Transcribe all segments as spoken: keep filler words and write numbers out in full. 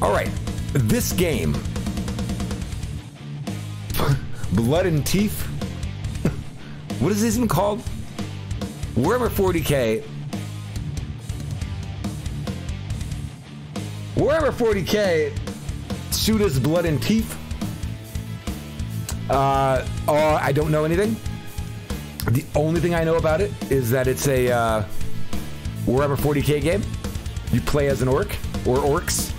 All right, this game. Blood and Teeth? What is this even called? Warhammer forty K. Warhammer forty K, Shootas, Blood and Teeth. Uh, uh, I don't know anything. The only thing I know about it is that it's a uh, Warhammer forty K game. You play as an orc or orcs.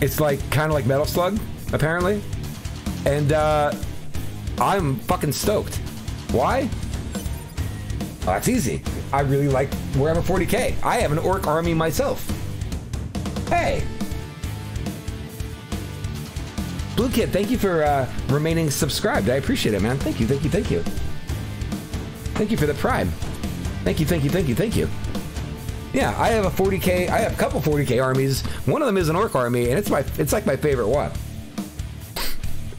It's like kind of like Metal Slug, apparently. And uh, I'm fucking stoked. Why? Oh, that's easy. I really like Warhammer forty K. I have an orc army myself. Hey. Blue Kid, thank you for uh, remaining subscribed. I appreciate it, man. Thank you, thank you, thank you. Thank you for the prime. Thank you, thank you, thank you, thank you. Yeah, I have a forty K. I have a couple forty K armies. One of them is an orc army, and it's my it's like my favorite one.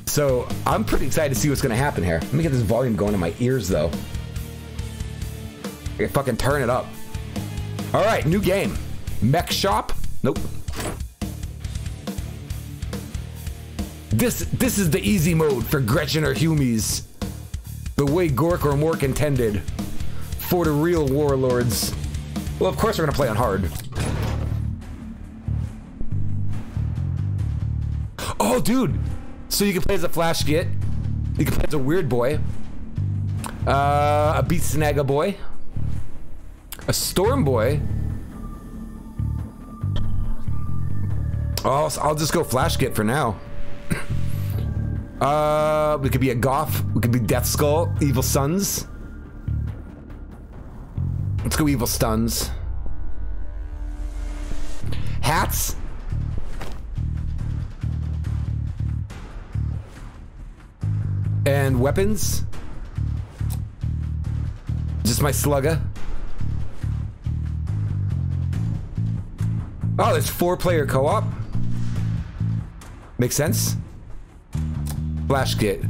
So I'm pretty excited to see what's gonna happen here. Let me get this volume going in my ears though. I can fucking turn it up. All right, new game. Mech Shop? Nope. This this is the easy mode for Gretchen or Yumis. The way Gork or Mork intended. For the real warlords. Well, of course we're gonna play on hard. Oh, dude! So you can play as a Flash Git. You can play as a Weird Boy. Uh, a Beast Snaga Boy. A Storm Boy. Oh, I'll just go Flash Git for now. Uh, we could be a Goff. We could be Death Skull. Evil Sons. Let's go Evil Stuns. Hats. And weapons. Just my slugger. Oh, there's four player co-op. Makes sense. Flash Git.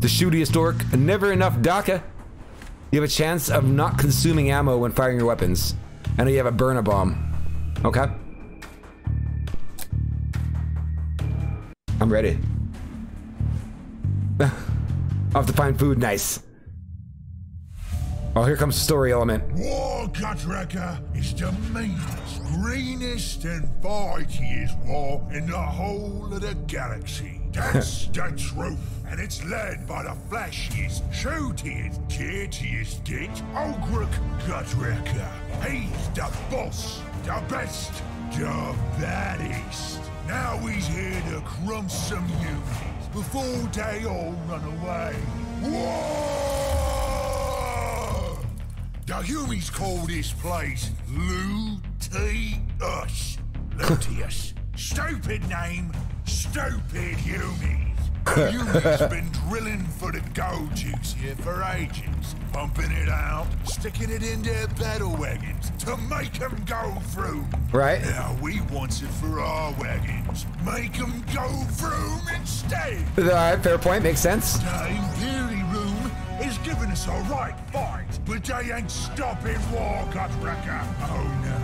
The shootiest orc. Never enough D A C A. You have a chance of not consuming ammo when firing your weapons. I know you have a burner bomb. Okay. I'm ready. I'll have to find food, nice. Oh, here comes the story element. War Gutwrecker is the meanest, greenest, and fightiest war in the whole of the galaxy. That's the truth. And it's led by the flashiest, shootiest, dirtiest git, Ogruk Gutwrecker. He's the boss, the best, the baddest. Now he's here to crumb some unity. Before they all run away. War! The Yumis call this place Lutius. Lutius. Stupid name, stupid Yumis. Yumi's been drilling for the gold juice here for ages. Pumping it out, sticking it in their battle wagons to make them go through. Right. Now we want it for our wagons. Make them go through instead. All right, fair point. Makes sense. The Imperium room is giving us a right fight, but they ain't stopping War Gutwrecker. Oh no.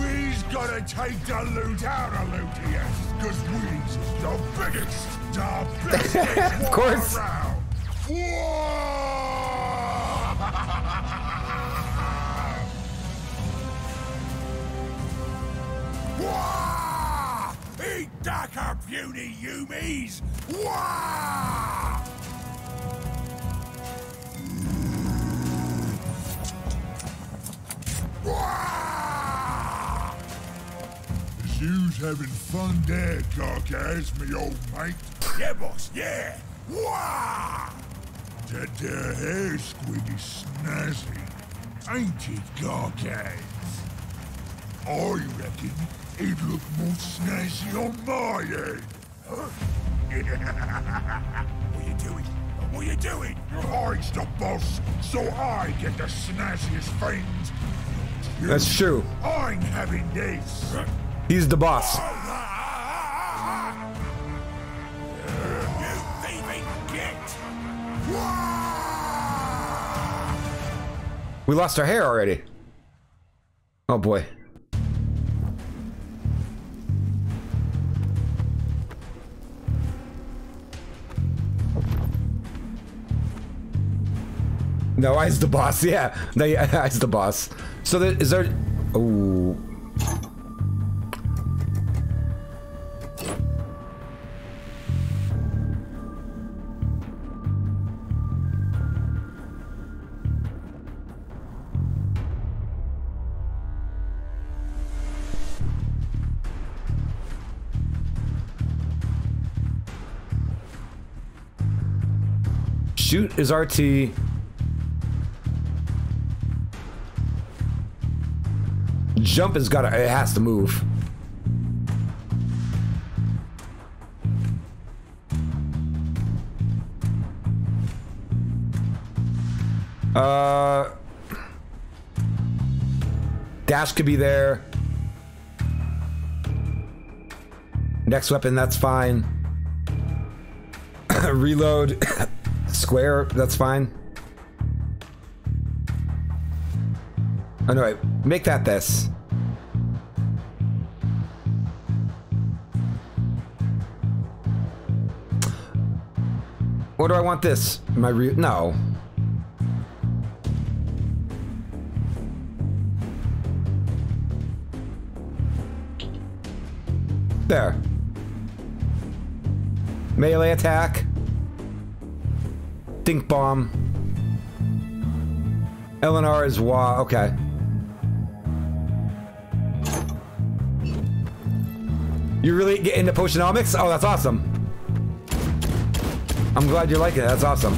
We's gotta take the loot out of Lutius, cause we's the biggest, the bestest of course. Around. War! War! Eat duck up, you Yumis! War! War! You's having fun there, Gork, as me old mate. Yeah, boss, yeah. Wah! That there hair squid is snazzy. Ain't it, Gork? I reckon it'd look more snazzy on my head. Huh? What you doing? What you doing? I's the boss, so I get the snazziest things. That's you, true. I'm having this. Huh? He's the boss. We lost our hair already. Oh boy. No, I's the boss. Yeah, no, yeah, I's the boss. So there, is there? Oh. Shoot is R T. Jump has gotta, it has to move. Uh, dash could be there. Next weapon, that's fine. Reload. Square, that's fine. Oh no, wait, make that this. What do I want this? My re- no. There. Melee attack. Think bomb. L N R is wah. Okay. You really get into Potionomics? Oh, that's awesome. I'm glad you like it. That's awesome.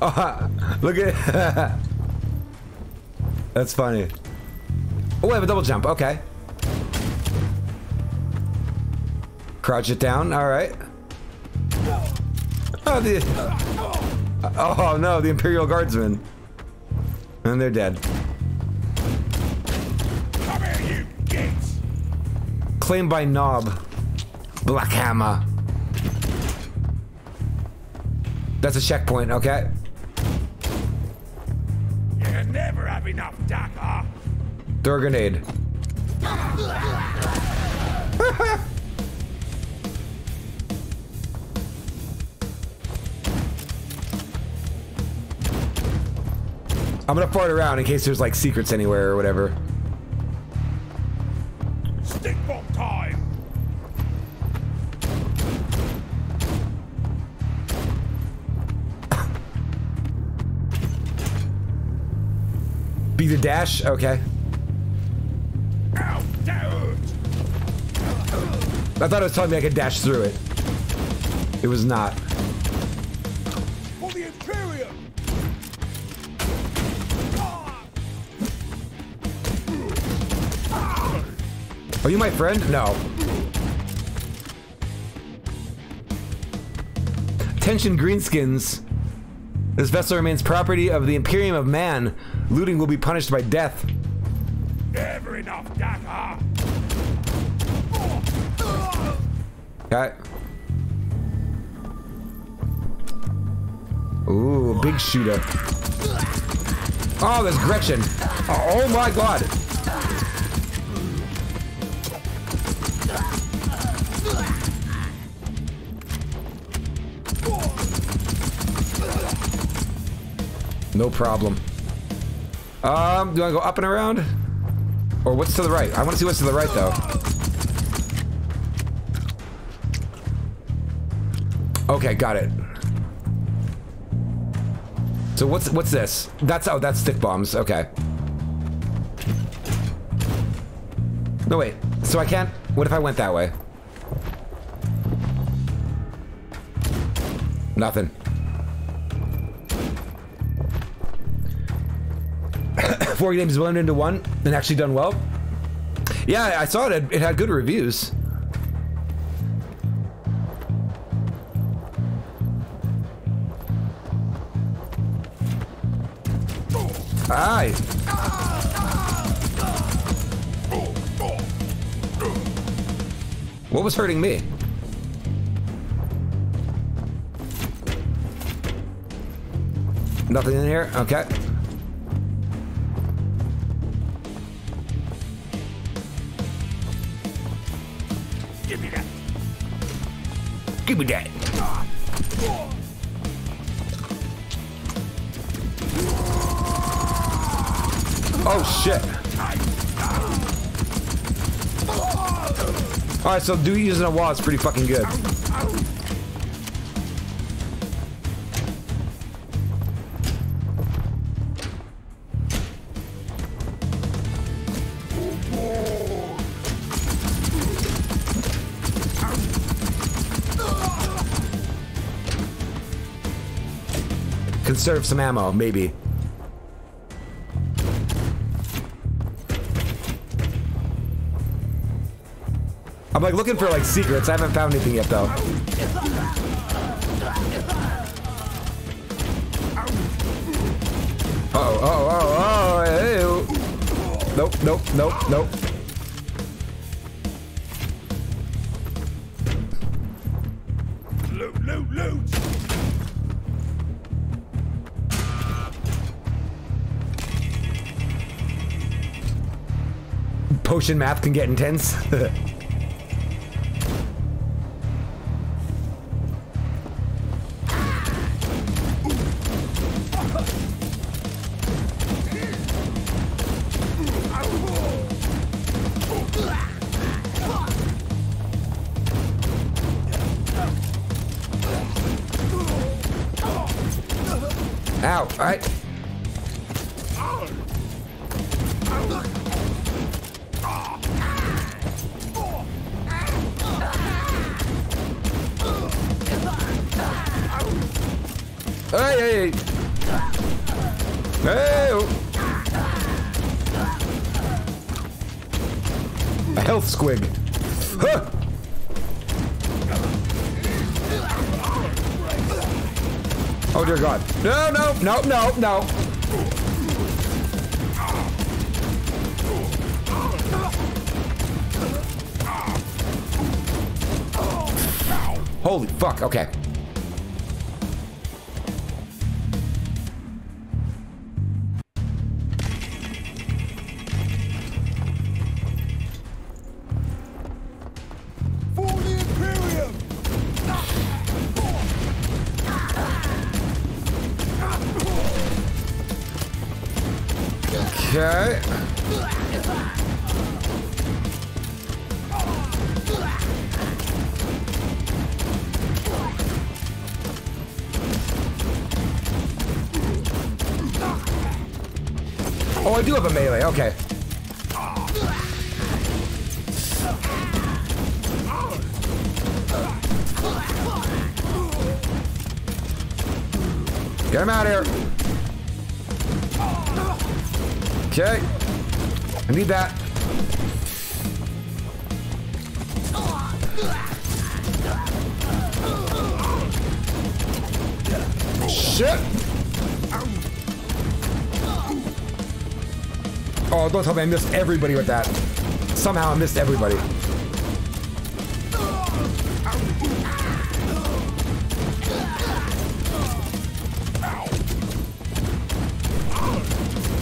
Oh, look at. That's funny. Oh, I have a double jump. Okay. Crouch it down, alright. Oh, the, oh no, the Imperial Guardsmen. And they're dead. Come here, you gates. Claimed by Nob. Black Hammer. That's a checkpoint, okay. You'll never have enough, Dakar. Throw a grenade. I'm gonna fart around in case there's like secrets anywhere or whatever. Stick bomb time. Be the dash, okay. Ow, dude. I thought it was telling me I could dash through it. It was not. Are you my friend? No. Attention, Greenskins. This vessel remains property of the Imperium of Man. Looting will be punished by death. Never enough, Dakar. Okay. Ooh, big shooter. Oh, there's Gretchen. Oh, oh my god. No problem. Um, do I go up and around? Or what's to the right? I want to see what's to the right, though. Okay, got it. So what's what's this? That's, oh, that's stick bombs. Okay. No, wait. So I can't... What if I went that way? Nothing. Four games blended into one and actually done well. Yeah, I saw it. It had good reviews. Aye. What was hurting me? Nothing in here? Okay. Give me that. Oh shit. Alright, so do using a wall is pretty fucking good. Conserve some ammo, maybe. I'm like looking for like secrets. I haven't found anything yet though. Uh oh, oh, oh, oh, ew. Nope, nope, nope, nope. Loot, loot, loot. Potion map can get intense. Ow, all right. Hey! Hey! A health squig. Huh! Oh dear God! No! No! No! No! No! Holy fuck! Okay. Okay. Oh, I do have a melee. Okay. Get him out of here. Okay, I need that. Shit! Oh, don't tell me I missed everybody with that. Somehow I missed everybody.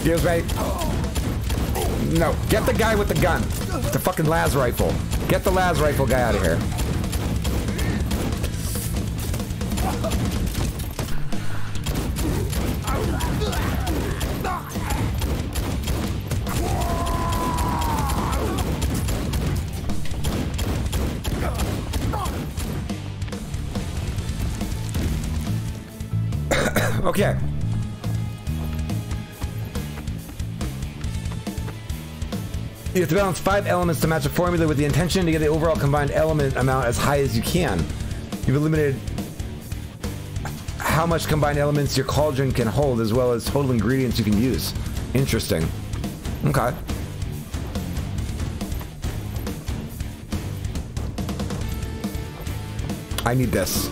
Here's right. No, get the guy with the gun. The fucking las rifle. Get the las rifle guy out of here. Okay. You have to balance five elements to match a formula with the intention to get the overall combined element amount as high as you can. You've eliminated how much combined elements your cauldron can hold, as well as total ingredients you can use. Interesting. Okay. I need this.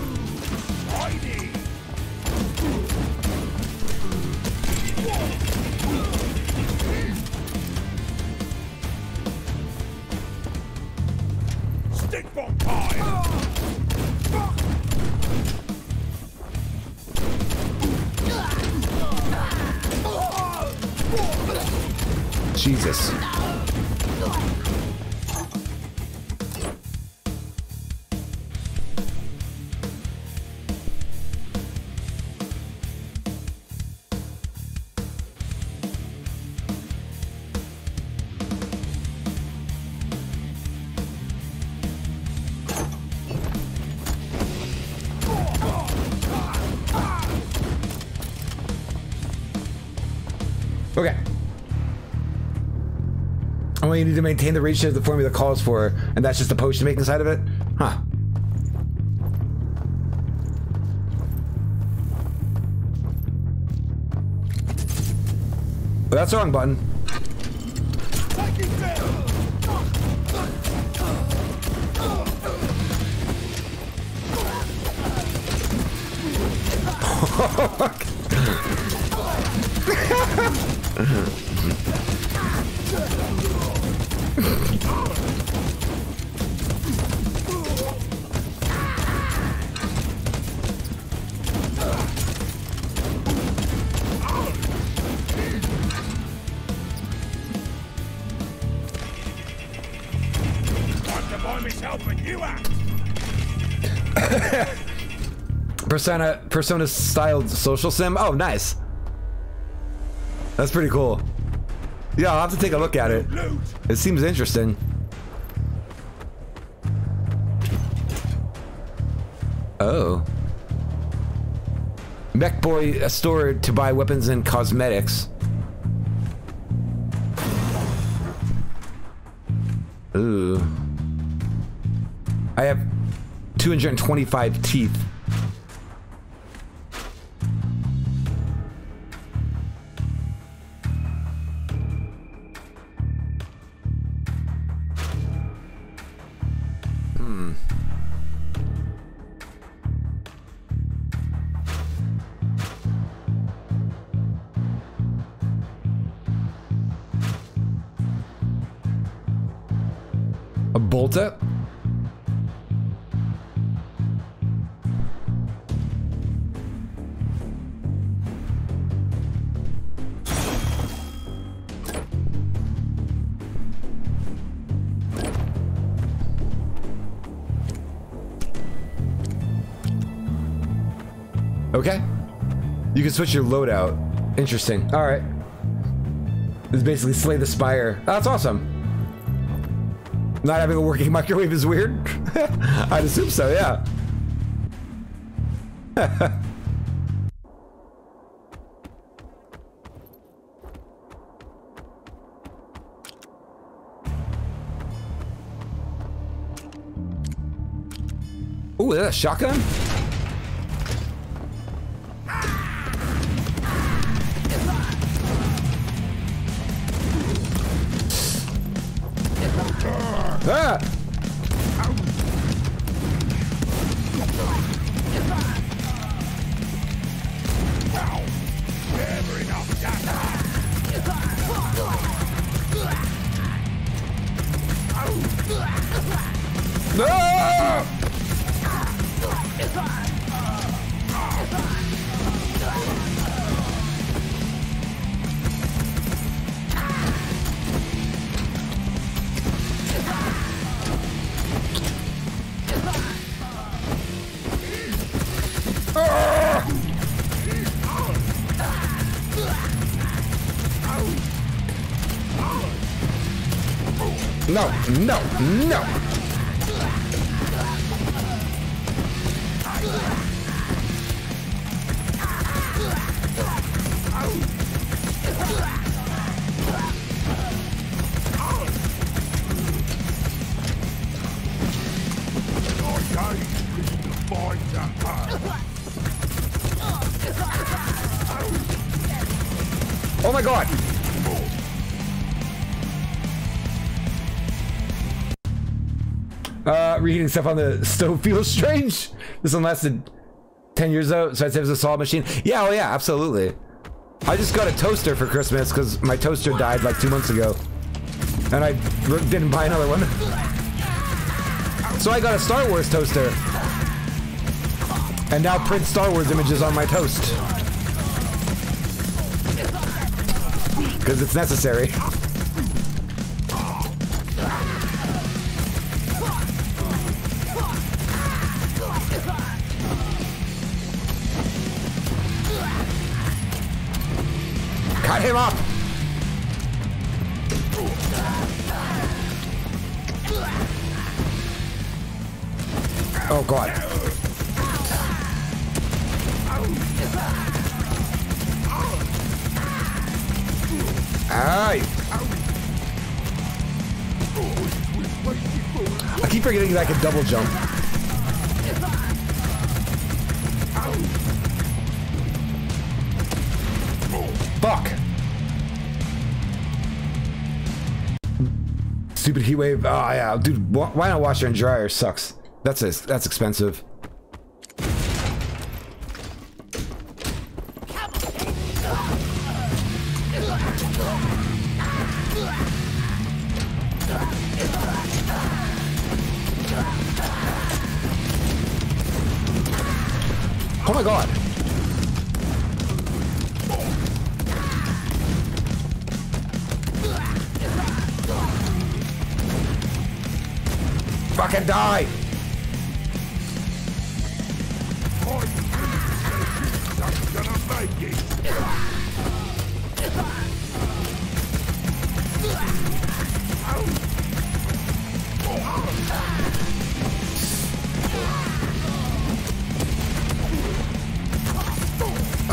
Jesus. Okay. I want you to maintain the ratio the formula calls for, and that's just the potion making side of it? Huh. But that's the wrong button. Persona, Persona styled social sim. Oh, nice. That's pretty cool. Yeah, I'll have to take a look at it. It seems interesting. Oh. Mech Boy, a store to buy weapons and cosmetics. Ooh. I have two hundred twenty-five teeth. Up. Okay. You can switch your loadout. Interesting. All right. It's basically slay the spire. Oh, that's awesome. Not having a working microwave is weird? I'd assume so, yeah. Ooh, is that a shotgun? Ah! No! No, no, no! Oh my god! Uh, reheating stuff on the stove feels strange. This one lasted ten years though, so I'd say it was a solid machine. Yeah, oh yeah, absolutely. I just got a toaster for Christmas because my toaster died like two months ago. And I didn't buy another one. So I got a Star Wars toaster. And now print Star Wars images on my toast. Because it's necessary. Cut him up! Oh god. Alright. I keep forgetting that I can double jump. Fuck! Stupid heat wave. Oh yeah, dude. Why not washer and dryer? Sucks. That's a, that's expensive. Oh my god. Fucking die!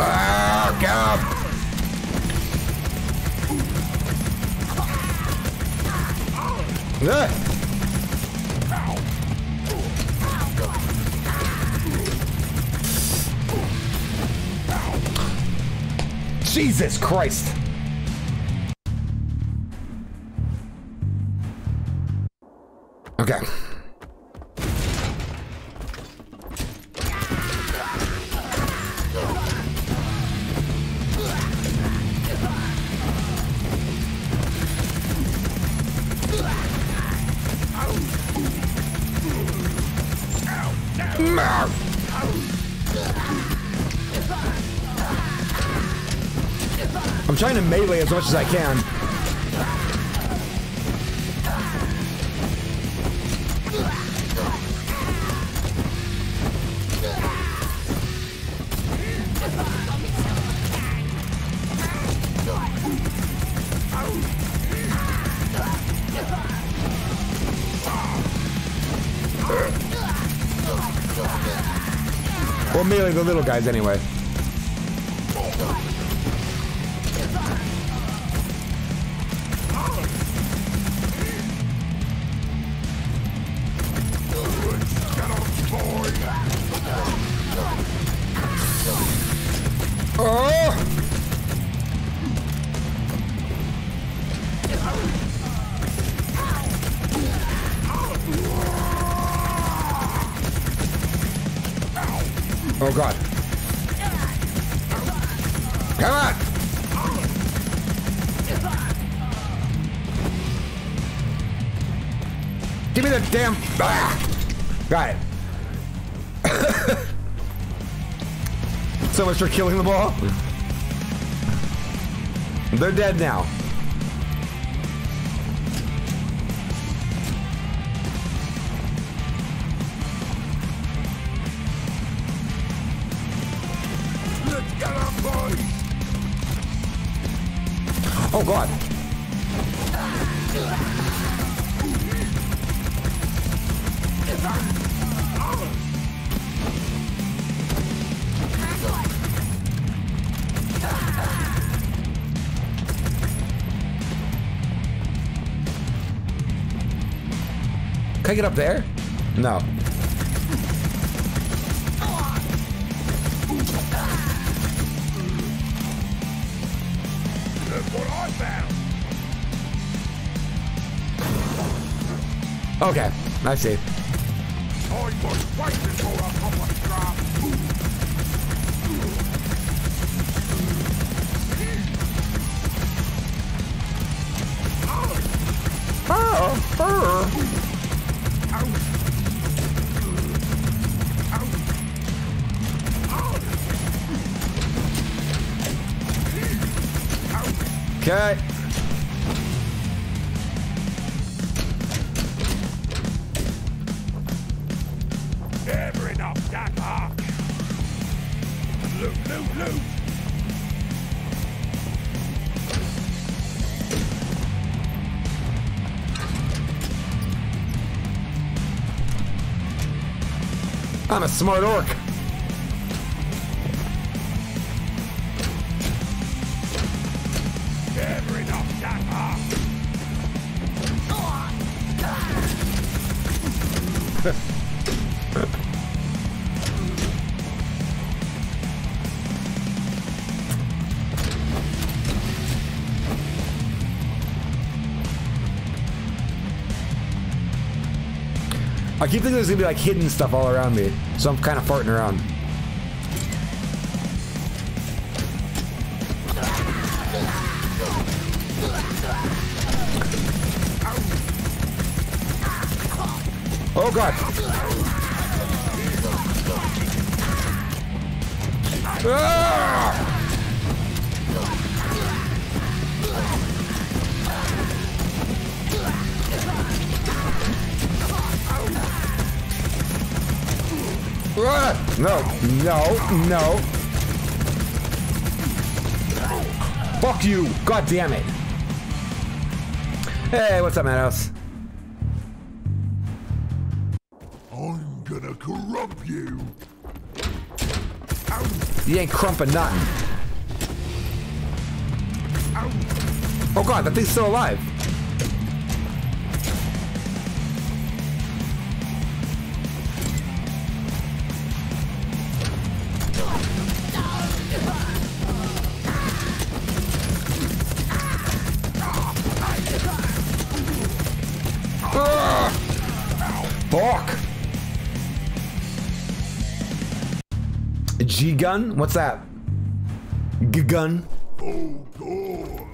Ah, God! Ugh. Jesus Christ! Okay. I'm trying to melee as much as I can. Or melee the little guys anyway. Oh god. Come on! Give me the damn... Ah! Got it. So much for killing them all. They're dead now. Oh god. Can I get up there? No. Okay, I see. Oh, oh. Okay. I'm a smart orc. Every knock, knock. I keep thinking there's gonna be like hidden stuff all around me, so I'm kind of farting around. Oh god! Ah! Ah! No, no, no. Fuck you, god damn it. Hey, what's up, Madhouse? I'm gonna corrupt you. You ain't crumping nothing. Oh god, that thing's still alive. G-gun? What's that? G-gun? Oh, God.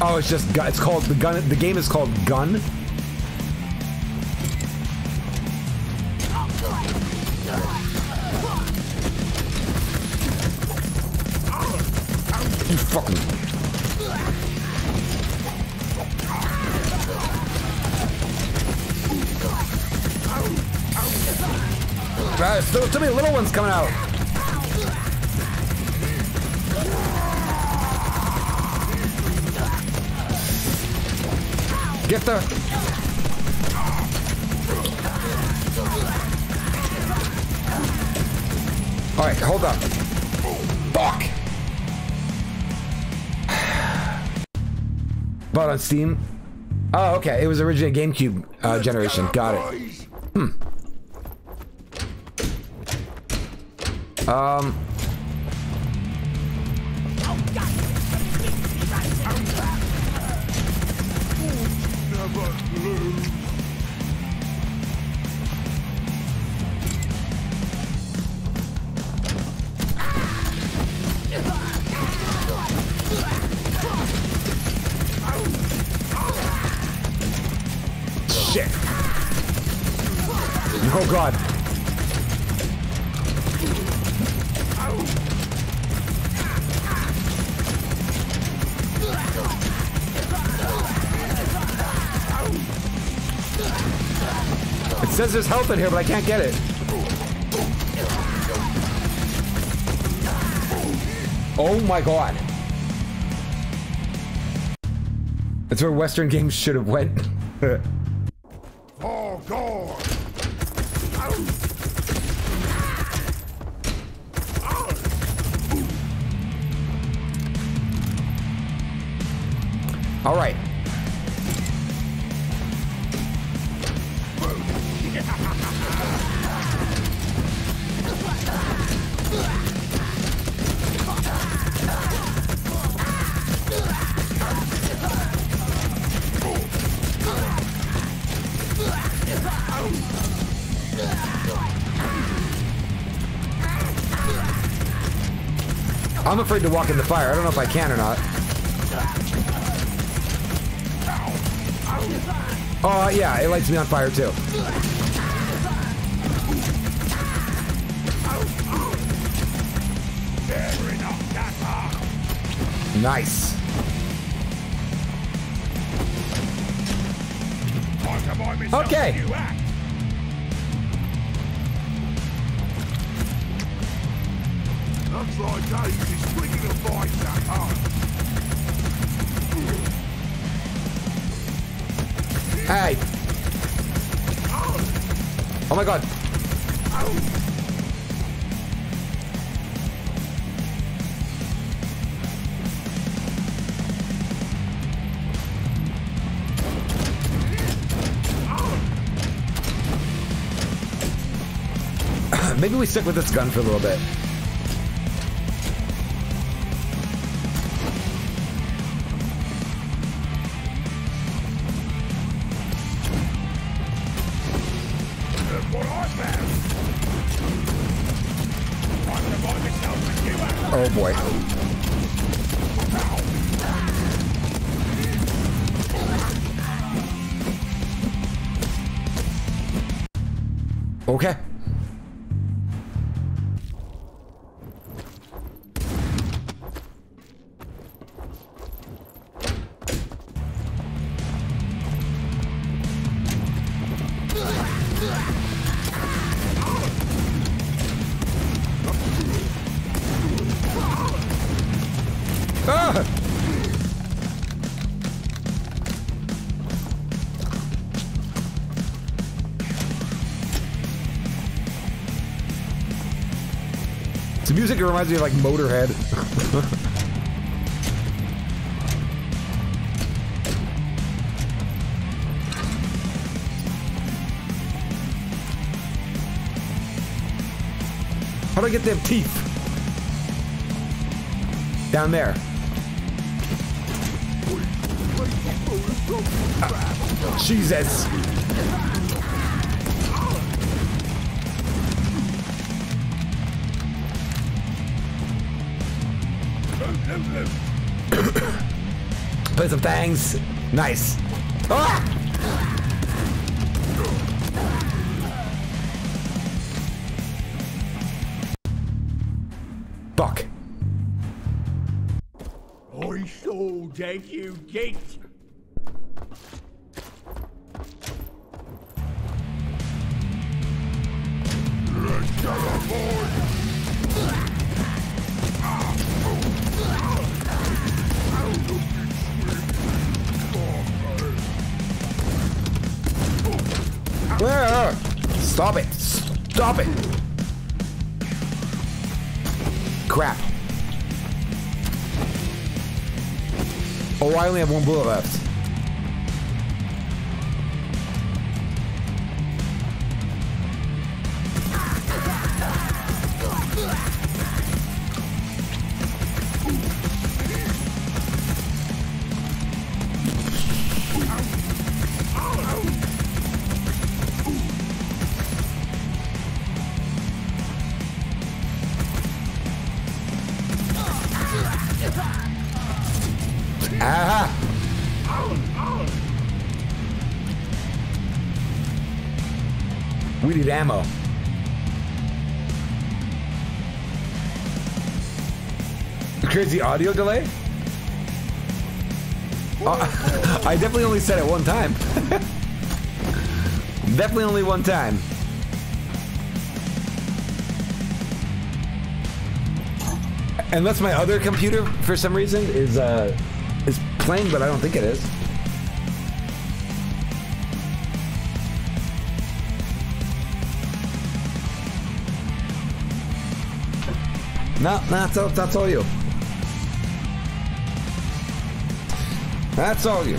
Oh, it's just gun. It's called the gun. The game is called Gun. You fucking. Uh, there's too many little ones coming out. Get the. All right, hold up. Fuck. Bought on Steam. Oh, okay. It was originally a GameCube uh, generation. Got it. Hmm. Um. Shit. Oh god. It says there's health in here, but I can't get it. Oh my god. That's where Western games should have went. Oh god. All right. I'm afraid to walk in the fire. I don't know if I can or not. Oh, uh, yeah, it lights me on fire too. Nice. Okay. Looks like Dave is swinging a bike that hard. Hey! Oh my god! Maybe we stick with this gun for a little bit. boy. Okay. Music reminds me of like Motorhead. How do I get them teeth? Down there. Ah, Jesus. Play some things. Nice. Ah! Fuck. I so thank you, Gate. Let's get aboard. Stop it! Stop it! Crap. Oh, I only have one bullet left. Ammo. The crazy audio delay? Oh, I definitely only said it one time. Definitely only one time. Unless my other computer, for some reason, is uh, is playing, but I don't think it is. No, no, that's all, that's all you. That's all you.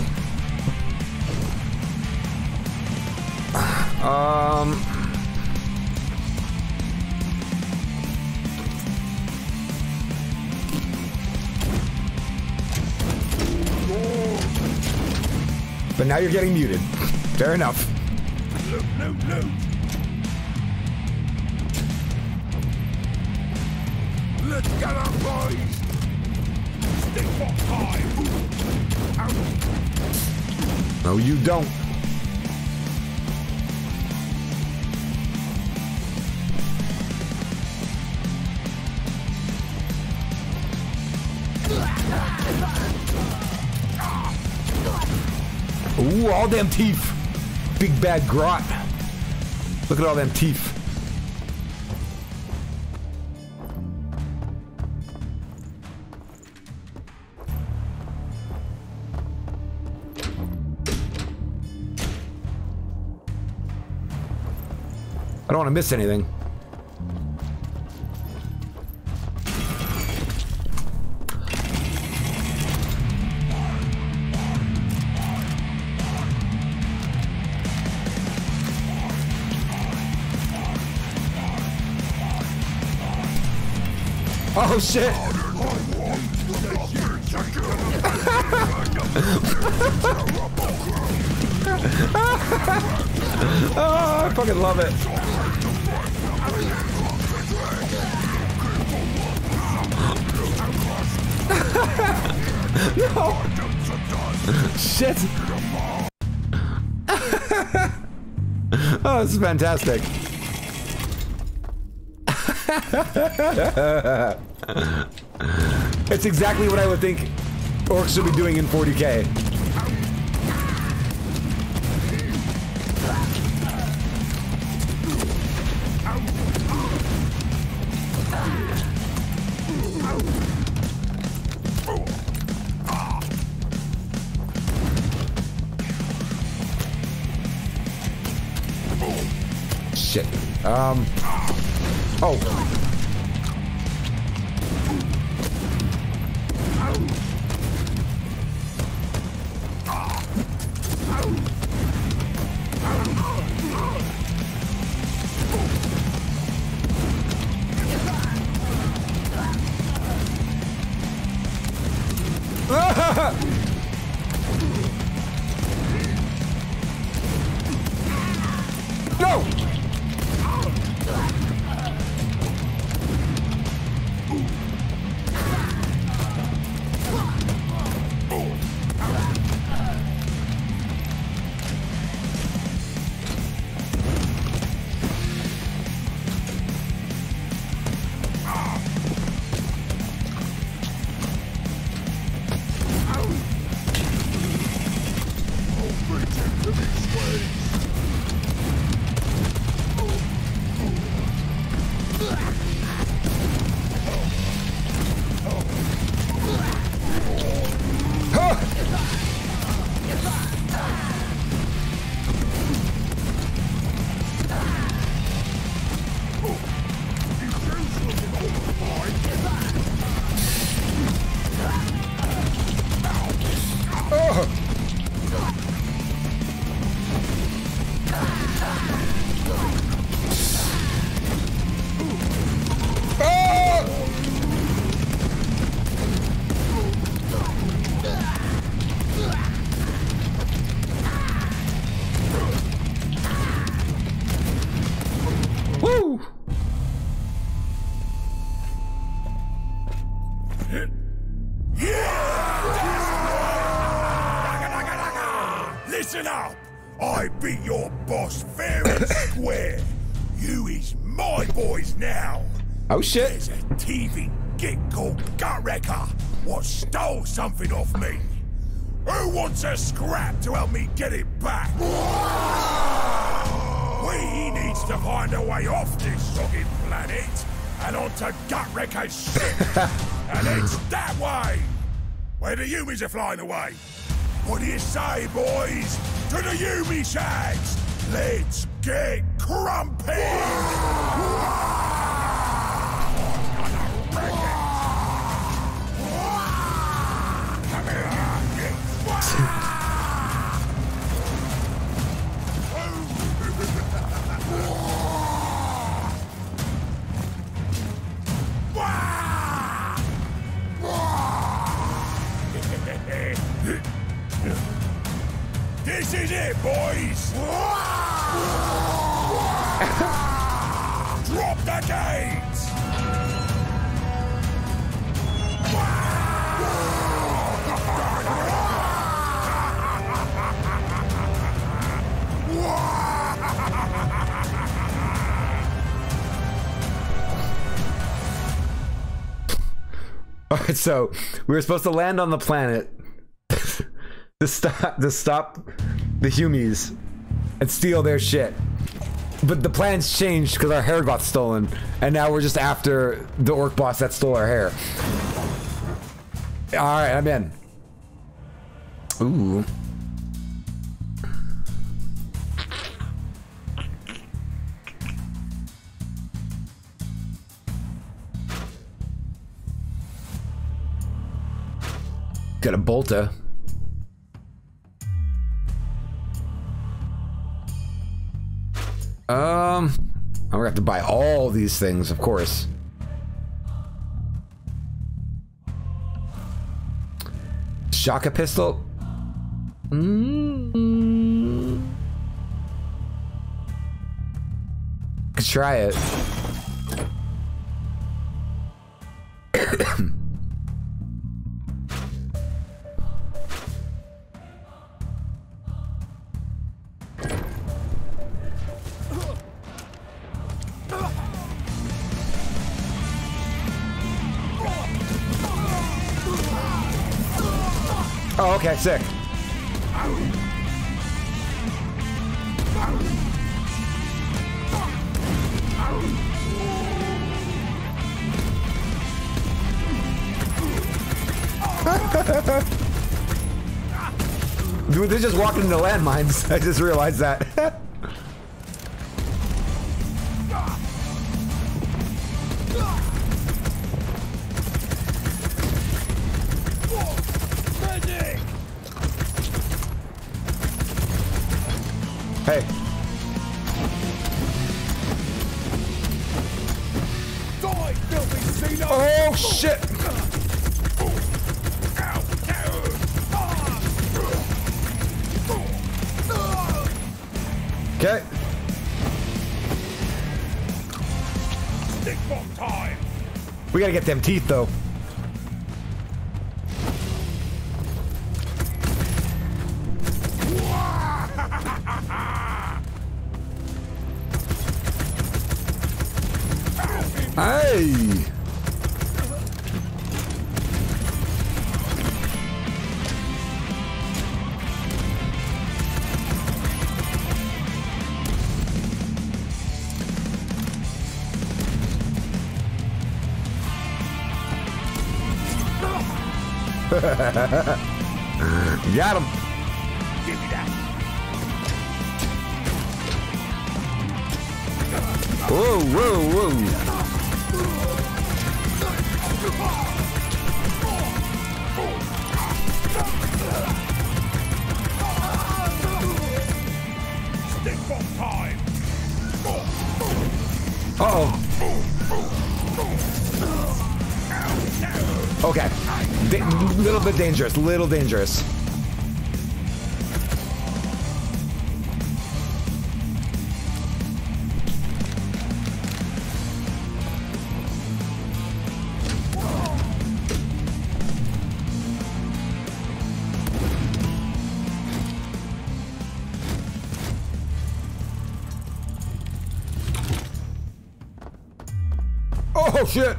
Um. But now you're getting muted. Fair enough. No, no, no. Let's get our boys! Stick for five! Out! No, you don't! Ooh, all them teeth! Big bad grot! Look at all them teeth! I don't want to miss anything. Oh shit! Oh, I fucking love it. No! Shit! Oh, this is fantastic. It's exactly what I would think orcs should be doing in forty K. Shit. Um. Oh. No. Listen up! I beat your boss fair and square. You is my boys now. Oh shit! There's a T V gig called Gutwrecker what stole something off me. Who wants a scrap to help me get it back? We needs to find a way off this fucking planet and onto Gutwrecker's ship. And it's that way. Where the Yumis are flying away. What do you say, boys? To the Yumi shags! Let's get crumpy! This is it, boys! Drop the gates! All right, so we were supposed to land on the planet. To stop, to stop the Humies and steal their shit. But the plans changed because our hair got stolen, and now we're just after the orc boss that stole our hair. All right, I'm in. Ooh. Got a bolter. Um, I'm gonna have to buy all these things, of course. Shaka pistol. Mm-hmm. Could try it. Okay, sick. Dude, they're just walking into landmines. I just realized that. Hey. Oh shit! Okay. We gotta get them teeth though. Hey! Got him! Whoa, whoa, whoa! Uh-oh. Okay. Da- little bit dangerous, little dangerous. Oh shit!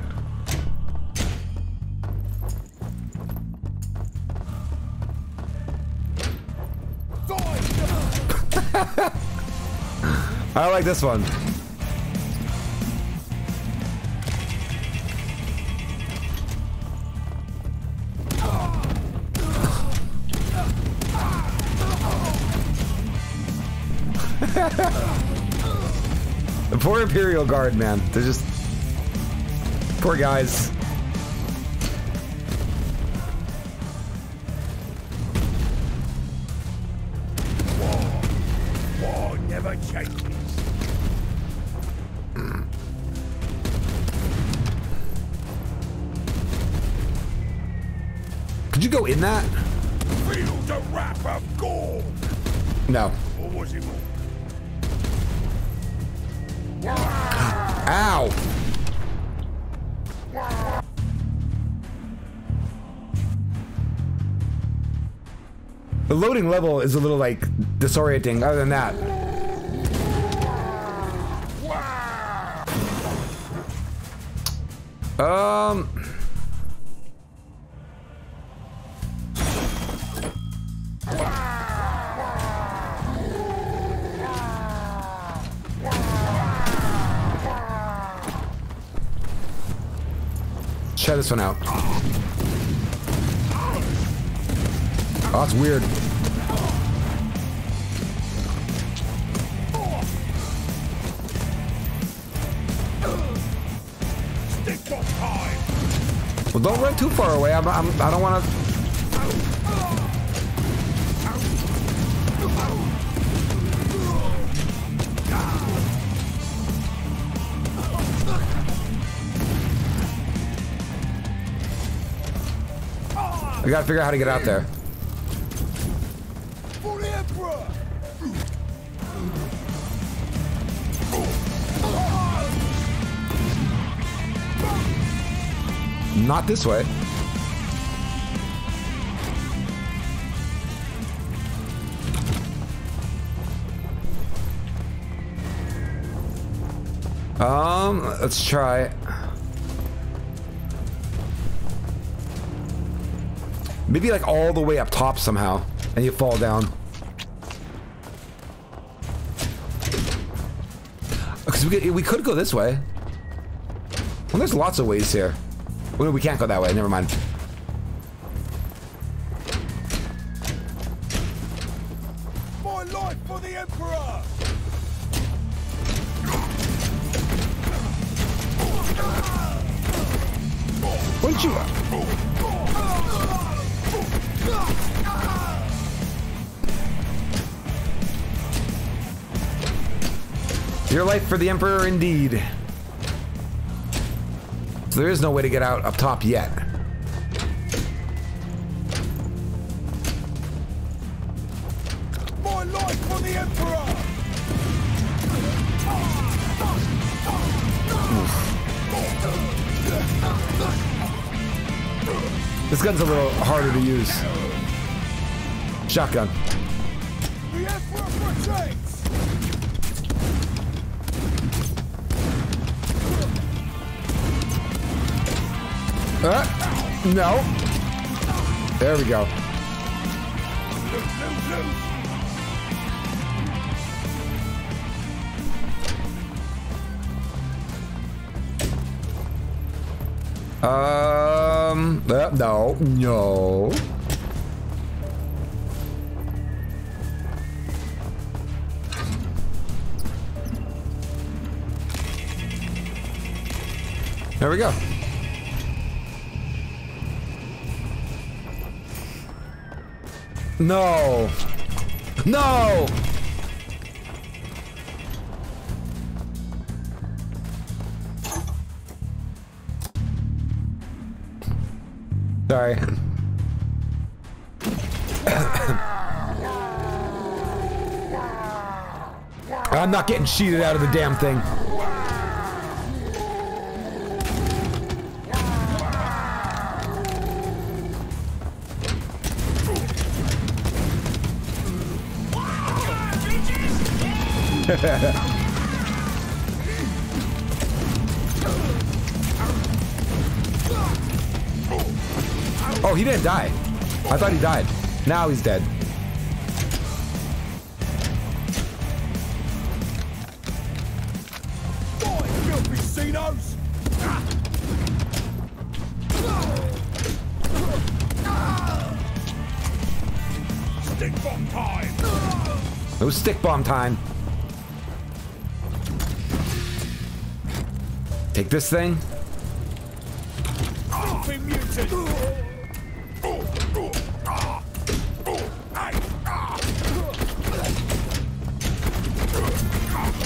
I like this one. The poor Imperial Guard, man. They're just. Poor guys. War, war never changes. Mm. Could you go in that? Feel the wrath of Gork. No. Or was it more? Ow. The loading level is a little like disorienting. Other than that, um, try this one out. Oh, it's weird. Well, don't run too far away. I'm, I'm, I don't want to. I gotta figure out how to get out there. Not this way. Um, let's try. Maybe like all the way up top somehow, and you fall down. Because we could, we could go this way. Well, there's lots of ways here. Well, we can't go that way. Never mind. My life for the Emperor! Wouldn't you? Your life for the Emperor, indeed. So there is no way to get out up top yet. My life for the Emperor. Oof. This gun's a little harder to use. Shotgun. The Emperor protects. Uh, no. There we go. Um, uh, no, no. There we go. No! No! Sorry. I'm not getting cheated out of the damn thing. Oh, he didn't die. I thought he died. Now he's dead. Stick bomb time. It was stick bomb time. Take this thing.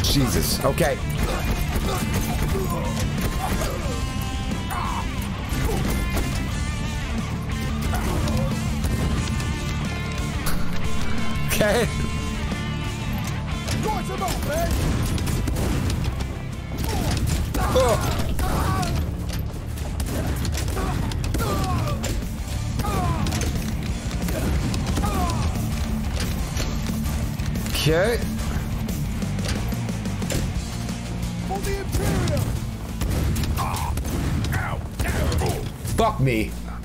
Jesus. Okay. Okay. Oh. Okay. For the Imperium. Fuck me.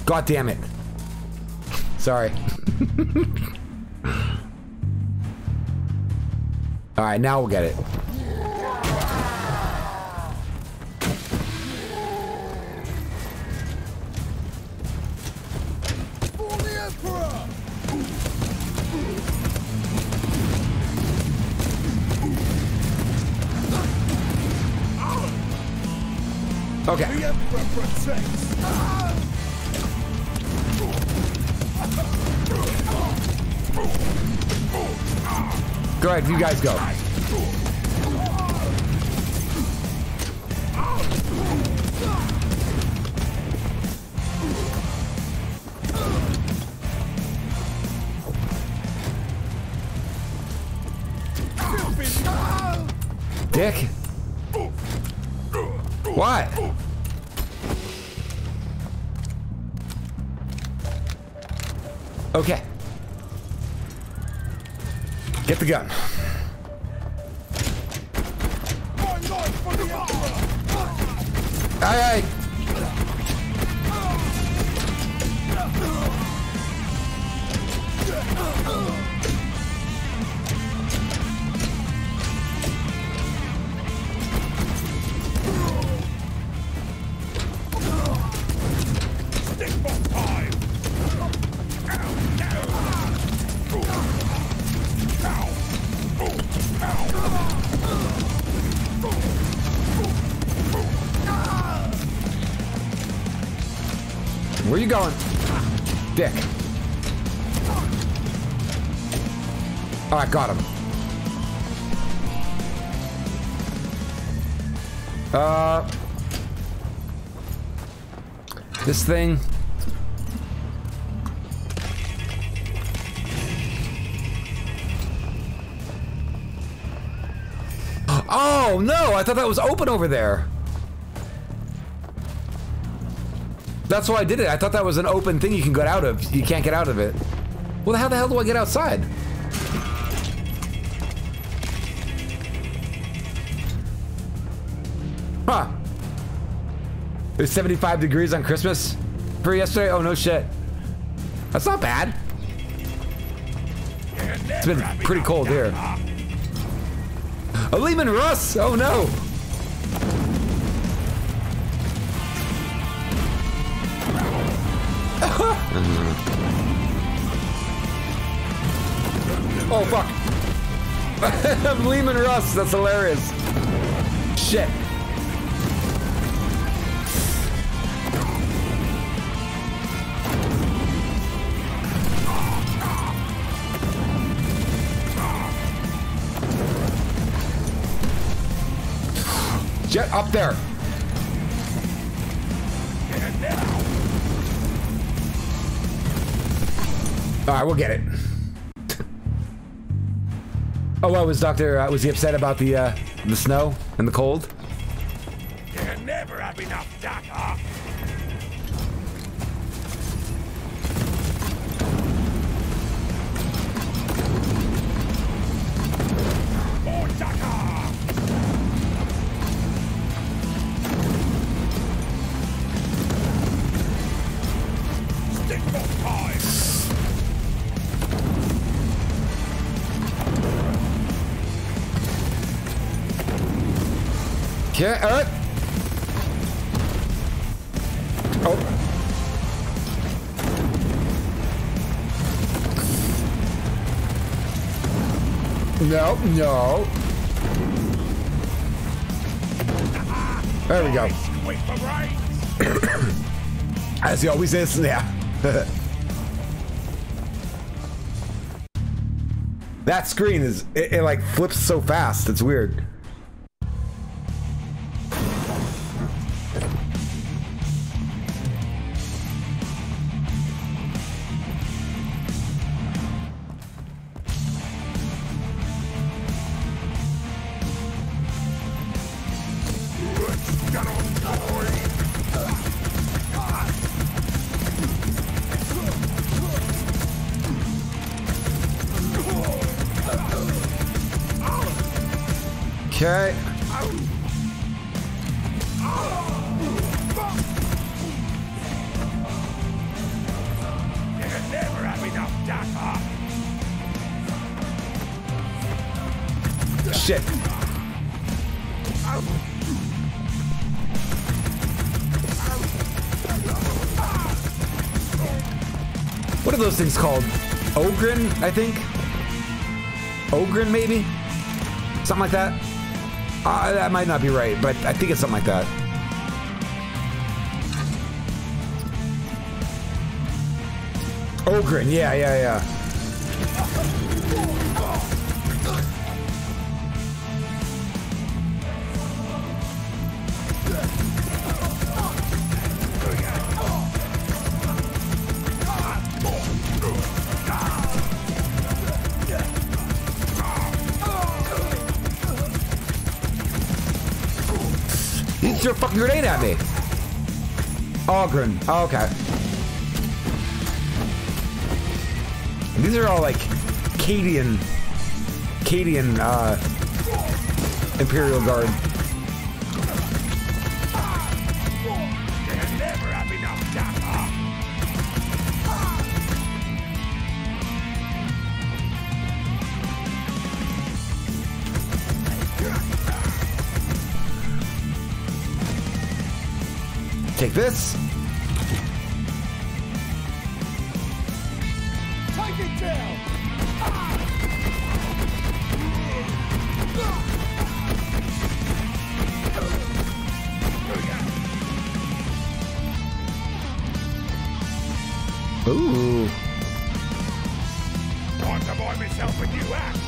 God damn it. Sorry. All right, now we'll get it. Okay. The Emperor protects. Go ahead, you guys go. Dick. What? Okay. Get the gun. Aye, aye. Where you going? Dick. Oh, I got him. Uh, this thing. Oh no, I thought that was open over there. That's why I did it. I thought that was an open thing you can get out of. You can't get out of it. Well, how the hell do I get outside? Huh. It's seventy-five degrees on Christmas for yesterday? Oh, no shit. That's not bad. It's been pretty cold here. Oh, Leman Russ! Oh, no! Oh fuck! I'm Leman Russ. That's hilarious. Shit. Jet up there. All right, we'll get it. Oh, well, was Doctor, uh, was he upset about the, uh, the snow and the cold? There'll never have enough, Doctor. More Doctor. Stick for time. Yeah, all right. Oh. No, no. There we go. As he always is, yeah. That screen is, it, it like flips so fast, it's weird. Okay. Shit. What are those things called? Ogryn, I think? Ogryn, maybe? Something like that. Uh, that might not be right, but I think it's something like that. Ogryn, yeah, yeah, yeah. Your fucking grenade at me. Ogryn. Oh, okay. These are all like Cadian, Cadian uh, Imperial Guard. Take this. Take it down. Ooh. Time to buy myself a new axe.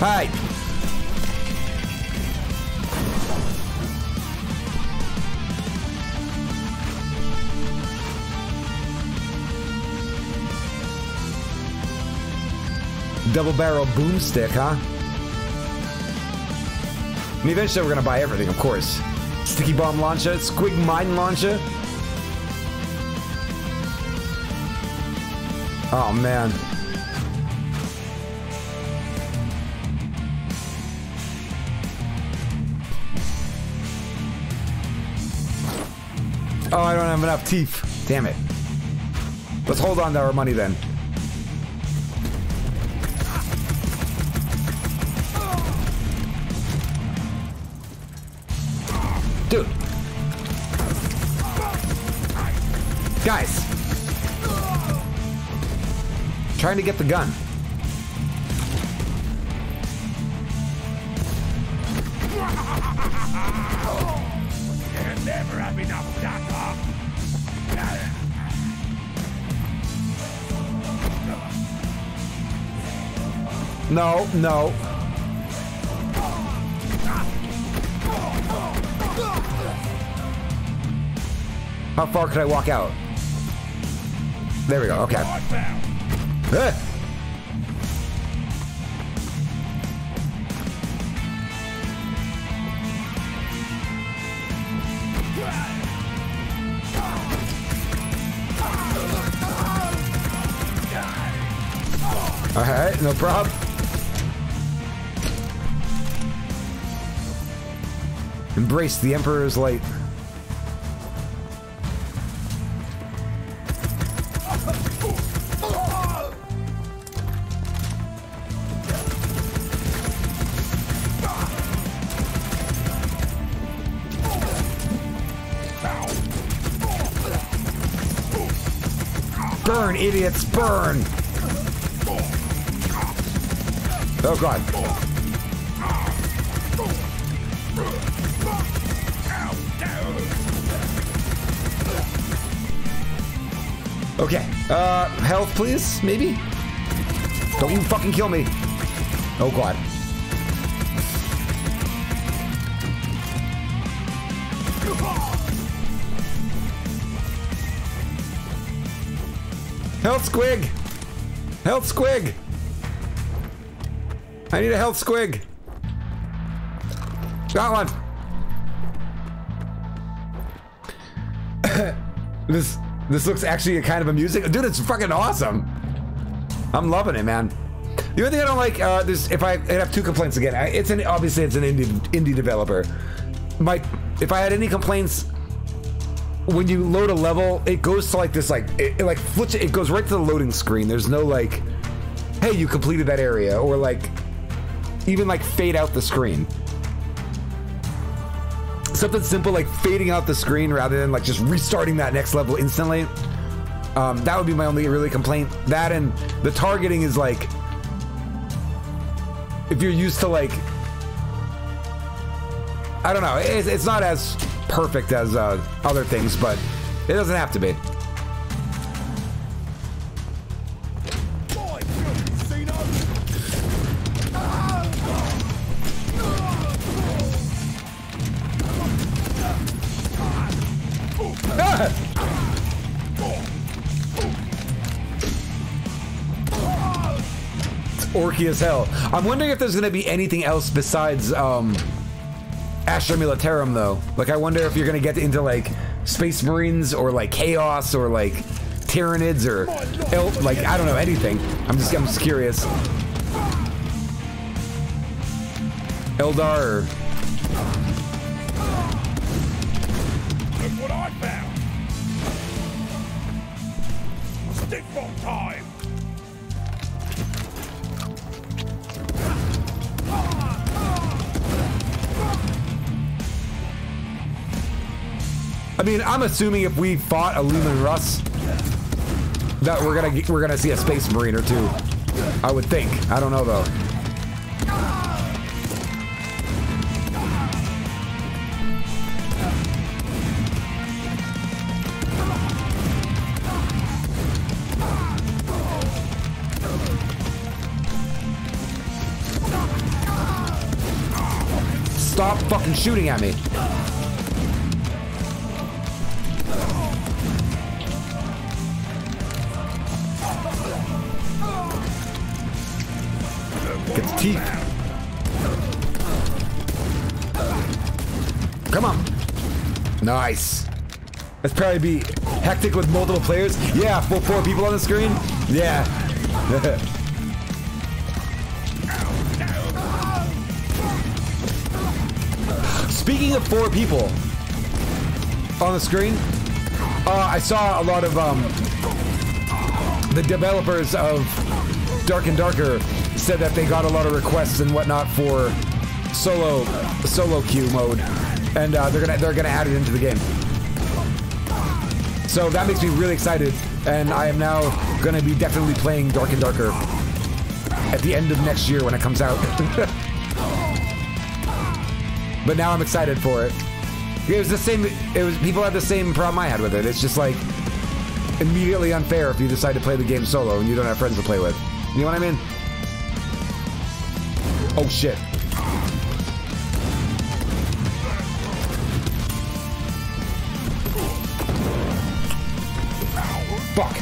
Hi. Double barrel boomstick, huh? And eventually we're gonna buy everything, of course. Sticky bomb launcher, squig mine launcher. Oh man. Oh, I don't have enough teeth. Damn it. Let's hold on to our money then. Dude. Guys. I'm trying to get the gun. You'll never have enough of that, huh? No, no. How far could I walk out? There we go, okay. Uh. Alright, no problem. Embrace the Emperor's light. Burn, idiots, burn! Oh god. Okay, uh, health please, maybe? Don't you fucking kill me. Oh god. Health squig! Health squig! I need a health squig! Got one! This this looks actually kind of amusing. Dude, it's fucking awesome! I'm loving it, man. The only thing I don't like, uh, there's, if I, I have two complaints again. I, it's an, obviously it's an indie, indie developer. My, if I had any complaints, when you load a level, it goes to like this, like it, it like flips it, it goes right to the loading screen. There's no like, hey, you completed that area, or like even like fade out the screen. Something simple like fading out the screen rather than like just restarting that next level instantly. Um, that would be my only really complaint. That and the targeting is like, if you're used to like, I don't know, it's, it's not as perfect as uh, other things, but it doesn't have to be. It's orky as hell. I'm wondering if there's gonna be anything else besides um Astra Militarum though. Like I wonder if you're gonna get into like Space Marines or like Chaos or like Tyranids or El like I don't know anything. I'm just I'm just curious. Eldar. Or... Look what I found. Stick bomb time. mean, I'm assuming if we fought a Leman Russ, that we're gonna we're gonna see a Space Marine or two. I would think. I don't know though. Stop fucking shooting at me. Get the teeth. Come on. Nice. That's probably be hectic with multiple players. Yeah, four, four people on the screen. Yeah. Speaking of four people on the screen, uh, I saw a lot of um, the developers of Dark and Darker said that they got a lot of requests and whatnot for solo solo queue mode, and uh, they're gonna they're gonna add it into the game. So that makes me really excited, and I am now gonna be definitely playing Dark and Darker at the end of next year when it comes out. But now I'm excited for it. It was the same, it was, people had the same problem I had with it. It's just like immediately unfair if you decide to play the game solo and you don't have friends to play with. You know what I mean? Oh shit. Fuck.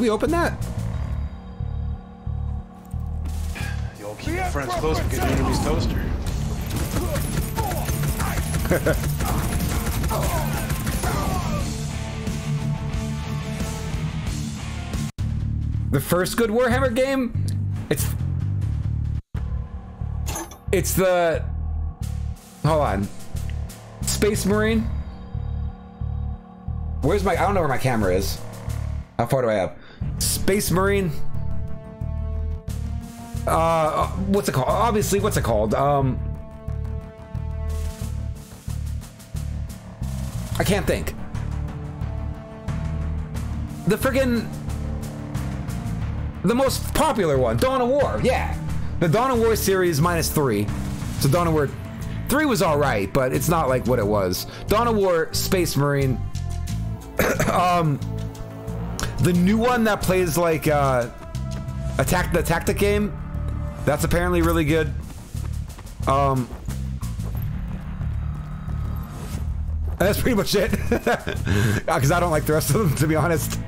We open that? You'll keep your friends close because your enemy's toaster. The first good Warhammer game? It's It's the Hold on. Space Marine? Where's my I don't know where my camera is. How far do I have? Space Marine. Uh, what's it called? Obviously, what's it called? Um, I can't think. The friggin' the most popular one, Dawn of War. Yeah, the Dawn of War series minus three. So Dawn of War three was all right, but it's not like what it was. Dawn of War, Space Marine. um. The new one that plays like uh, attack the tactic game, that's apparently really good. Um, that's pretty much it, because I don't like the rest of them, to be honest.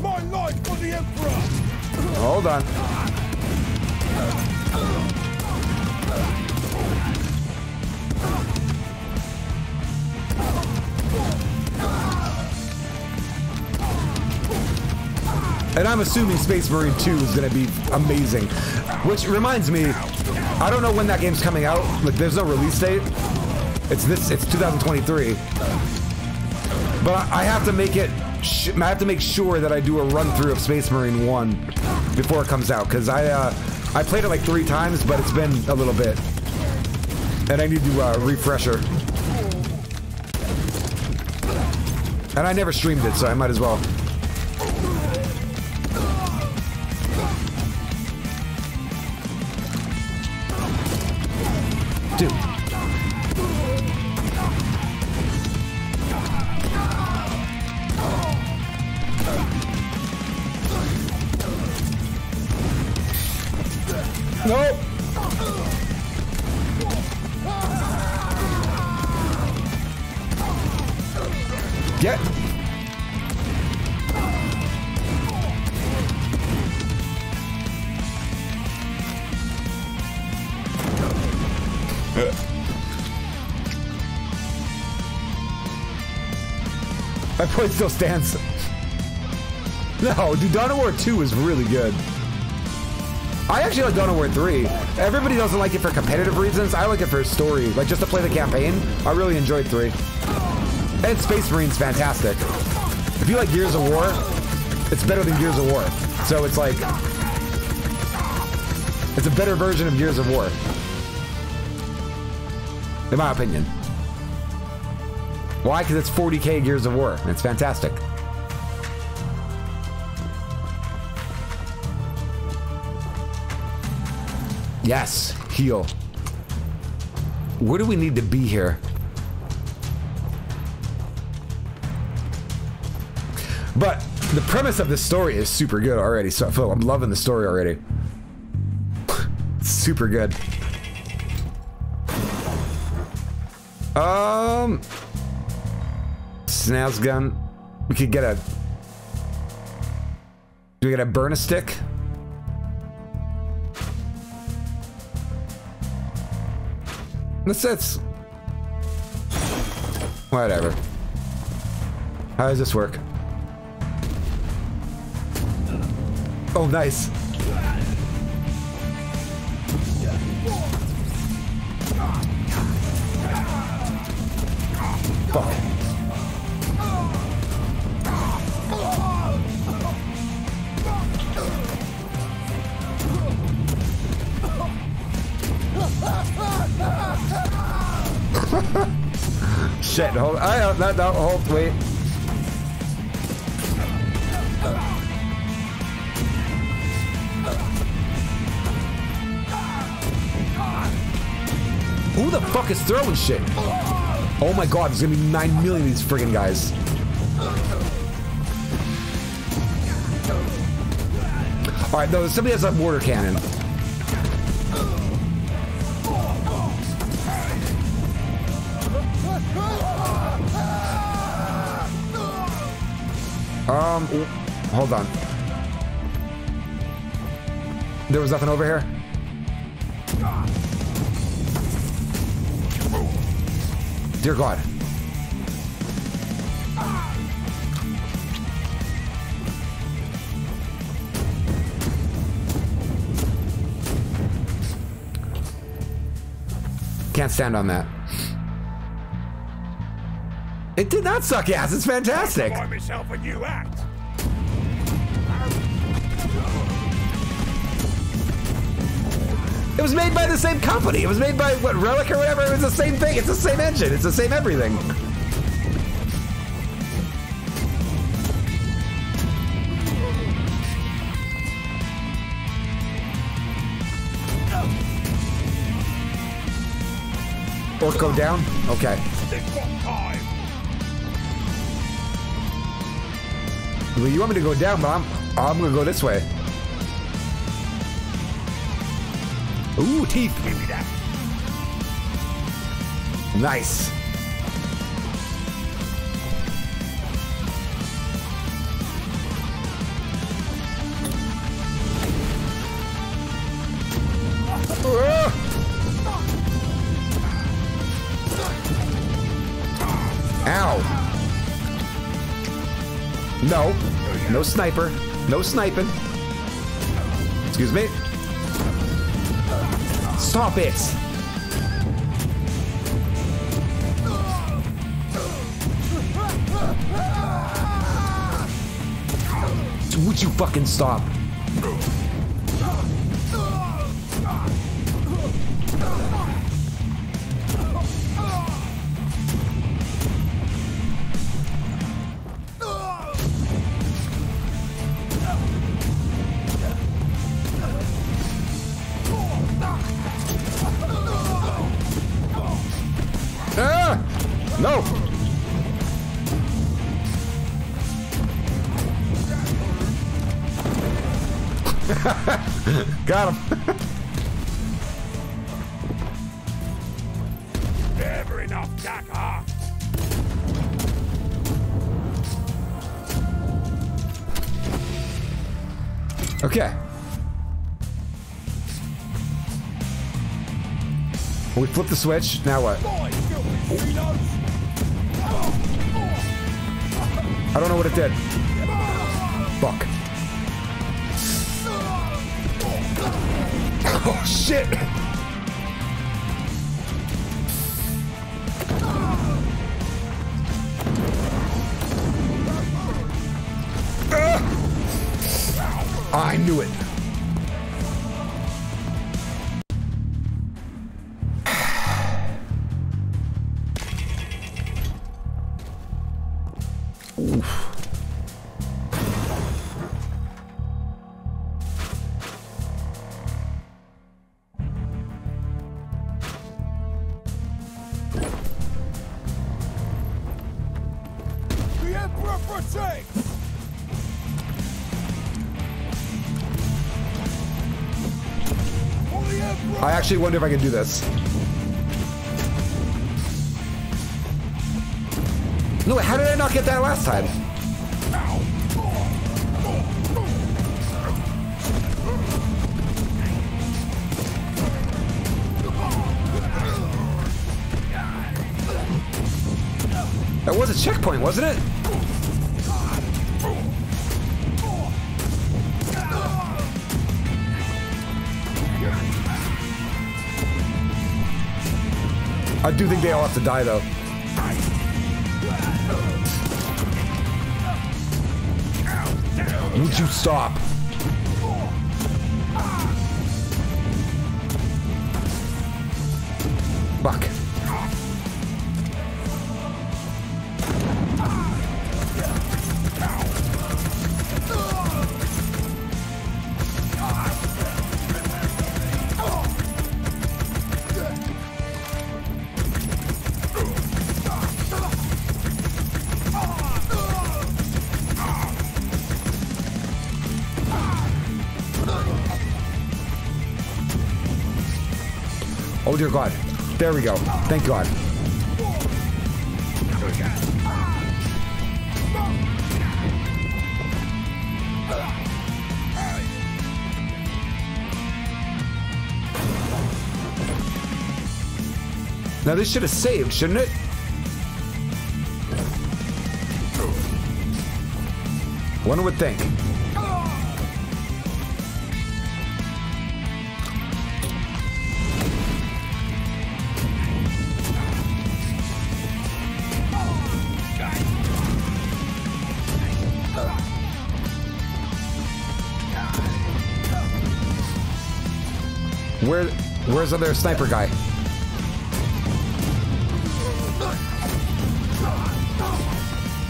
My life for the Emperor. Hold on. And I'm assuming Space Marine two is gonna be amazing. Which reminds me, I don't know when that game's coming out. Like, there's no release date. It's this, it's two thousand twenty-three. But I have to make it, sh I have to make sure that I do a run through of Space Marine one before it comes out. Cause I, uh, I played it like three times, but it's been a little bit. And I need to uh, refresher. And I never streamed it, so I might as well. Dude. Nope. Get. My point still stands. No, dude, Dawn of War two is really good. I actually like Dawn of War three. Everybody doesn't like it for competitive reasons. I like it for story, like just to play the campaign. I really enjoyed three. And Space Marine's fantastic. if you like Gears of War, it's better than Gears of War. So it's like, it's a better version of Gears of War, in my opinion. Why? Because it's forty K Gears of War, and it's fantastic. Yes, heal. Where do we need to be here? But the premise of this story is super good already, so Phil, I'm loving the story already. It's super good. Um, Snaz gun. We could get a. Do we get a burn a stick? That's it's. Whatever. How does this work? Oh, nice. Fuck. Shit, hold on. I no, no, hold, wait. Who the fuck is throwing shit? Oh my god, there's gonna be nine million of these friggin' guys. Alright, no, somebody has a mortar cannon. Um, hold on. There was nothing over here? Dear God. Can't stand on that. It did not suck ass, it's fantastic. I myself a new act. It was made by the same company. It was made by, what, Relic or whatever? It was the same thing. It's the same engine. It's the same everything. Orc go down? Okay. Well, you want me to go down, but I'm, I'm going to go this way. Ooh, teeth! Give me that. Nice. Ow! No, no sniper, no sniping. Excuse me. Stop it! Would you fucking stop? Got him. Never enough, Jack. Huh? Okay. We flip the switch. Now what? I don't know what it did. Fuck. Oh shit! I knew it. I actually wonder if I can do this. No, how did I not get that last time? That was a checkpoint, wasn't it? I do think they all have to die, though. Would you stop? Fuck. Oh dear God, there we go, thank God. Now this should have saved, shouldn't it? One would think. Where, where's the other sniper guy?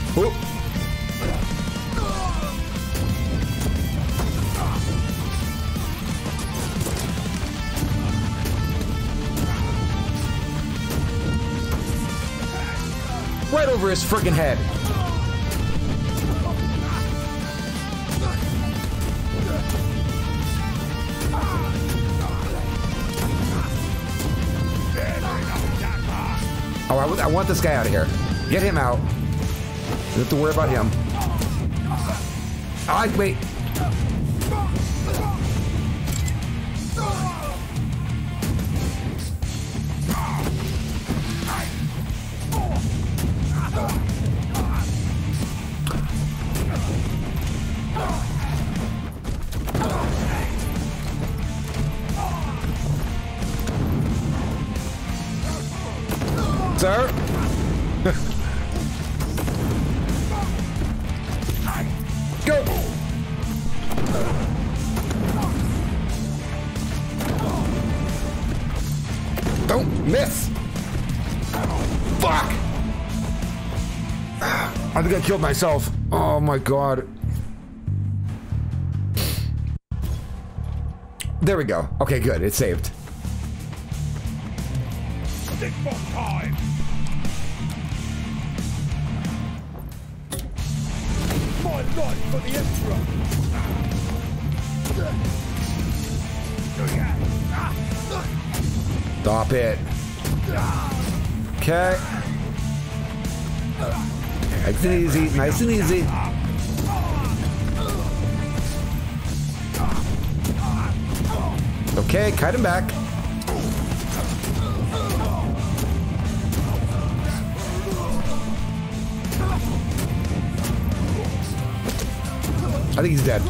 Whoop. Right over his friggin' head. Oh, I, w I want this guy out of here. Get him out. You have to worry about him. I wait. Sir? Go! Don't miss! Fuck! I think I killed myself. Oh my God. There we go. Okay, good. It's saved. Six more time! Light for the Emperor! Stop it. Okay. Nice and easy, nice and easy. Okay, cut him back. I think he's dead. Ah!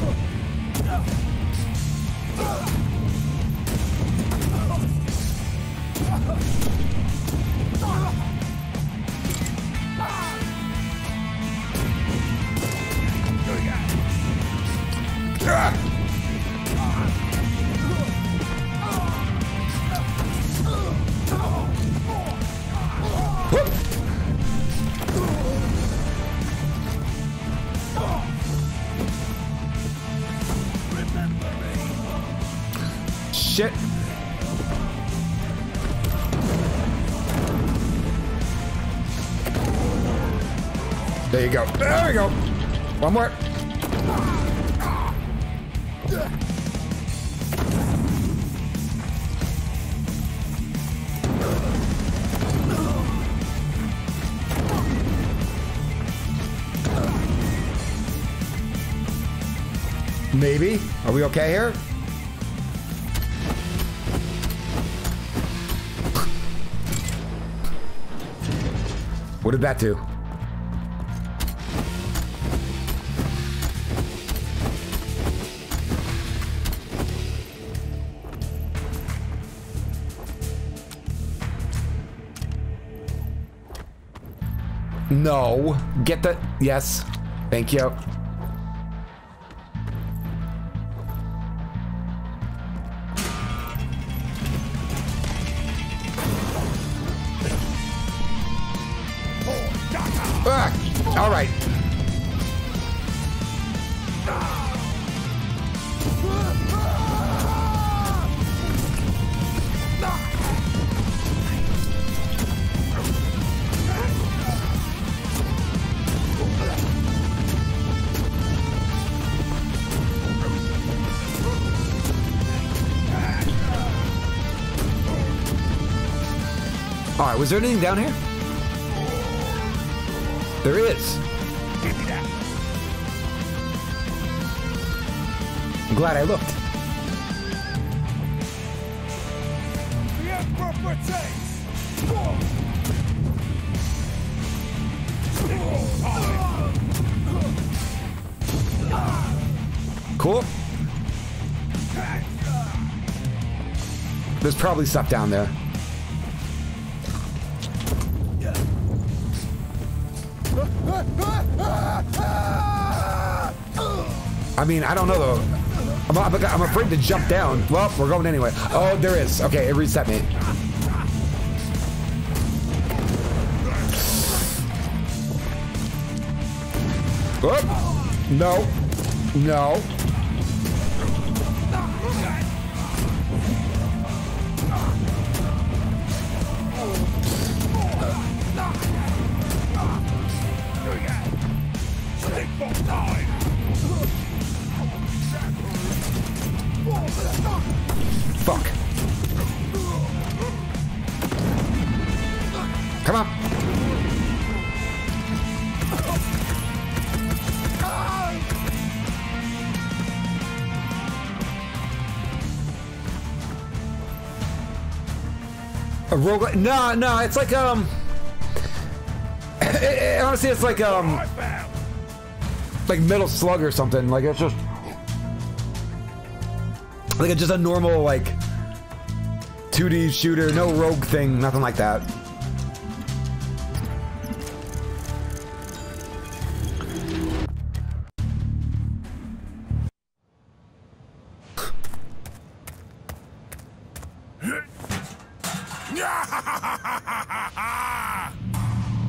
shit. There you go. There we go. One more. Maybe. Are we okay here? What did that do? No. Get the... Yes. Thank you. Ah, all right. All right, was there anything down here? There is. I'm glad I looked. The Emperor protects. Cool. There's probably stuff down there. I mean, I don't know though. I'm, I'm afraid to jump down. Well, we're going anyway. Oh, there is. Okay, it reset me. Oh, no, no. No, no, it's like, um, it, it, honestly, it's like, um, like Metal Slug or something. Like, it's just, like, it's just a normal, like, two D shooter, no rogue thing, nothing like that.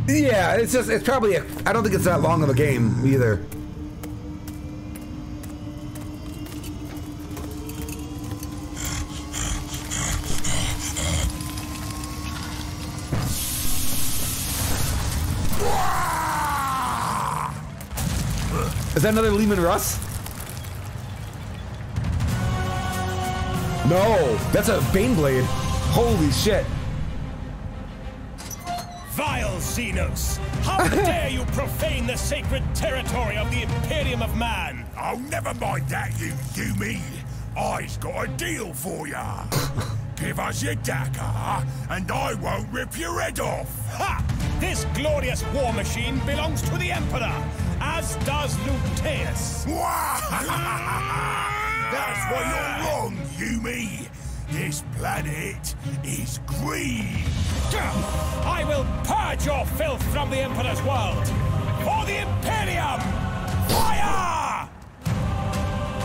Yeah, it's just, it's probably, a, I don't think it's that long of a game either. Is that another Leman Russ? No, that's a Baneblade. Holy shit. Vile Xenos! How dare you profane the sacred territory of the Imperium of Man! Oh, never mind that, you Yumi! I've got a deal for ya! Give us your dagger, and I won't rip your head off! Ha! This glorious war machine belongs to the Emperor, as does Lutius! That's why you're wrong, Yumi! This planet is green! I will purge your filth from the Emperor's world! For the Imperium! Fire!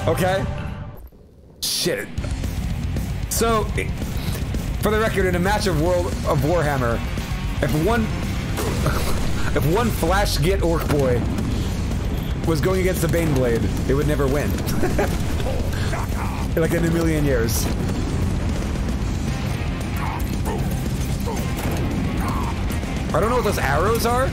Okay. Shit. So, for the record, in a match of World of Warhammer, if one... if one Flash Git Orc Boy was going against the Baneblade, they would never win. Like in a million years. I don't know what those arrows are.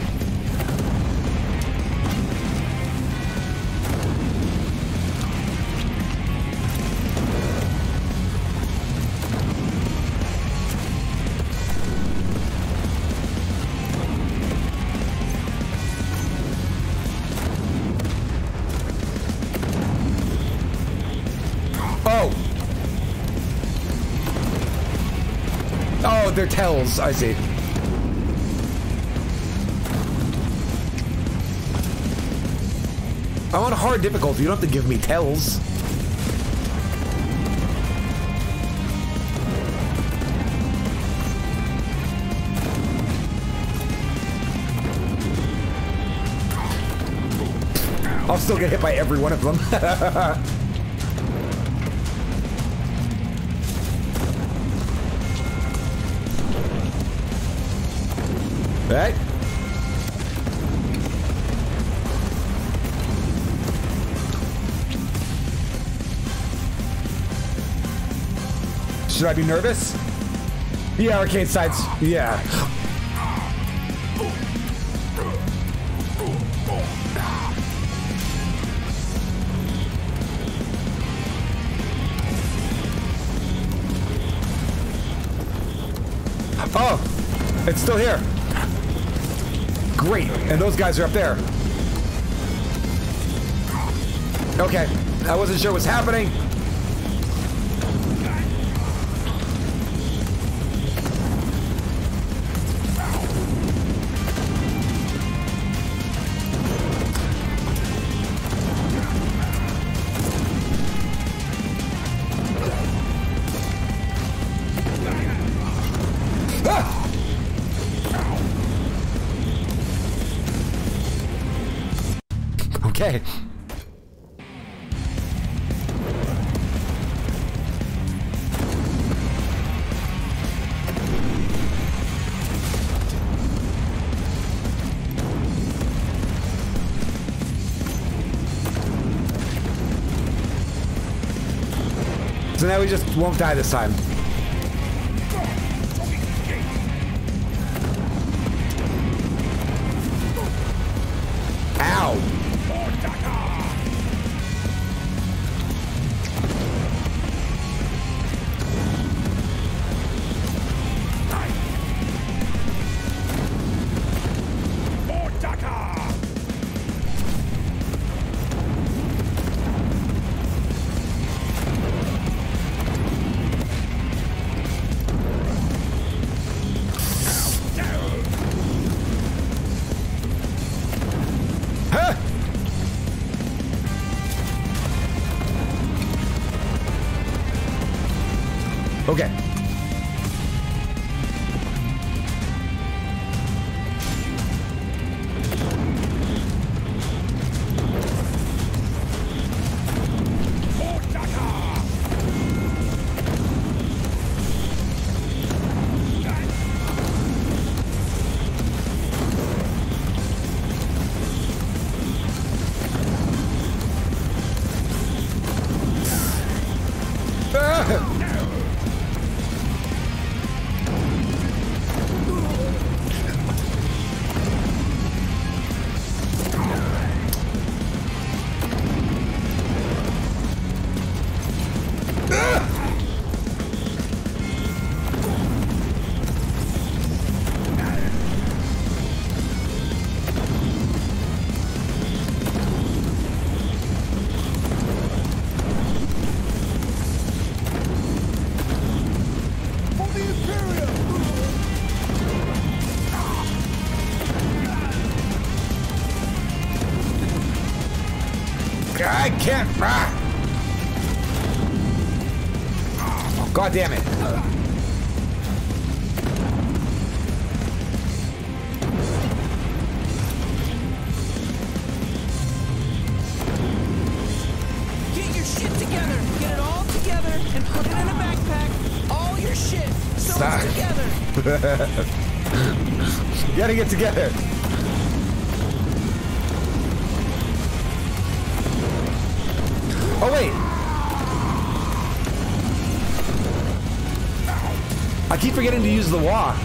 They're tells, I see. I'm on hard difficulty, you don't have to give me tells. I'll still get hit by every one of them. Right. Should I be nervous? Yeah, arcade sights. Yeah. Oh, it's still here. Great, and those guys are up there. Okay, I wasn't sure what's happening. Okay. So now we just won't die this time. God damn it. Get your shit together. Get it all together and put it in a backpack. All your shit. So it's together. You gotta get together. Oh, wait. I keep forgetting to use the wah.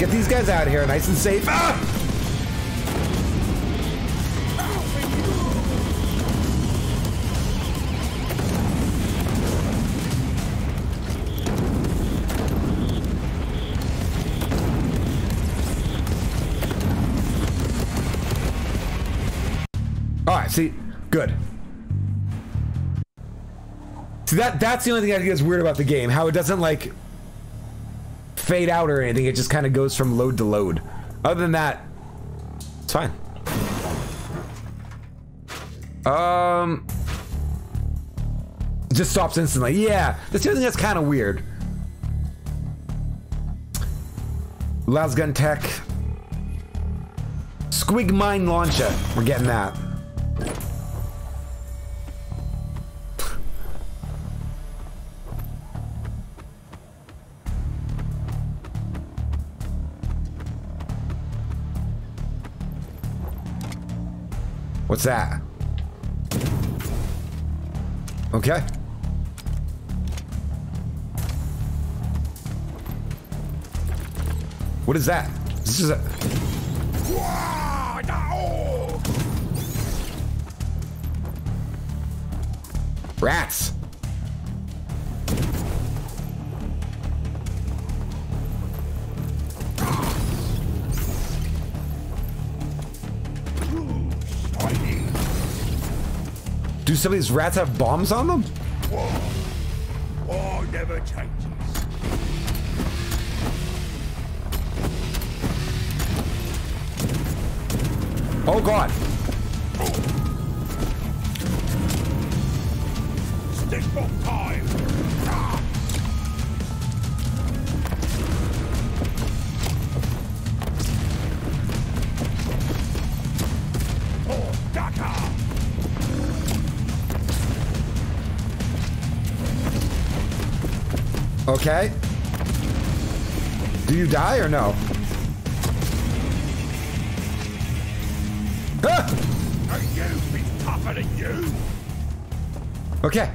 get these guys out of here nice and safe. Ah! All right, see, good. See, that, that's the only thing I think is weird about the game, how it doesn't like fade out or anything. It just kind of goes from load to load. Other than that, it's fine. Um, it just stops instantly. Yeah, that's the only thing that's kind of weird. Lasgun Tech. Squig Mine Launcher. We're getting that. What's that? Okay. What is that? This is a... Rats. Do some of these rats have bombs on them? War. War never changes. Oh God. Oh. Stick for time. Ah. Oh, Dakar. Okay. Do you die or no? Ah! Are you be tougher than you? Okay.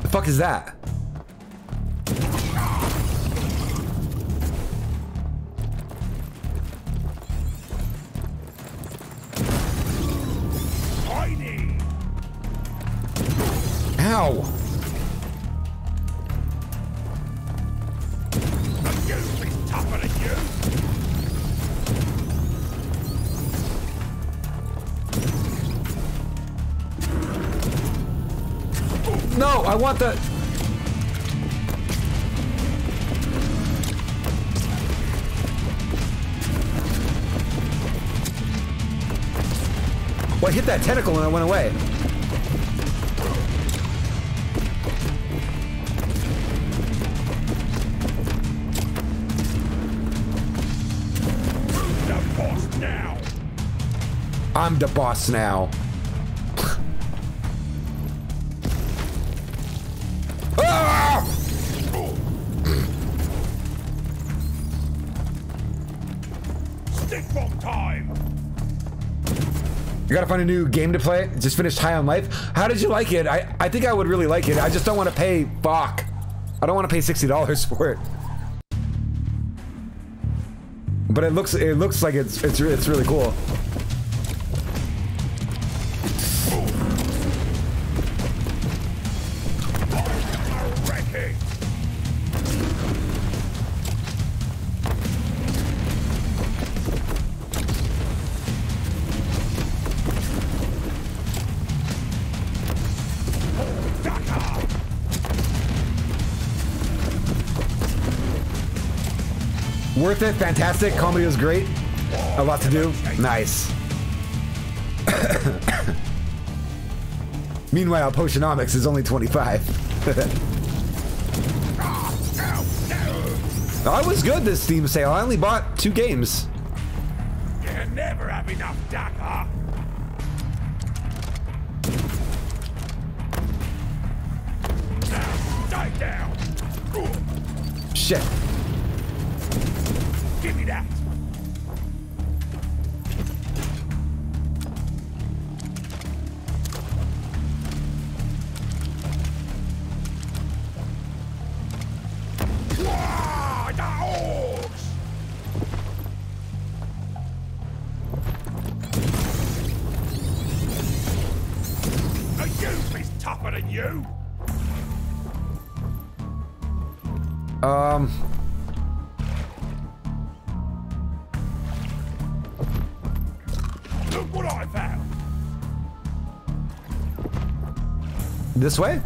The fuck is that? Ow! No, I want the... Well, I hit that tentacle and I went away. I'm the boss now. Ah! Stick for time. You gotta find a new game to play. Just finished High on Life. How did you like it? I, I think I would really like it. I just don't want to pay fuck. I don't want to pay sixty dollars for it. But it looks it looks like it's it's it's really cool. Worth it, fantastic, comedy was great. A lot to do, nice. Meanwhile, Potionomics is only twenty-five. I was good this Steam sale, I only bought two games. You never have enough data. Now, die down. Shit. Give me that. He's tougher than you. Um. Look what I found. This way?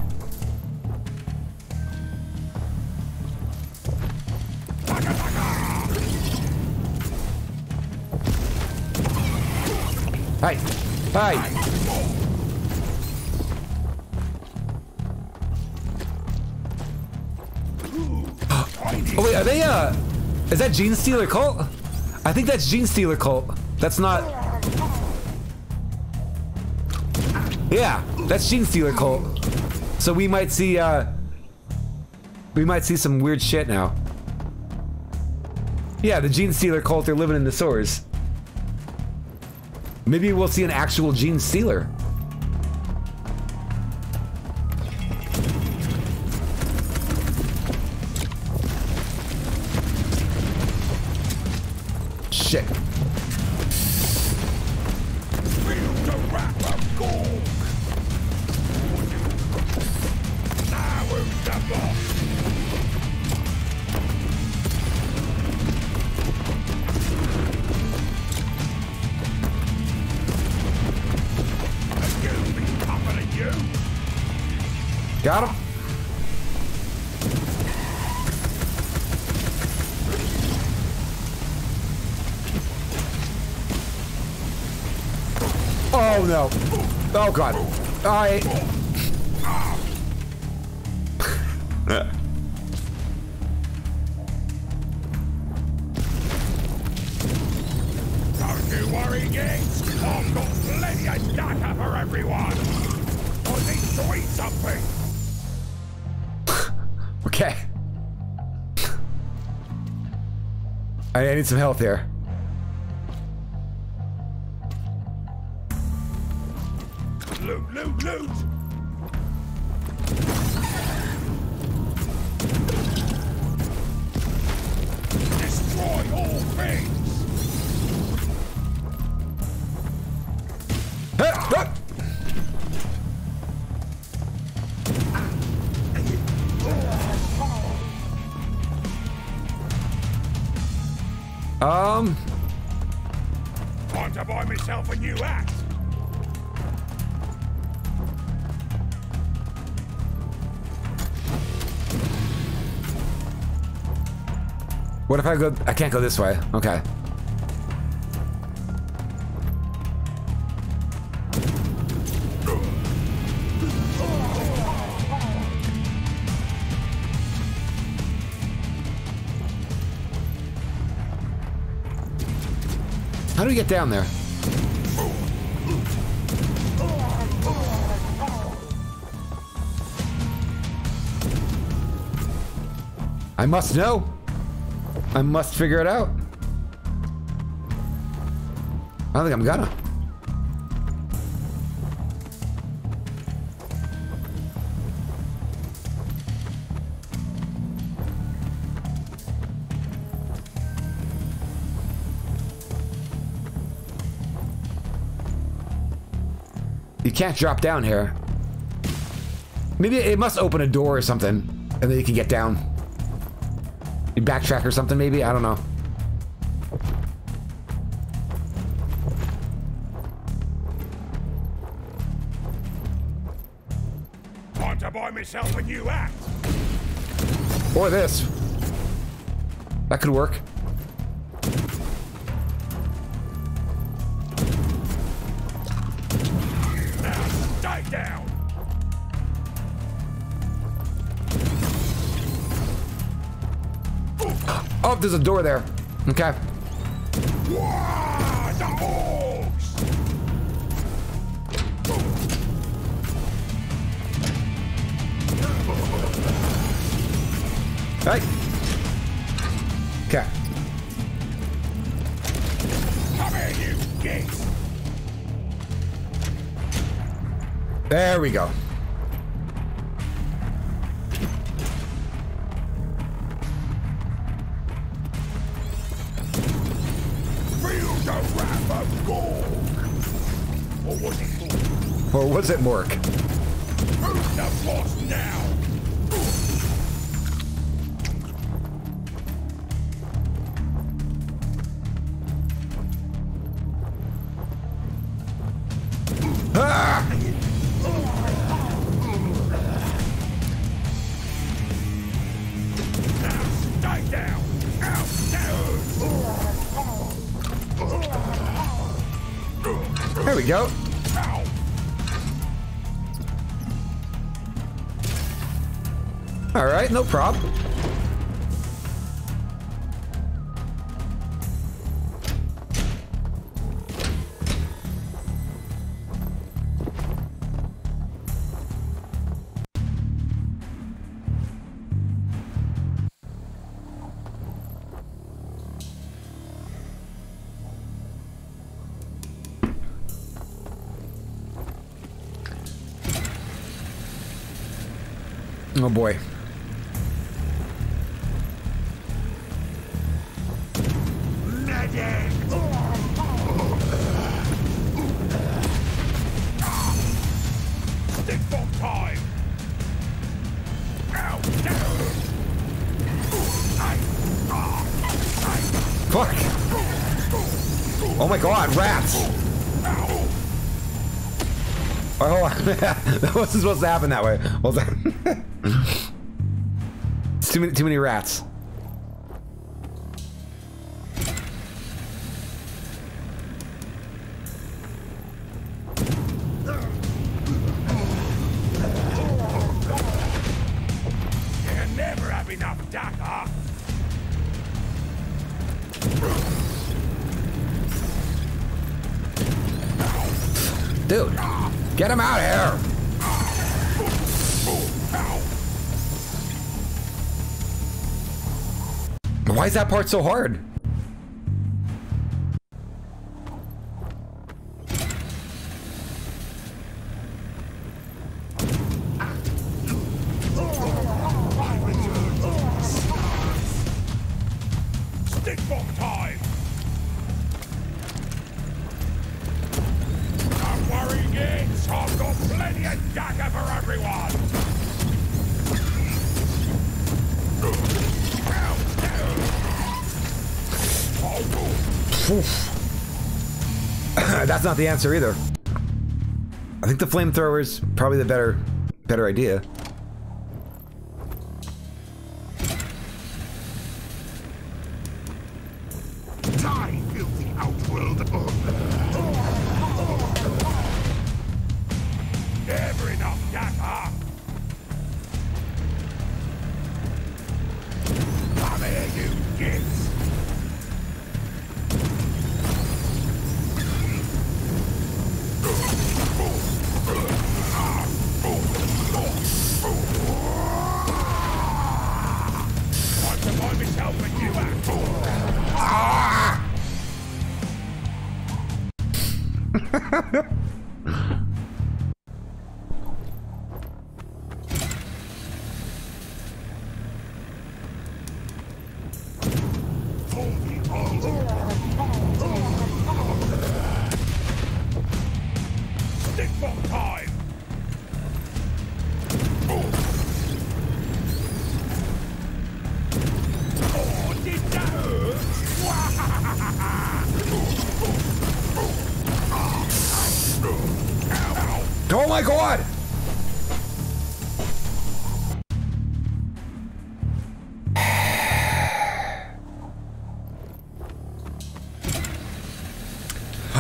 Hi. Hi. Oh wait, are they, uh, is that Genestealer Cult? I think that's Genestealer Cult. That's not... Yeah, that's Genestealer Cult. So we might see, uh... we might see some weird shit now. Yeah, the Genestealer Cult, they're living in the sewers. Maybe we'll see an actual Genestealer. Shit. Got him. Oh no! Oh god! I. Don't you worry, gang. I've got plenty of data for everyone. I need to eat something. Okay. I need some health here. Loot, loot, loot! Destroy all things! Hey, hey. Um... Time to buy myself a new axe! What if I go? I can't go this way. Okay. How do we get down there? I must know. I must figure it out. I don't think I'm gonna. You can't drop down here. Maybe it must open a door or something, and then you can get down. Backtrack or something, maybe? I don't know. Want to buy myself a new axe? Or this. That could work. Now stay down. Oh, there's a door there. Okay. Whoa, the horse. Hey. Okay. Come here, you geese. There we go. Or was it Mork? force now! Go. Ow. All right, no problem. Oh boy. Fuck. Oh my god, rats. Oh, hold on. That wasn't supposed to happen that way. Well done. It's too many, too many rats. Dude, get him out of here. Why is that part so hard? That's not the answer either. I think the flamethrower is probably the better, better idea. Die, filthy outworld! Never enough data. Come here, you gits. Oh my god!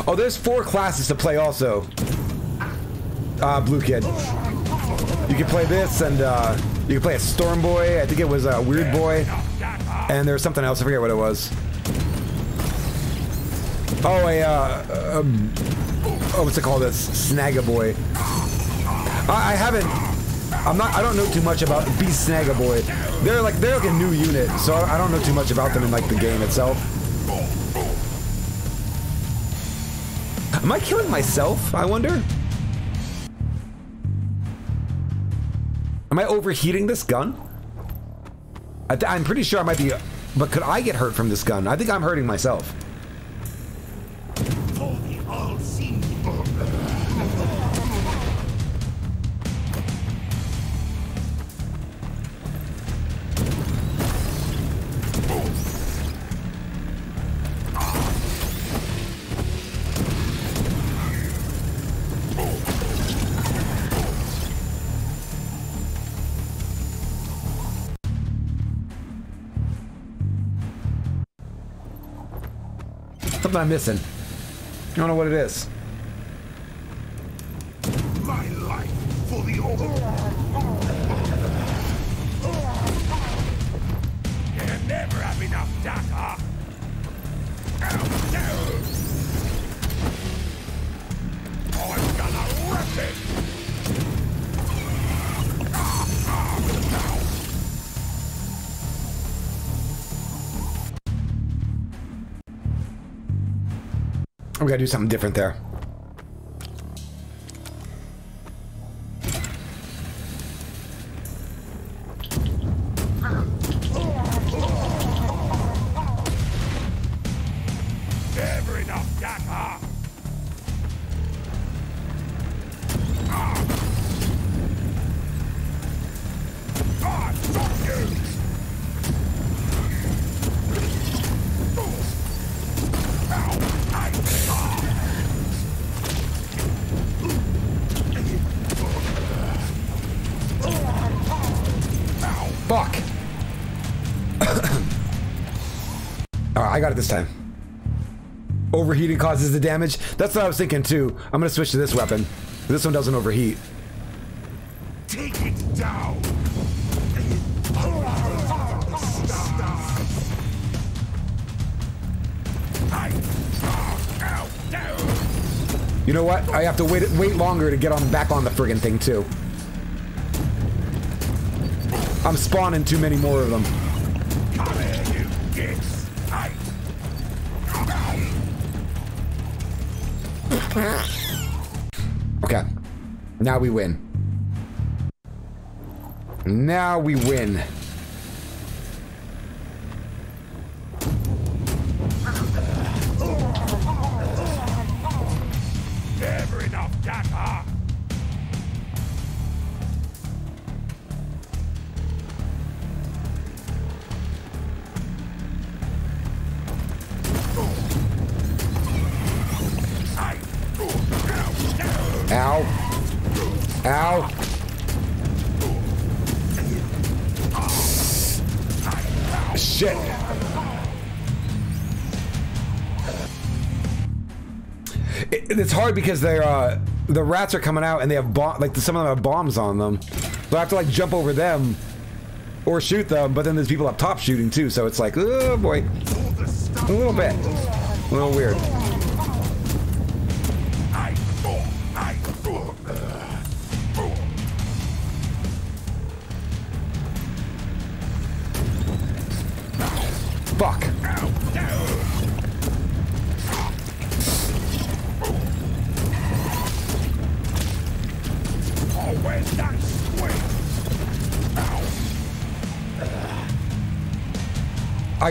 Oh, there's four classes to play also. Ah, uh, Blue Kid. You can play this and uh, you can play a Storm Boy. I think it was a uh, Weird Boy. And there was something else, I forget what it was. Oh, a, uh, um, oh, what's it called? This Snaga Boy. I haven't. I'm not. I don't know too much about Beast Snaga Boy. They're like they're like a new unit, so I don't know too much about them in like the game itself. Am I killing myself? I wonder. Am I overheating this gun? I th I'm pretty sure I might be. But could I get hurt from this gun? I think I'm hurting myself. Something I'm missing. I don't know what it is. My life for the Ogryn. You'll never have enough data. Oh, no. I'm gonna rip it. We gotta do something different there. I got it this time. Overheating causes the damage. That's what I was thinking too. I'm gonna switch to this weapon. This one doesn't overheat. Take it down. You know what? I have to wait wait longer to get on back on the friggin' thing too. I'm spawning too many more of them. Okay, now we win. Now we win. Never enough data. Ow. Ow. Shit. It, it's hard because they're, uh, the rats are coming out and they have bomb, like some of them have bombs on them. So I have to like jump over them or shoot them, but then there's people up top shooting too. So it's like, oh boy, a little bit, a little weird. Fuck. I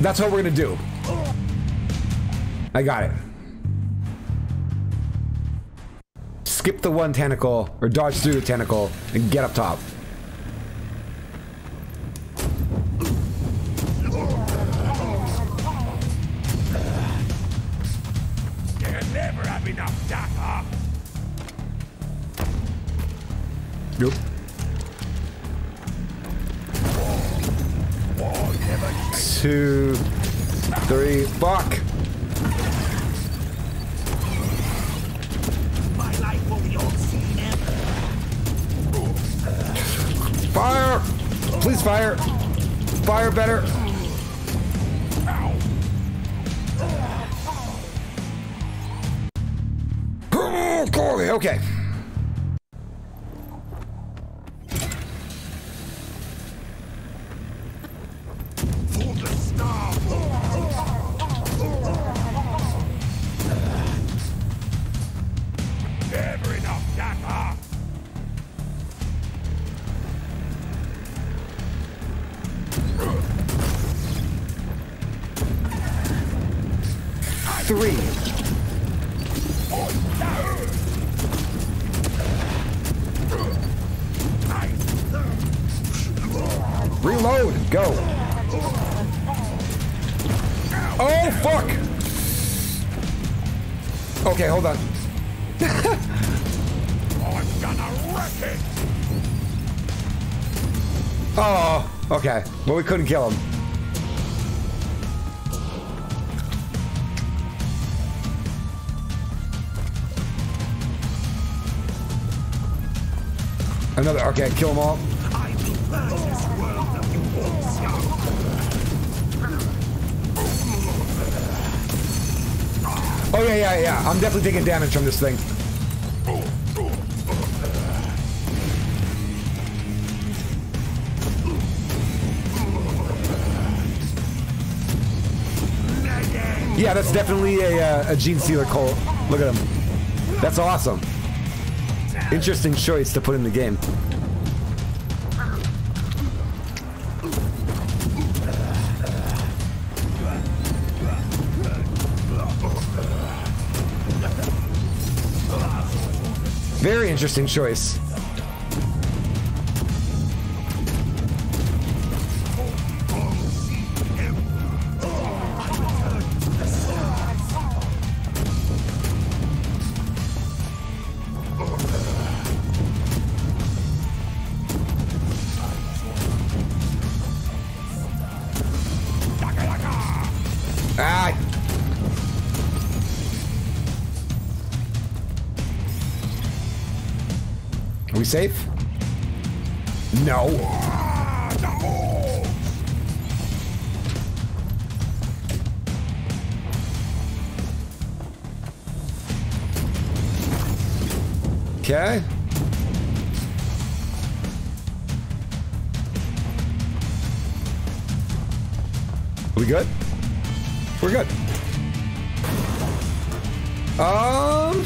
That's what we're gonna do. I got it. Skip the one tentacle, or dodge through the tentacle, and get up top. You'll never have enough data. Nope. Two, three, fuck! My life will be all seen ever. Fire! Please fire! Fire better! Okay. three. Reload, go. Oh, fuck. Okay, hold on. I'm gonna wreck it. Oh, okay. Well, we couldn't kill him. Another, okay, kill them all. I will burn this world that you won't scout. Oh, yeah, yeah, yeah. I'm definitely taking damage from this thing. Yeah, that's definitely a, a, a Genestealer Cult. Look at him. That's awesome. Interesting choice to put in the game. Very interesting choice. Safe? No. Okay. We good? We're good. Um.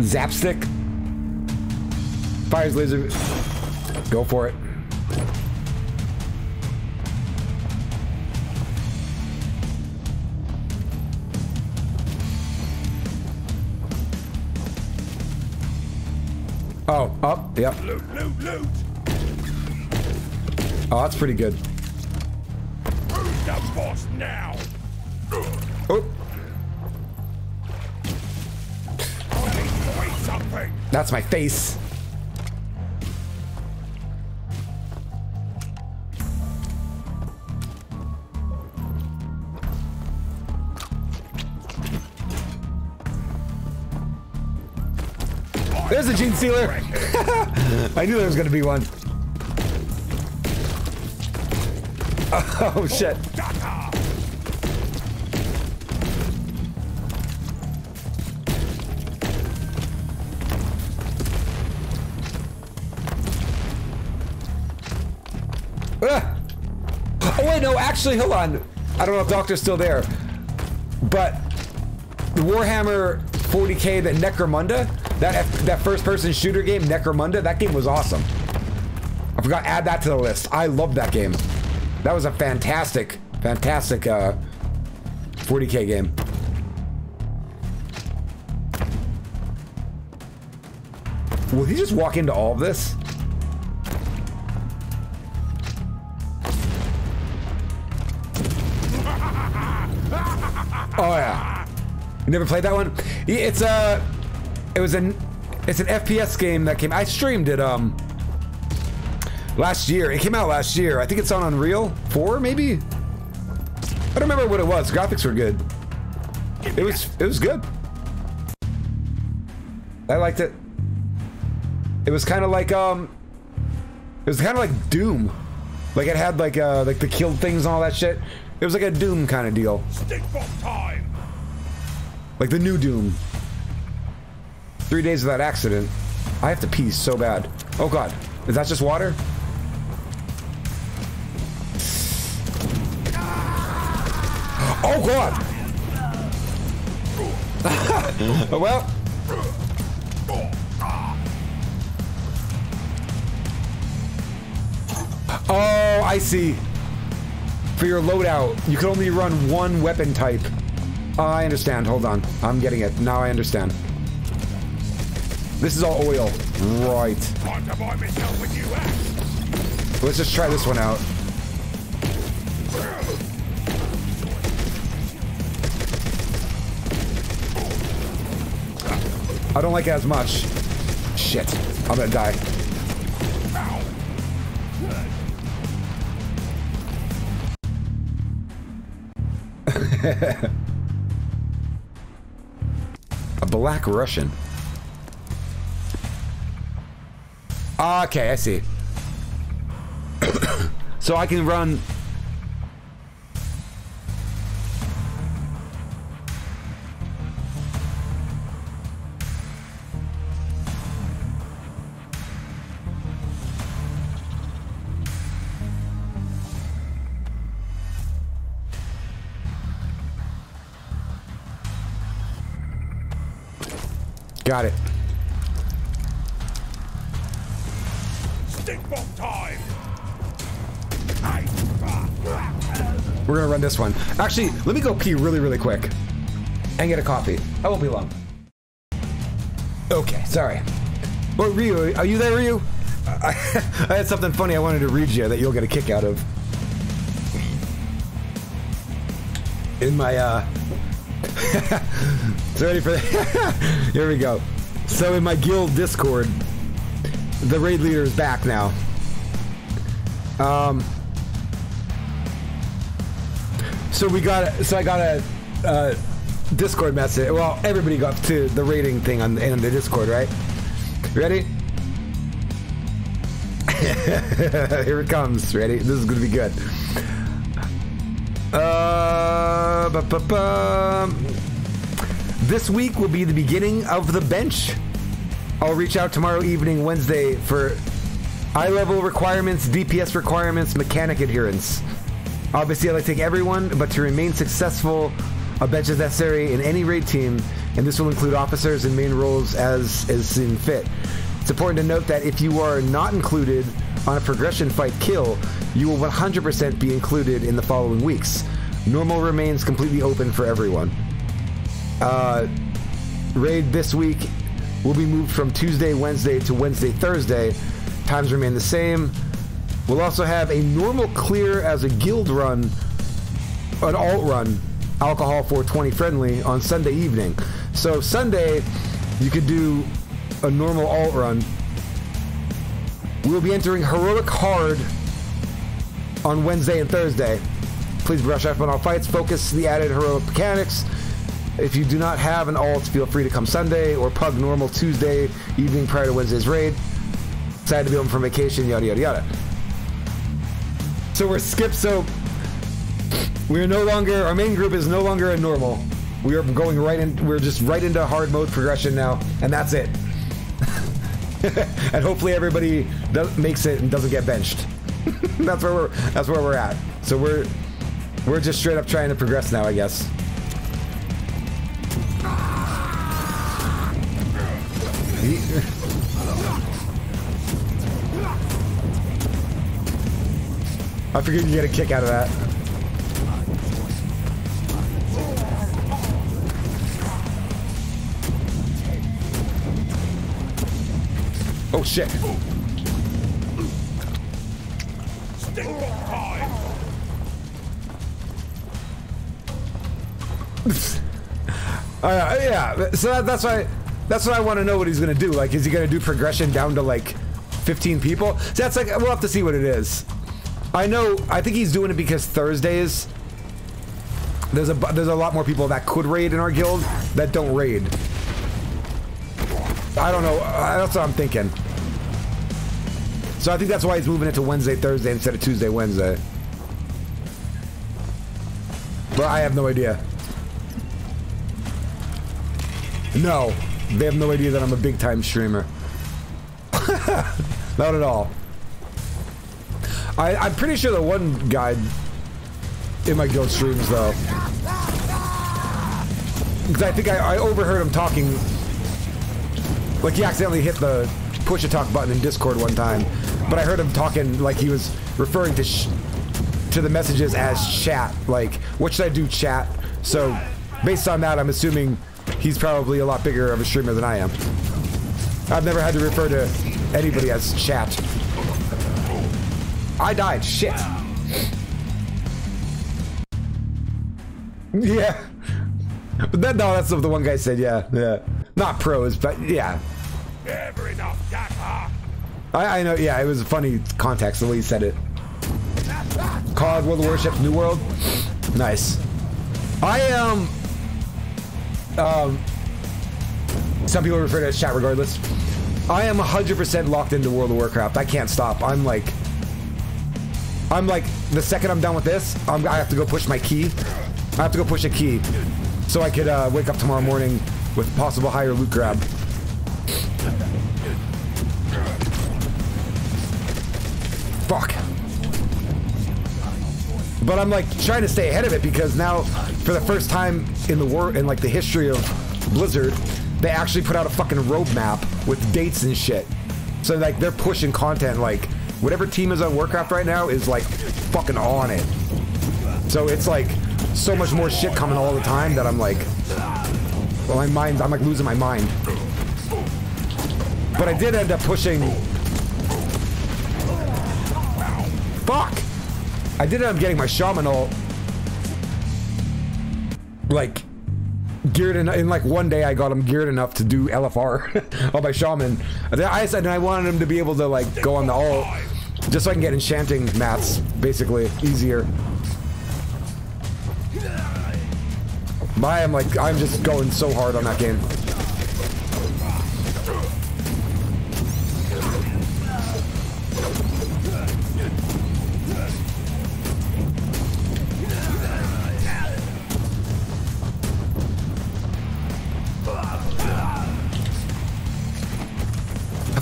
Zapstick. Fires laser. Go for it. Oh, up. Yep. Loot, loot, loot. Oh, that's pretty good. Who's the boss now? Oh. That's my face. There's a Genestealer. I knew there was gonna be one. Oh shit. Actually, hold on. I don't know if Doctor's still there, but the Warhammer forty K, the Necromunda, that that first-person shooter game, Necromunda, that game was awesome. I forgot to add that to the list. I loved that game. That was a fantastic, fantastic uh, forty K game. Will he just walk into all of this? Oh yeah, you never played that one? It's a, it was an, it's an F P S game that came. I streamed it um last year. It came out last year. I think it's on Unreal four maybe. I don't remember what it was. Graphics were good. It was it was good. I liked it. It was kind of like um, it was kind of like Doom, like it had like uh like the killed things and all that shit. It was like a Doom kind of deal. Stinkbomb time. Like the new Doom. Three days of that accident. I have to pee so bad. Oh god. Is that just water? Oh god! Oh well. Oh, I see. For your loadout, you can only run one weapon type. Oh, I understand. Hold on. I'm getting it. Now I understand. This is all oil. Right. Let's just try this one out. I don't like it as much. Shit. I'm gonna die. A black Russian. Okay, I see. So I can run... Got it. Stink bomb time. We're gonna run this one. Actually, let me go pee really, really quick and get a coffee. I won't be long. Okay, sorry. Well, Ryu, are you there, Ryu? I, I had something funny I wanted to read you that you'll get a kick out of. In my uh. So ready for that? Here we go. So in my guild Discord, the raid leader is back now. Um. So we got. So I got a uh, Discord message. Well, everybody got to the raiding thing on the, on the Discord, right? Ready? Here it comes. Ready? This is gonna be good. Uh. Ba -ba -ba. This week will be the beginning of the bench. I'll reach out tomorrow evening, Wednesday, for eye level requirements, D P S requirements, mechanic adherence. Obviously, I like to take everyone, but to remain successful, a bench is necessary in any raid team, and this will include officers and main roles as is seen fit. It's important to note that if you are not included on a progression fight kill, you will one hundred percent be included in the following weeks. Normal remains completely open for everyone. Uh, raid this week will be moved from Tuesday, Wednesday to Wednesday, Thursday. Times remain the same. We'll also have a normal clear as a guild run, an alt run, alcohol four twenty friendly on Sunday evening. So Sunday, you could do a normal alt run. We'll be entering Heroic Hard on Wednesday and Thursday. Please brush up on all fights, focus the added heroic mechanics. If you do not have an alt, feel free to come Sunday or pug normal Tuesday evening prior to Wednesday's raid. Excited to be home from vacation, yada, yada, yada. So we're skipped, so we're no longer, our main group is no longer a normal. We are going right in, we're just right into hard mode progression now, and that's it. And hopefully everybody does, makes it and doesn't get benched. That's where we're, that's where we're at. So we're, we're just straight up trying to progress now, I guess. I figured you'd get a kick out of that. Oh shit. uh, yeah, so that, that's why. That's what I want to know what he's going to do. Like, is he going to do progression down to, like, fifteen people? So that's like, we'll have to see what it is. I know, I think he's doing it because Thursdays, there's a, there's a lot more people that could raid in our guild that don't raid. I don't know. That's what I'm thinking. So I think that's why he's moving it to Wednesday, Thursday instead of Tuesday, Wednesday. But I have no idea. No. They have no idea that I'm a big-time streamer. Not at all. I, I'm pretty sure the one guy in my guild streams, though. Because I think I, I overheard him talking. Like, he accidentally hit the push a talk button in Discord one time. But I heard him talking like he was referring to sh to the messages as chat. Like, what should I do, chat? So, based on that, I'm assuming he's probably a lot bigger of a streamer than I am. I've never had to refer to anybody as chat. I died. Shit. Yeah. But then, no, that's what the one guy said, yeah. Yeah. Not pros, but yeah. Never enough data. I, I know, yeah, it was a funny context the way he said it. C O D, World of Warcraft, New World. Nice. I am... Um, um, some people refer to it as chat regardless. I am one hundred percent locked into World of Warcraft. I can't stop. I'm like... I'm like, the second I'm done with this, I'm, I have to go push my key. I have to go push a key. So I could uh, wake up tomorrow morning with possible higher loot grab. Fuck. But I'm like trying to stay ahead of it because now, for the first time in the war, in like the history of Blizzard, they actually put out a fucking roadmap with dates and shit. So like they're pushing content. Like whatever team is on Warcraft right now is like fucking on it. So it's like so much more shit coming all the time that I'm like, well, my mind, I'm like losing my mind. But I did end up pushing. Fuck! I did end up getting my shaman ult, like, geared in, in like one day I got him geared enough to do L F R on my shaman. I said I wanted him to be able to like go on the ult, just so I can get enchanting maths, basically, easier. But I am like, I'm just going so hard on that game.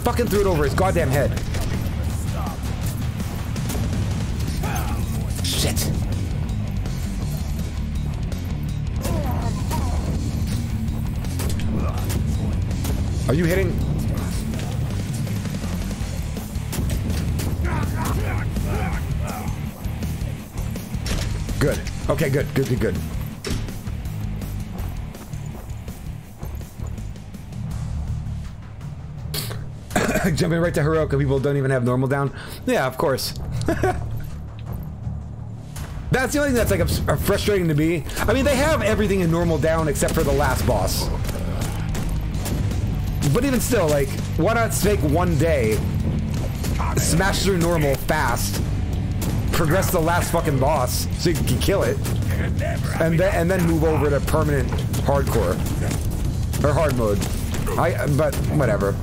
Fucking threw it over his goddamn head. Shit. Are you hitting? Good. Okay, good, good, good, good. Jumping right to Heroic and people don't even have normal down. Yeah, of course. That's the only thing that's like frustrating to me. I mean, they have everything in normal down except for the last boss. But even still, like, why not take one day, smash through normal fast, progress the last fucking boss so you can kill it, and then and then move over to permanent hardcore or hard mode. I but whatever.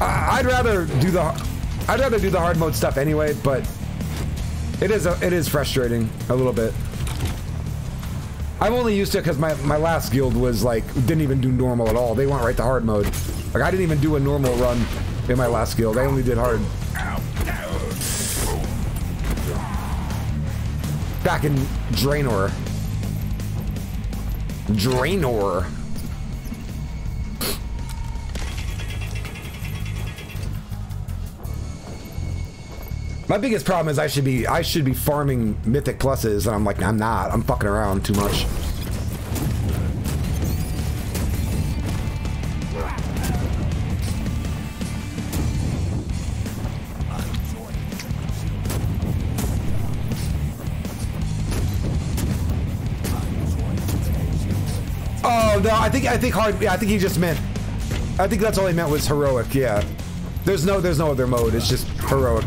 I'd rather do the I'd rather do the hard mode stuff anyway, but it is a, it is frustrating a little bit. I'm only used to it because my, my last guild was like didn't even do normal at all. They went right to hard mode. Like I didn't even do a normal run in my last guild. I only did hard. Back in Draenor. Draenor. My biggest problem is I should be I should be farming Mythic pluses, and I'm like, I'm not. I'm fucking around too much. Oh no, I think I think hard. Yeah, I think he just meant. I think that's all he meant was Heroic. Yeah, there's no there's no other mode. It's just Heroic.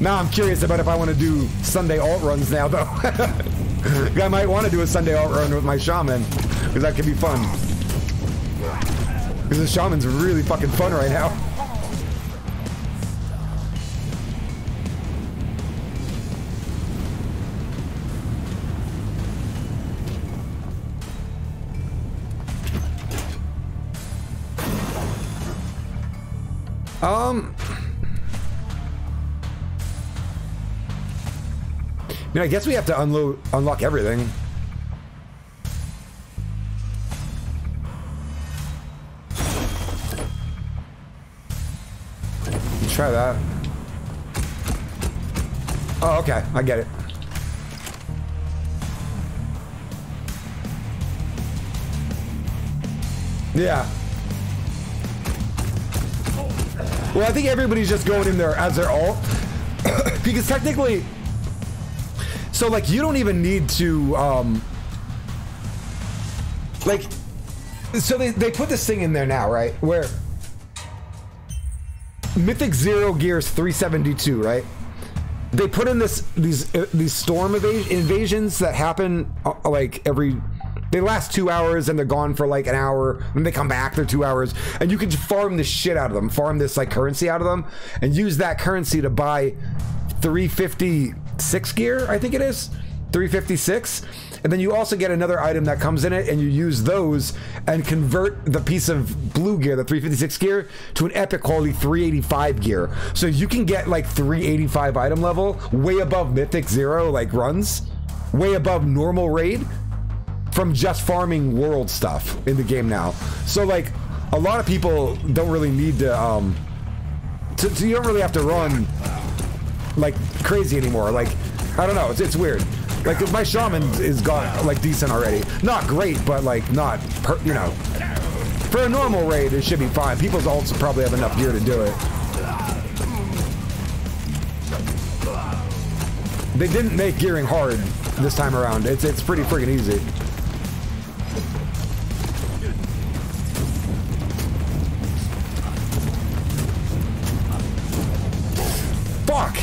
Now I'm curious about if I want to do Sunday alt runs now, though. I might want to do a Sunday alt run with my shaman, because that could be fun. Because the shaman's really fucking fun right now. Um, I mean, I guess we have to unload, unlock everything. Let's try that. Oh, okay, I get it. Yeah. Well, I think everybody's just going in there as their ult. Because technically... So, like, you don't even need to... Um, like... So they, they put this thing in there now, right? Where... Mythic Zero Gears three seventy-two, right? They put in this these uh, these storm invas invasions that happen, uh, like, every... They last two hours and they're gone for like an hour. Then they come back, they're two hours. And you can farm the shit out of them. Farm this like currency out of them. And use that currency to buy three fifty-six gear, I think it is. three fifty-six. And then you also get another item that comes in it and you use those and convert the piece of blue gear, the three fifty-six gear, to an epic quality three eighty-five gear. So you can get like three eighty-five item level, way above Mythic Zero like runs, way above normal raid, from just farming world stuff in the game now. So like, a lot of people don't really need to, um, to, to you don't really have to run like crazy anymore. Like, I don't know, it's, it's weird. Like, my shaman is got like decent already. Not great, but like not, per, you know. For a normal raid, it should be fine. People's ults probably have enough gear to do it. They didn't make gearing hard this time around. It's, it's pretty friggin' easy. Fuck!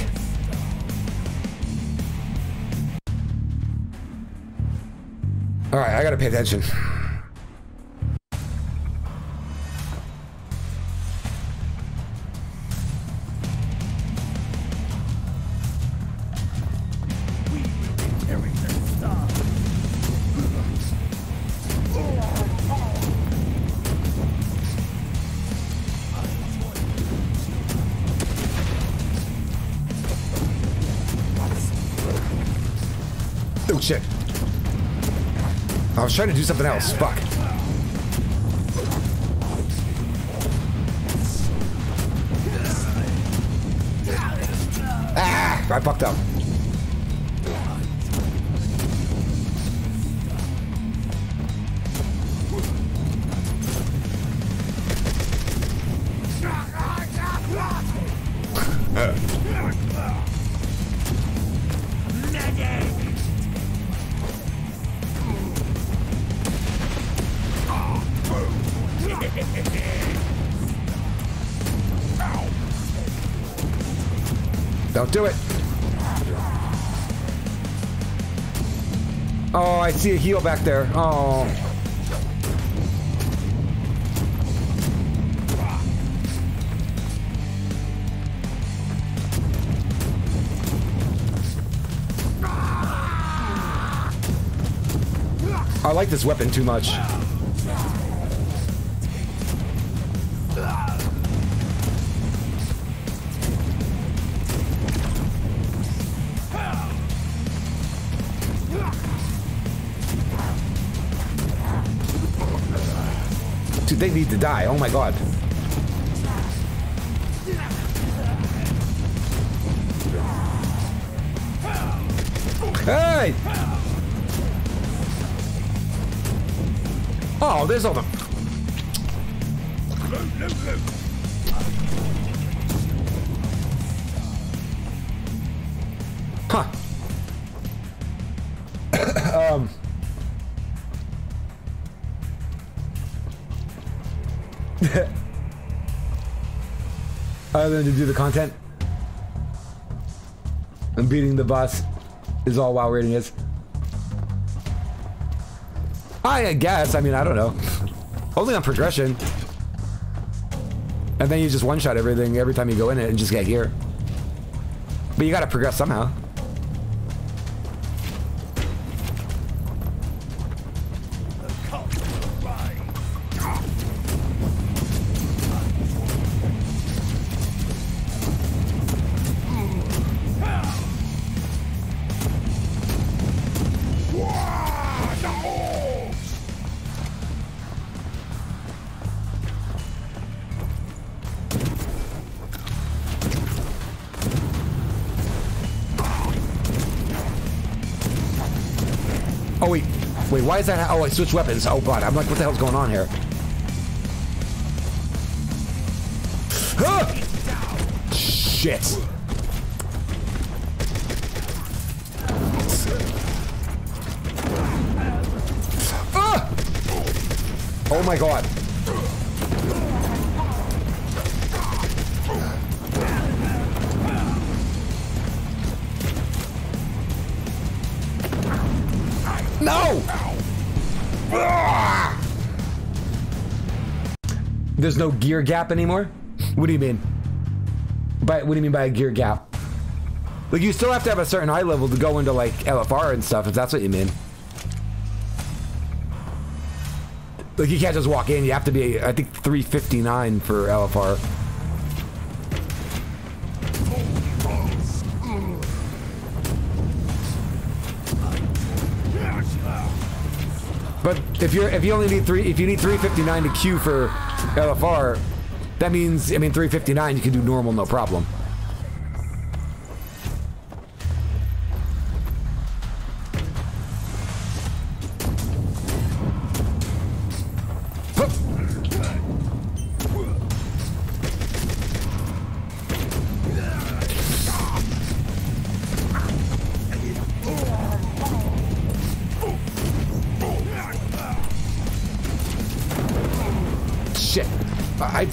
Alright, I gotta pay attention. Shit. I was trying to do something else. Fuck. Ah! I fucked up. Don't do it. Oh, I see a heal back there. Oh. I like this weapon too much. They need to die. Oh my god. Hey! Oh, there's all the... Huh. um... Other than to do the content and beating the boss is all WoW rating is. I guess. I mean, I don't know. Only on progression. And then you just one shot everything every time you go in it and just get gear. But you gotta progress somehow. Wait, why is that? Oh, I switched weapons. Oh god, I'm like, what the hell's going on here? Huh! Shit. Ah! Oh my god. No! Ah! There's no gear gap anymore? What do you mean? By, what do you mean by a gear gap? Like, you still have to have a certain eye level to go into, like, L F R and stuff, if that's what you mean. Like, you can't just walk in. You have to be, I think, three fifty-nine for L F R. But if you're if you only need three if you need three fifty-nine to queue for L F R, that means I mean three fifty-nine you can do normal no problem.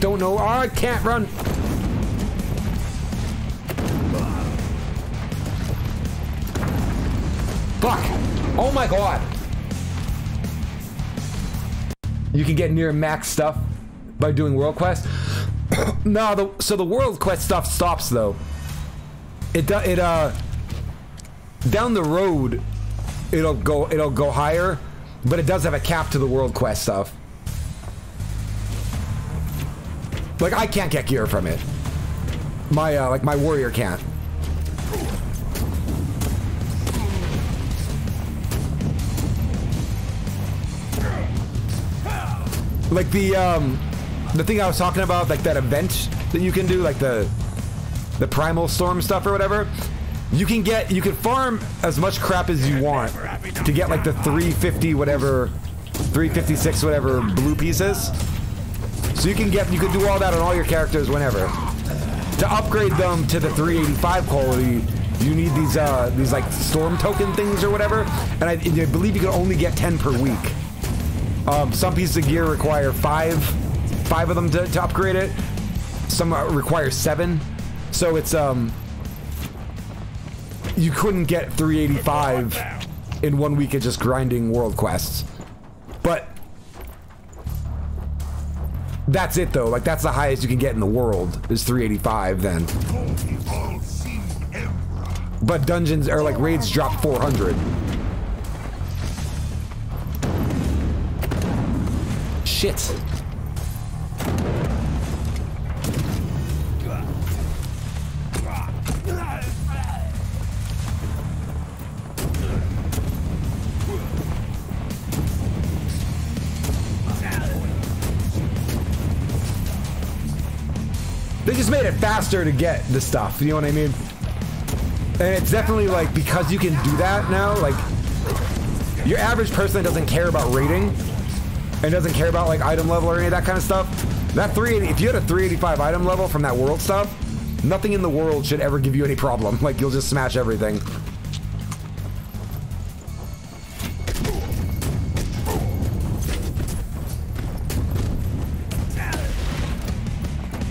Don't know. Oh, I can't run. Fuck. Oh my god. You can get near max stuff by doing world quest. No, the, so the world quest stuff stops though. It does. It uh. Down the road, it'll go. It'll go higher, but it does have a cap to the world quest stuff. Like, I can't get gear from it. My, uh, like, my warrior can't. Like, the, um, the thing I was talking about, like, that event that you can do, like, the, the primal storm stuff or whatever, you can get, you can farm as much crap as you want to get, like, the three fifty whatever, three fifty-six whatever blue pieces. So you can get, you can do all that on all your characters whenever. To upgrade them to the three eighty-five quality, you need these, uh, these like storm token things or whatever. And I, I believe you can only get ten per week. Um, some pieces of gear require five, five of them to, to upgrade it. Some require seven. So it's, um, you couldn't get three eighty-five in one week of just grinding world quests. But that's it though, like that's the highest you can get in the world is three eighty-five then. But dungeons or like raids drop four hundred. Shit. They just made it faster to get the stuff, you know what I mean? And it's definitely like, because you can do that now, like, your average person that doesn't care about rating, and doesn't care about like item level or any of that kind of stuff, that three eighty, if you had a three eighty-five item level from that world stuff, nothing in the world should ever give you any problem. Like, you'll just smash everything.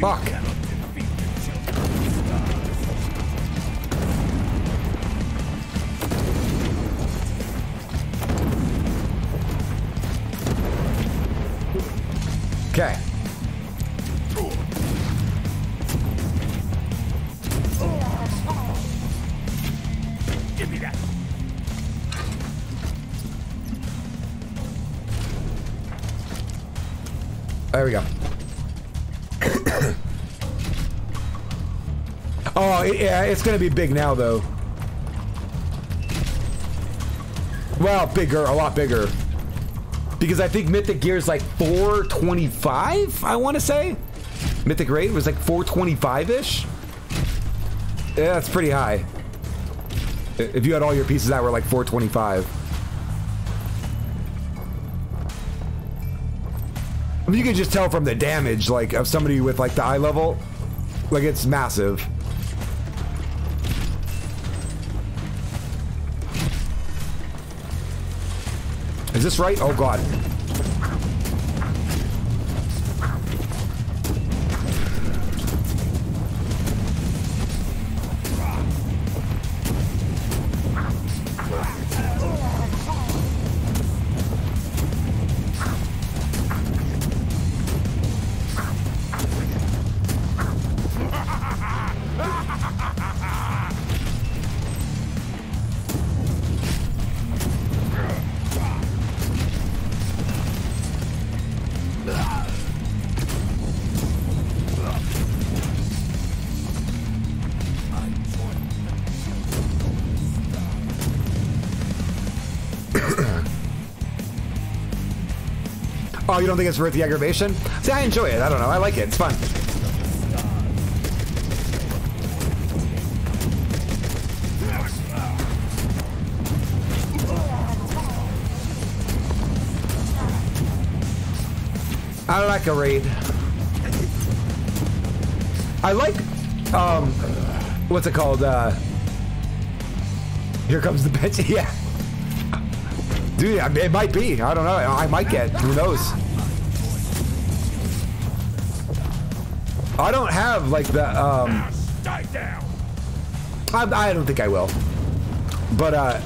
Fuck. Okay. Give me that. There we go. Oh, yeah, it's gonna be big now, though. Well, bigger, a lot bigger. Because I think Mythic Gear is like four twenty-five, I want to say. Mythic Raid was like four twenty-five-ish. Yeah, that's pretty high. If you had all your pieces that were like four twenty-five. I mean, you can just tell from the damage, like, of somebody with, like, the eye level. Like, it's massive. Is this right? Oh, God. Oh, you don't think it's worth the aggravation? See, I enjoy it. I don't know. I like it. It's fun. I like a raid. I like, um, what's it called? Uh, here comes the bitch. Yeah. Dude, it might be. I don't know. I might get. Who knows? I don't have like the um I, I don't think I will, but uh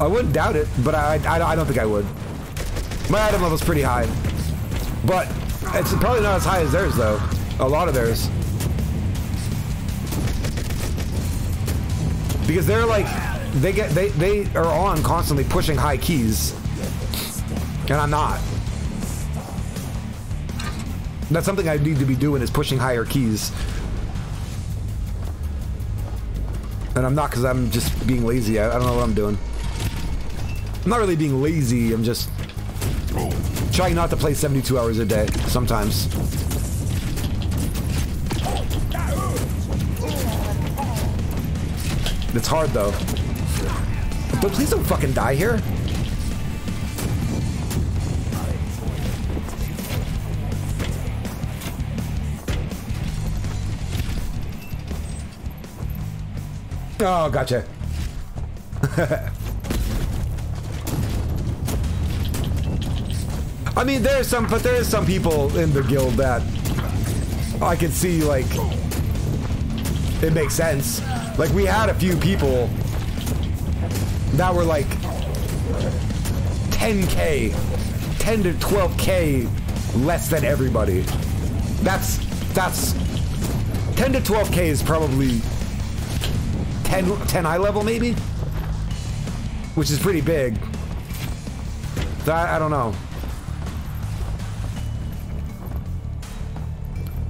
I wouldn't doubt it, but I, I, I don't think I would. My item level's pretty high, but it's probably not as high as theirs though, a lot of theirs, because they're like they get they, they are on constantly pushing high keys and I'm not. That's something I need to be doing, is pushing higher keys. And I'm not, because I'm just being lazy. I, I don't know what I'm doing. I'm not really being lazy. I'm just trying not to play seventy-two hours a day sometimes. It's hard, though. But please don't fucking die here. Oh, gotcha. I mean, there's some, but there's some people in the guild that I can see, like, it makes sense. Like, we had a few people that were like ten K, ten to twelve K less than everybody. That's, that's, ten to twelve K is probably ten, ten eye level maybe, which is pretty big. That, I don't know.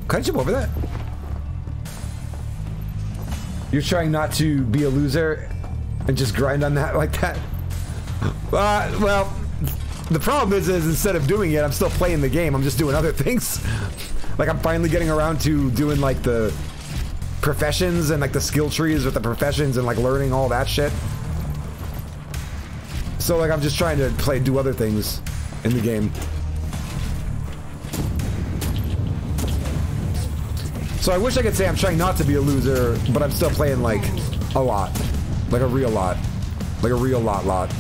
Can I jump over that? You're trying not to be a loser and just grind on that like that? Uh, well, the problem is, is instead of doing it, I'm still playing the game. I'm just doing other things. Like, I'm finally getting around to doing like the professions and like the skill trees with the professions and like learning all that shit. So like I'm just trying to play, do other things in the game. So I wish I could say I'm trying not to be a loser, but I'm still playing like a lot, like a real lot, like a real lot lot.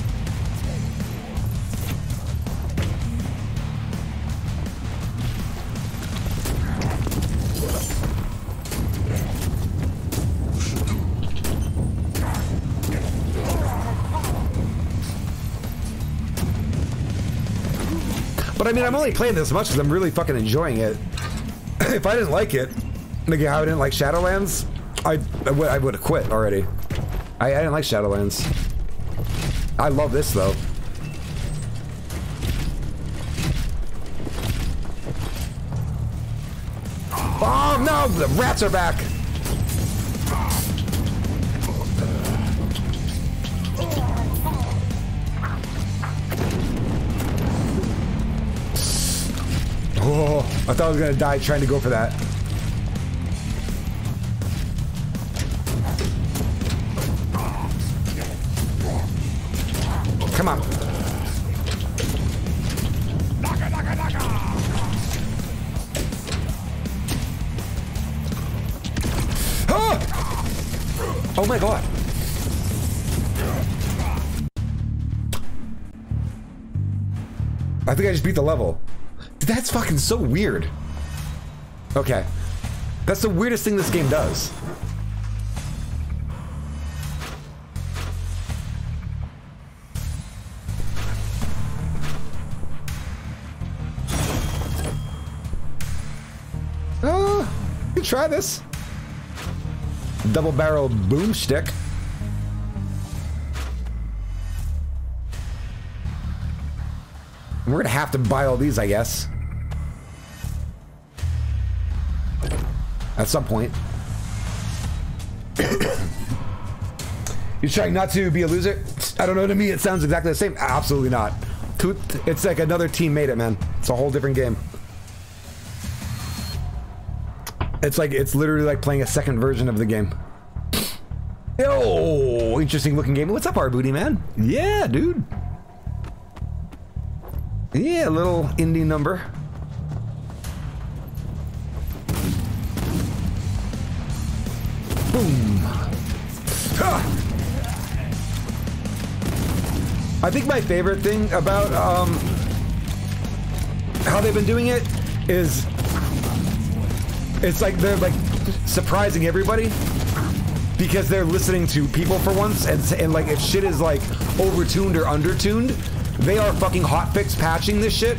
But I mean, I'm only playing this much because I'm really fucking enjoying it. If I didn't like it, like how I didn't like Shadowlands, I, I would have quit already. I, I didn't like Shadowlands. I love this though. Oh no, the rats are back. Oh, I thought I was gonna die trying to go for that. Come on. Oh my god! I think I just beat the level. That's fucking so weird. Okay. That's the weirdest thing this game does. Oh, you can try this. Double barrel boomstick. We're gonna have to buy all these, I guess. At some point. You're trying not to be a loser? I don't know, to me it sounds exactly the same. Absolutely not. It's like another team made it, man. It's a whole different game. It's like, it's literally like playing a second version of the game. Oh, interesting looking game. What's up, our booty man? Yeah, dude. Yeah, little indie number. Boom. Ah. I think my favorite thing about um, how they've been doing it is it's like they're like surprising everybody because they're listening to people for once, and, and like if shit is like overtuned or undertuned, they are fucking hotfix patching this shit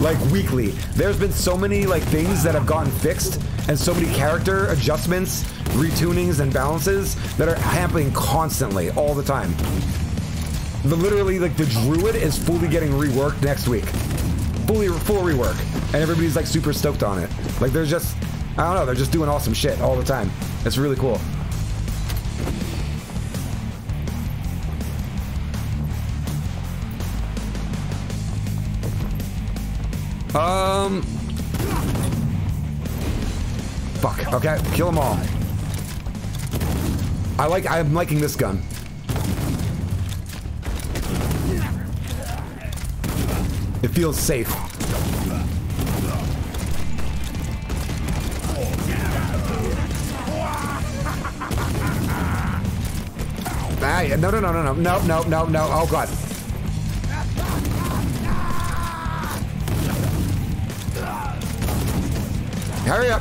like weekly. There's been so many like things that have gotten fixed and so many character adjustments, retunings and balances that are happening constantly all the time. The literally like the druid is fully getting reworked next week. Fully full rework. And everybody's like super stoked on it. Like they're just, I don't know, they're just doing awesome shit all the time. It's really cool. Um. Fuck. Okay, kill them all. I like. I'm liking this gun. It feels safe. Ah, yeah. No, no, no, no, no, no, no, no, no. Oh god. Hurry up.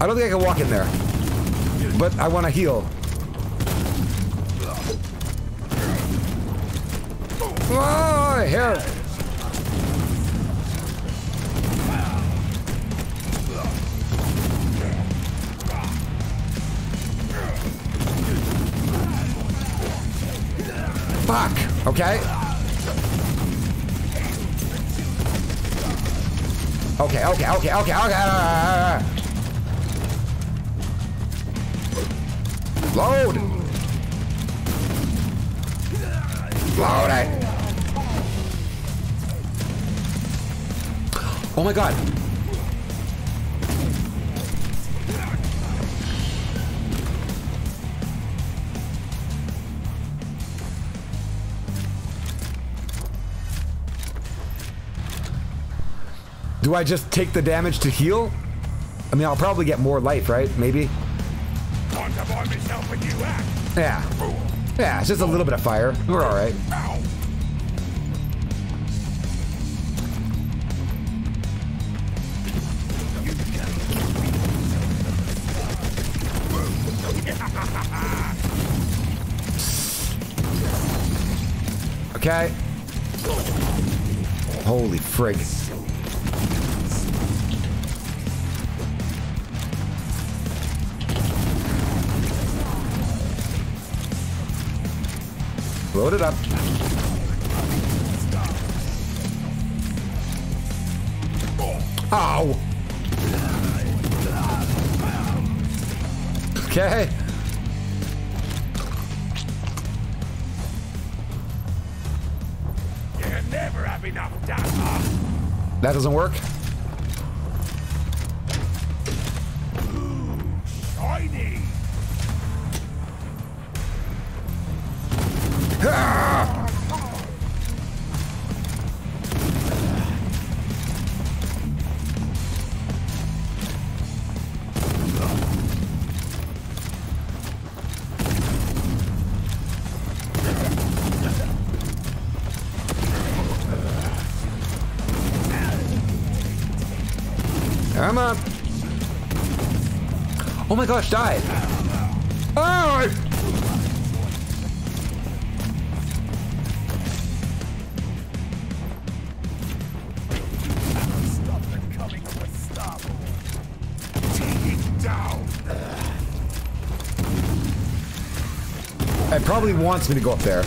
I don't think I can walk in there, but I want to heal. Oh, hell. Fuck, okay. Okay, okay, okay, okay, okay. Load. Load it. Oh my god. Do I just take the damage to heal? I mean, I'll probably get more life, right? Maybe. Time to buy myself a new axe. Yeah. Yeah, it's just a little bit of fire. We're all right. Ow. Okay. Holy frig. Load it up. Ow. Okay. You can never have enough data. That doesn't work. Ooh, tiny. Ah! I'm up. Oh my gosh, died. Oh! I... Stop them coming with starboard. Take it down. It probably wants me to go up there.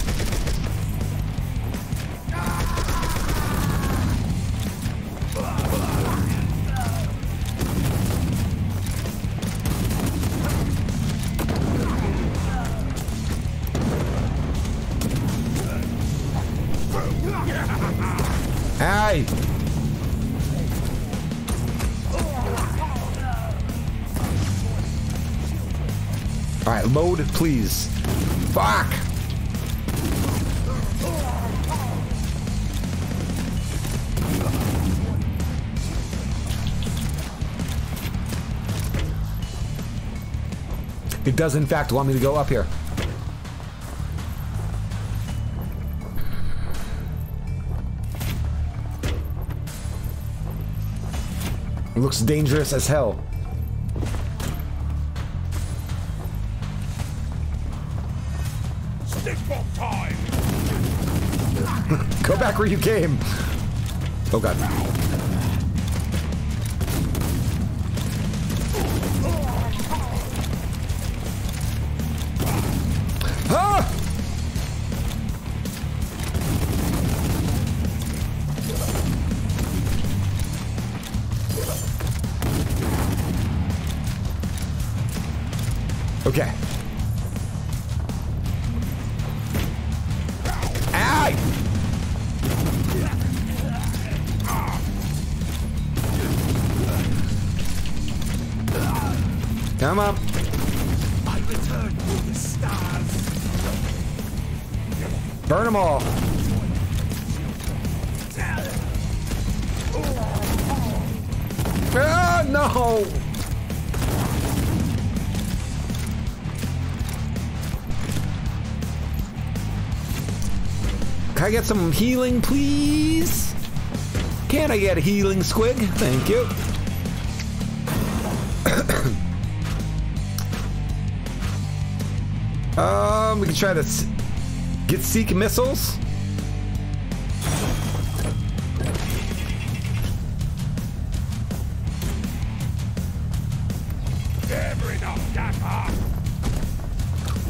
Load, please. Fuck! It does, in fact, want me to go up here. It looks dangerous as hell. Go back where you came. Oh god. Ah! Okay. Come up. I return to the stars. Burn them all. Ah, no. Can I get some healing, please? Can I get a healing squig? Thank you. Um, we can try this. Get seek missiles.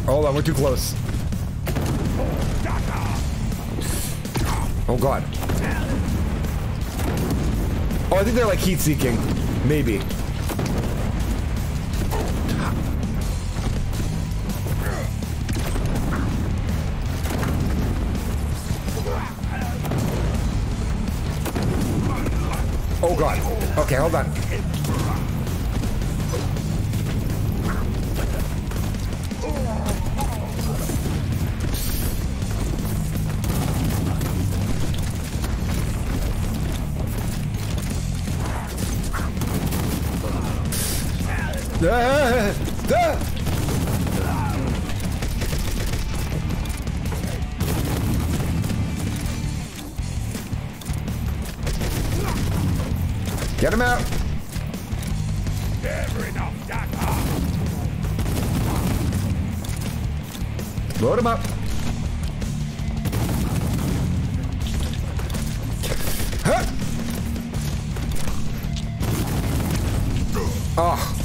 Hold on, we're too close. Oh god. Oh, I think they're like heat seeking. Maybe. Oh god. Okay, hold on. Ah, ah. Get him out. Load him up. Huh. Oh.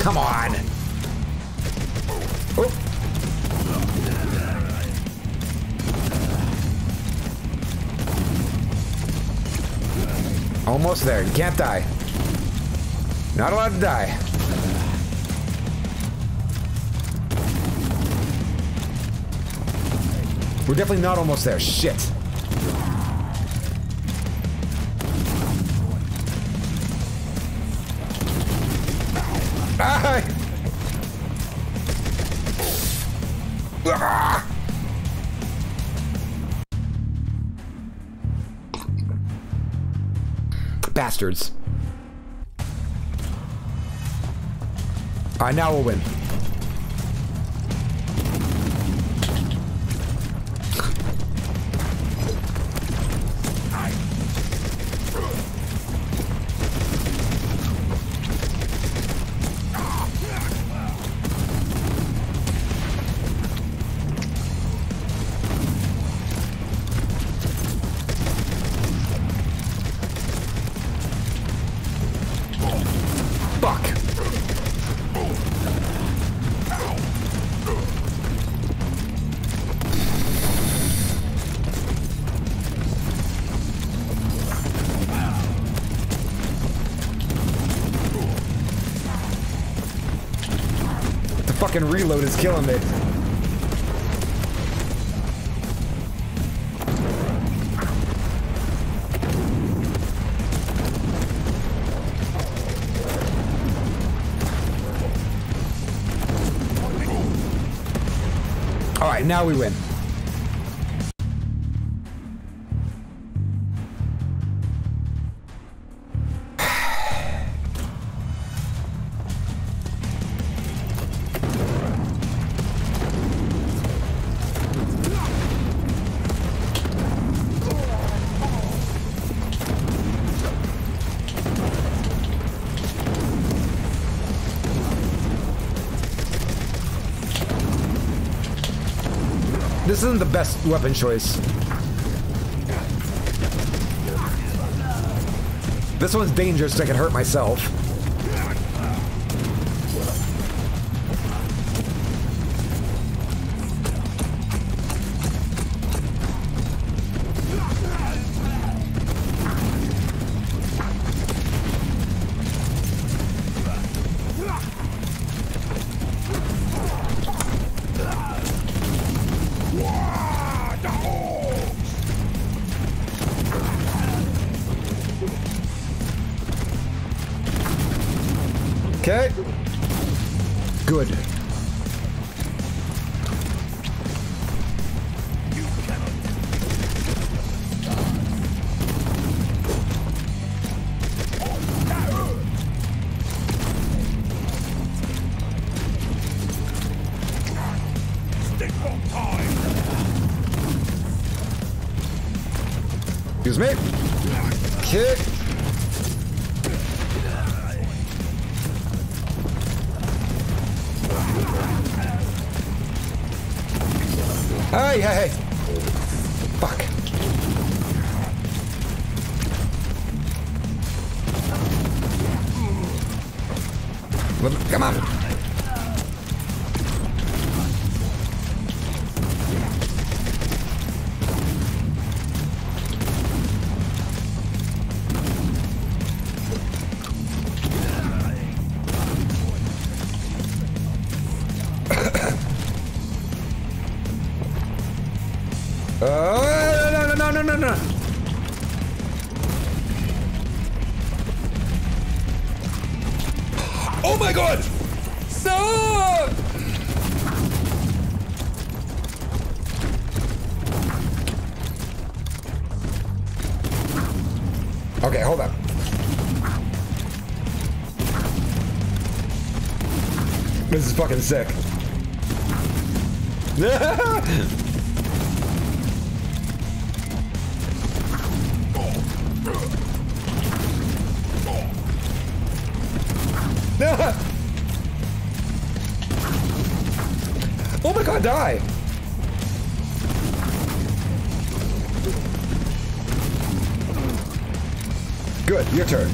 Come on. Oh. Almost there. You can't die. Not allowed to die. We're definitely not almost there. Shit. Ah! Ah! Bastards. Alright, now we'll win. Fucking reload is killing me. All right, now we win. This isn't the best weapon choice. This one's dangerous, so I can hurt myself. Okay. Good. Excuse me. Kick. Hey, hey, hey. Fuck. Come on. Okay, hold on. This is fucking sick. Oh my god, die! Good, your turn.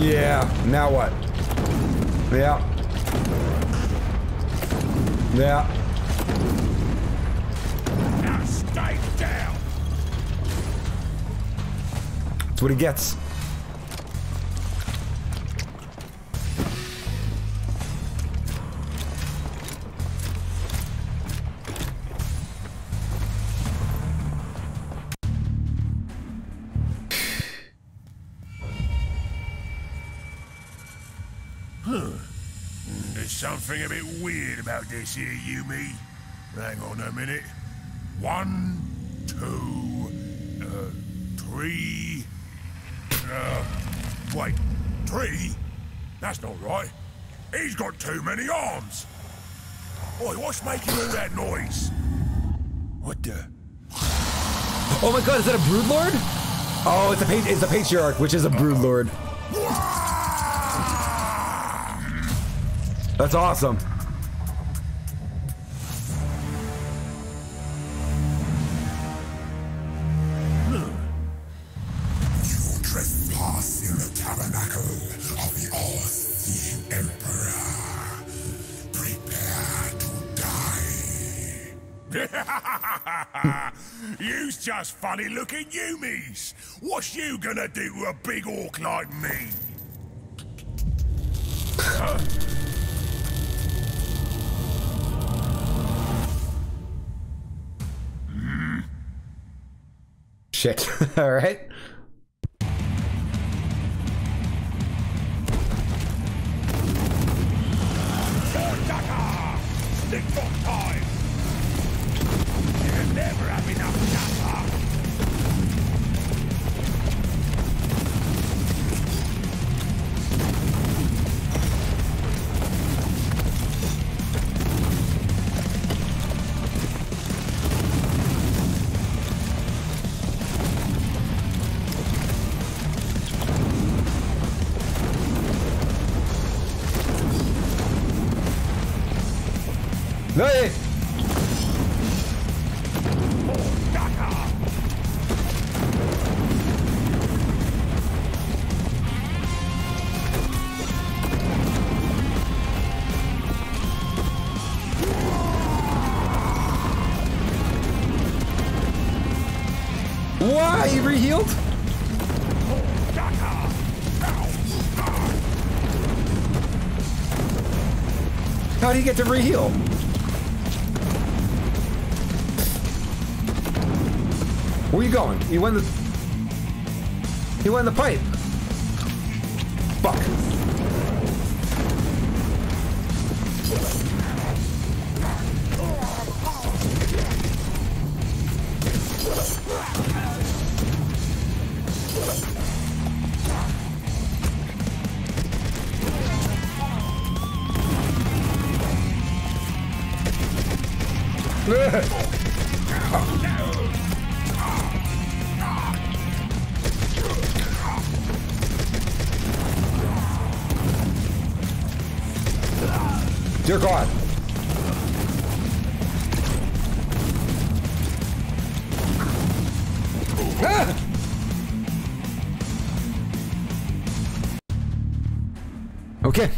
Yeah, now what? Yeah. Yeah. Stay down. That's what he gets. Something a bit weird about this here, Yumi. Hang on a minute. One, two, uh, three. Uh, wait, three? That's not right. He's got too many arms. Oi, what's making all that noise? What the? Oh my God, is that a broodlord? Oh, it's a page. It's a patriarch, which is a broodlord. Uh-oh. That's awesome. You trespass in the tabernacle of the all-seeing emperor. Prepare to die. You's just funny-looking Yumis. What's you gonna do to a big orc like me? Huh? Shit. All right. Stick for time. You'll never have Hey! Why, you re-healed? How do you get to re-heal? Where you going? You went the... You went the pipe. Fuck. Oh. Dear God. Ah! Okay.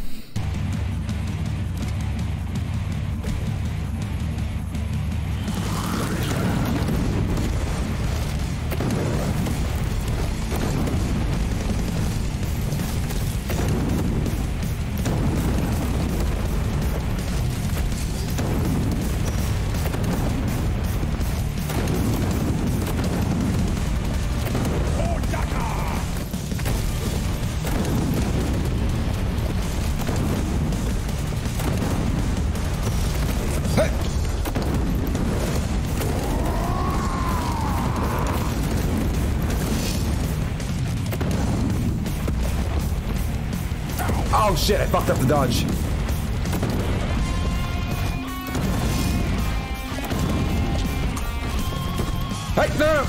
Oh shit, I fucked up the dodge. Hey, no!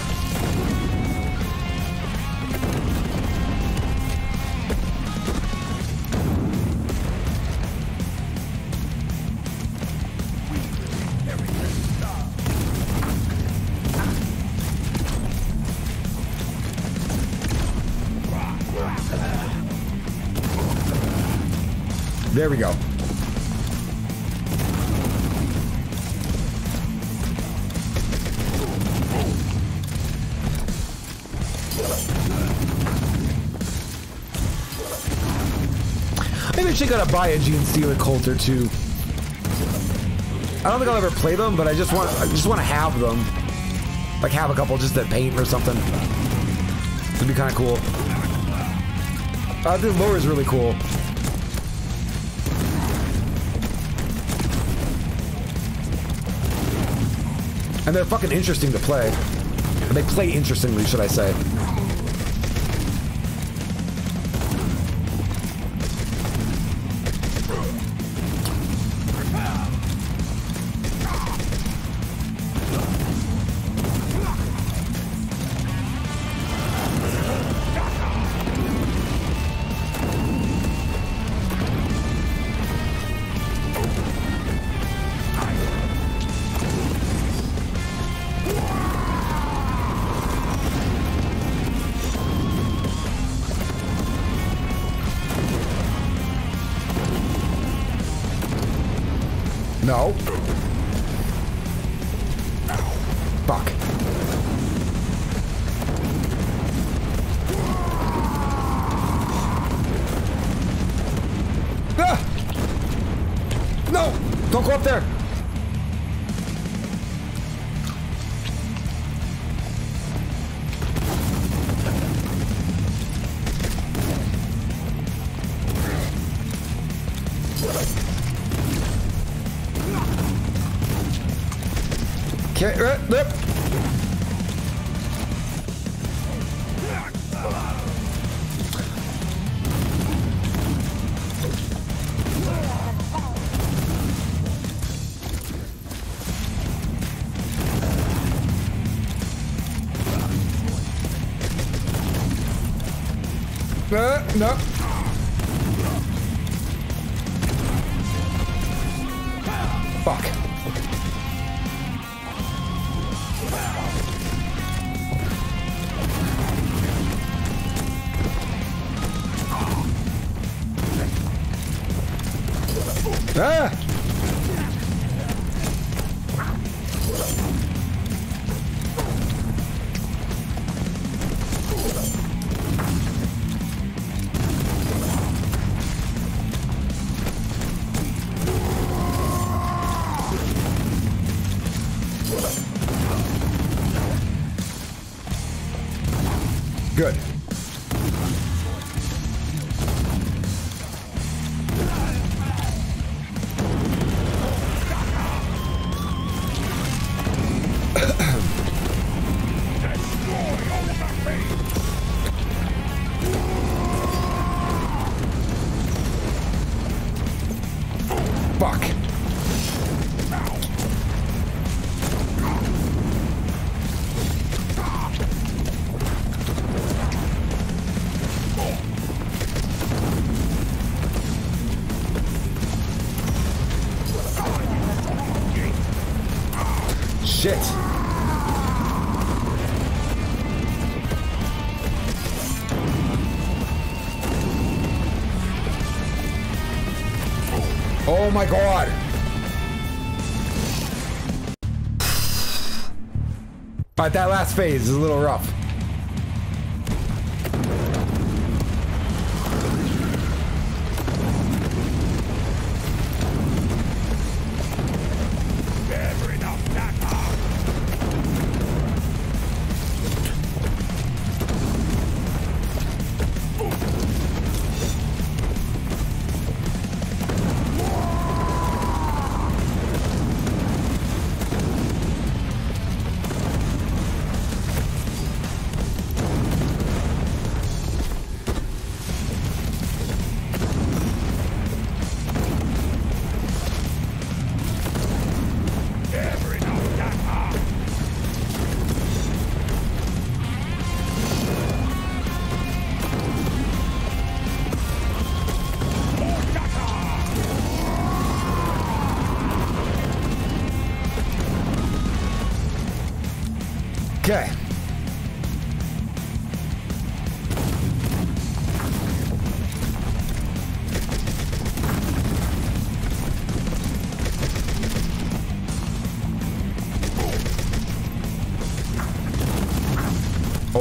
There we go. Maybe I should gotta buy a Genestealer Cult or two. I don't think I'll ever play them, but I just want I just want to have them. Like have a couple just to paint or something. It'd be kind of cool. I think lore is really cool. And they're fucking interesting to play. And they play interestingly, should I say. No. Fuck. Ah! Oh my god. Alright, that last phase is a little rough.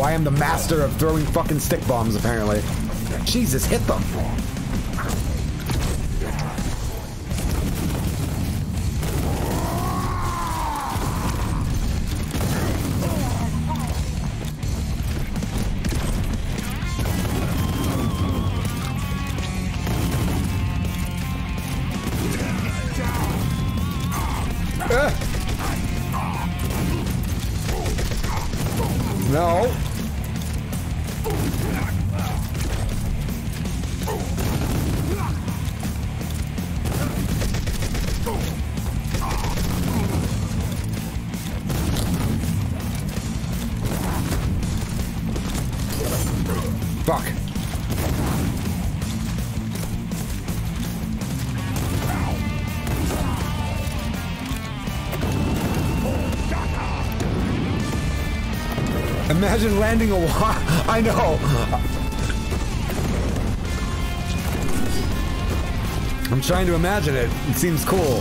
I I am the master of throwing fucking stick bombs, apparently. Jesus, hit them. Imagine landing a wall. I know. I'm trying to imagine it. It seems cool.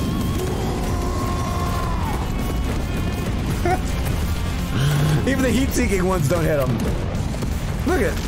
Even the heat-seeking ones don't hit them. Look at it.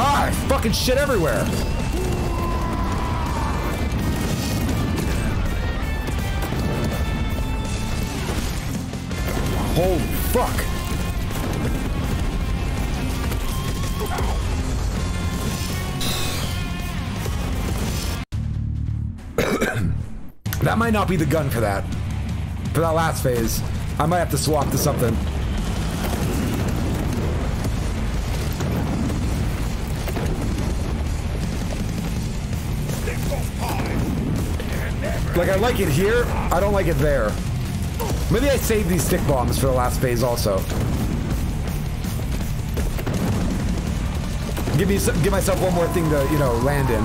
Ah, fucking shit everywhere. Holy fuck. That might not be the gun for that. For that last phase. I might have to swap to something. Like, I like it here, I don't like it there. Maybe I saved these stick bombs for the last phase also. Give me, give myself one more thing to, you know, land in.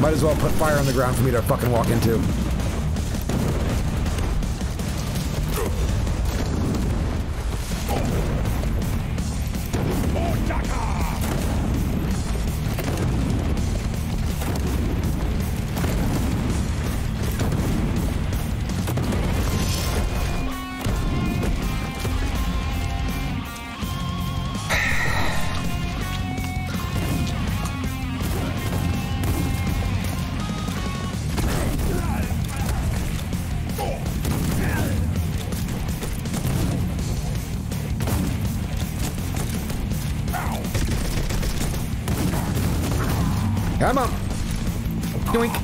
Might as well put fire on the ground for me to fucking walk into. Come on. Doink.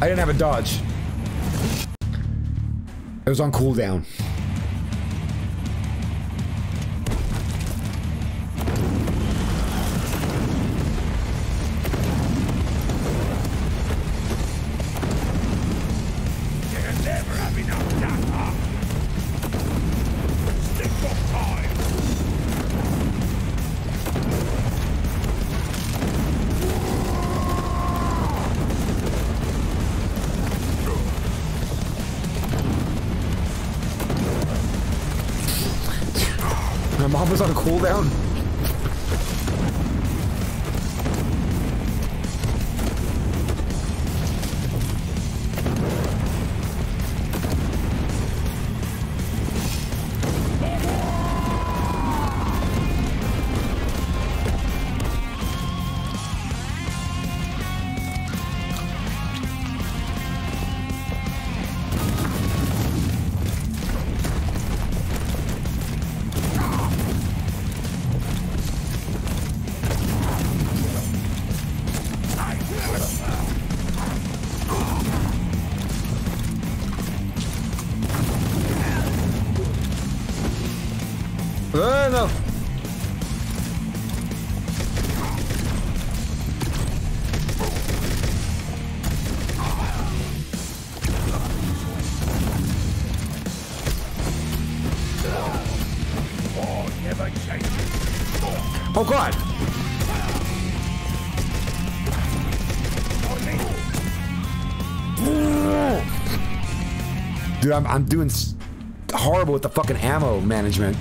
I didn't have a dodge. It was on cooldown. Was on a cooldown. Oh God! Dude, I'm, I'm doing horrible with the fucking ammo management.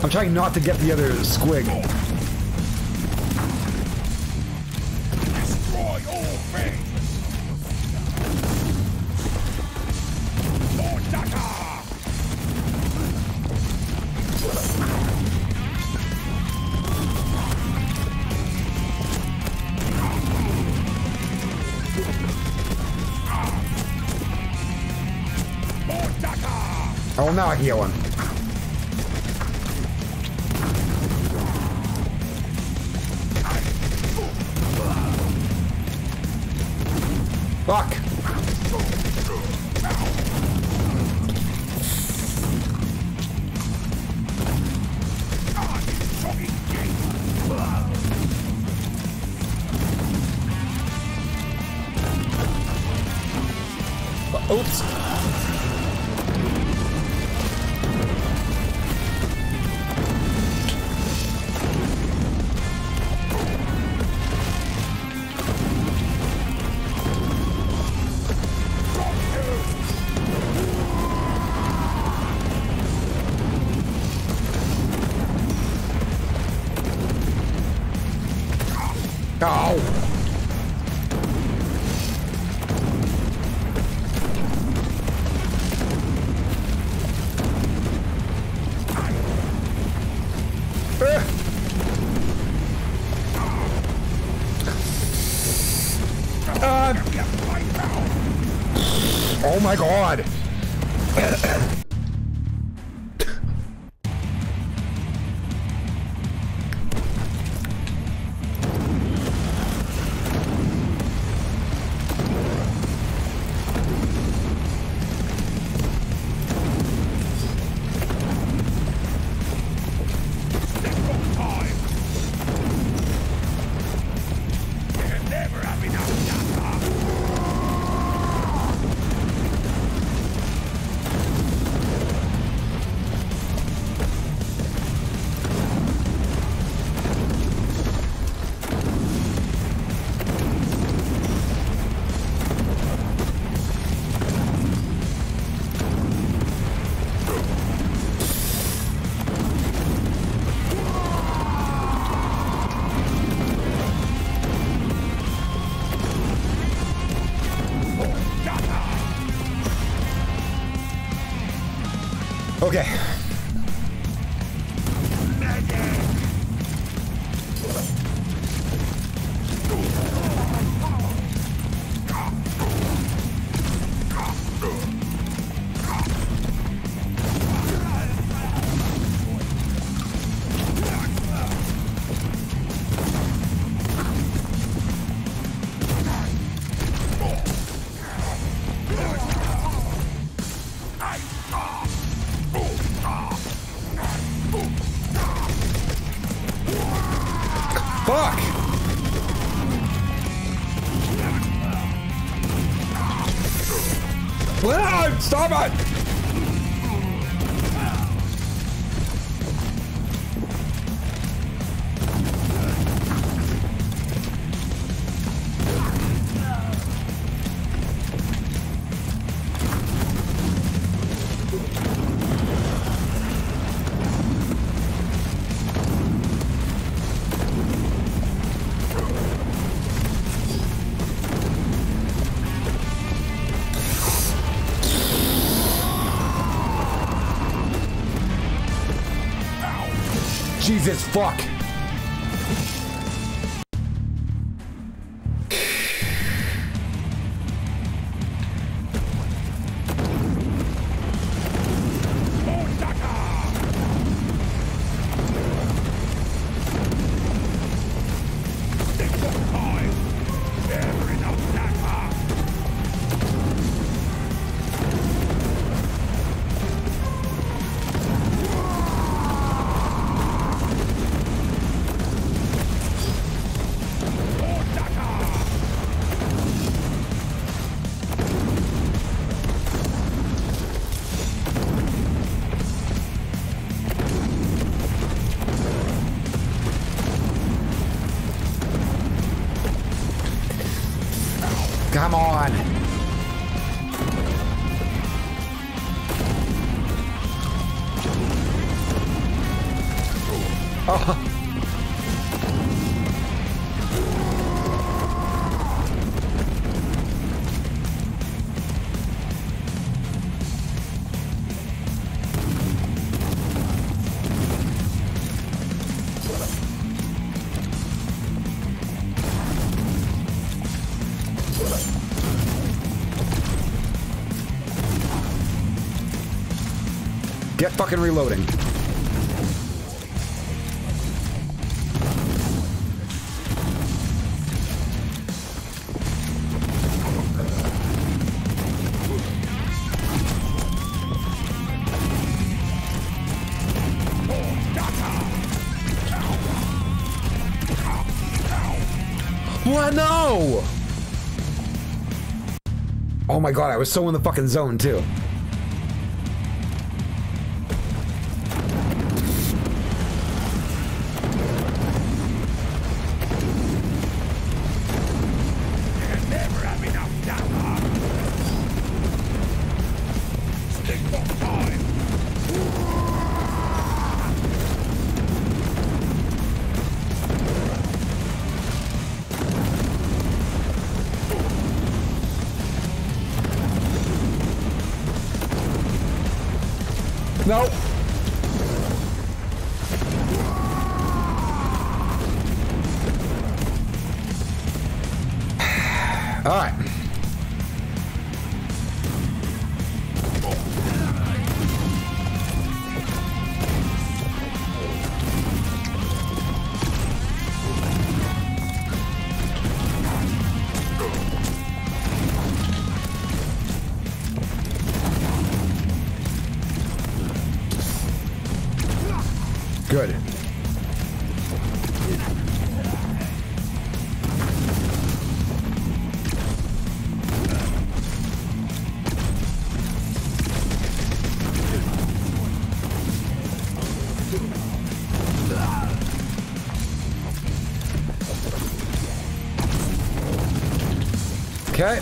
I'm trying not to get the other squig. Destroy all things. Oh, now I can get one. Fuck. Oops. Oh. Oh my god! Okay. Fuck! Ah, stop it! Jesus fuck. Come on. Oh. Get fucking reloading. What? No! Oh my god, I was so in the fucking zone, too. Nope. All right. Good. Okay.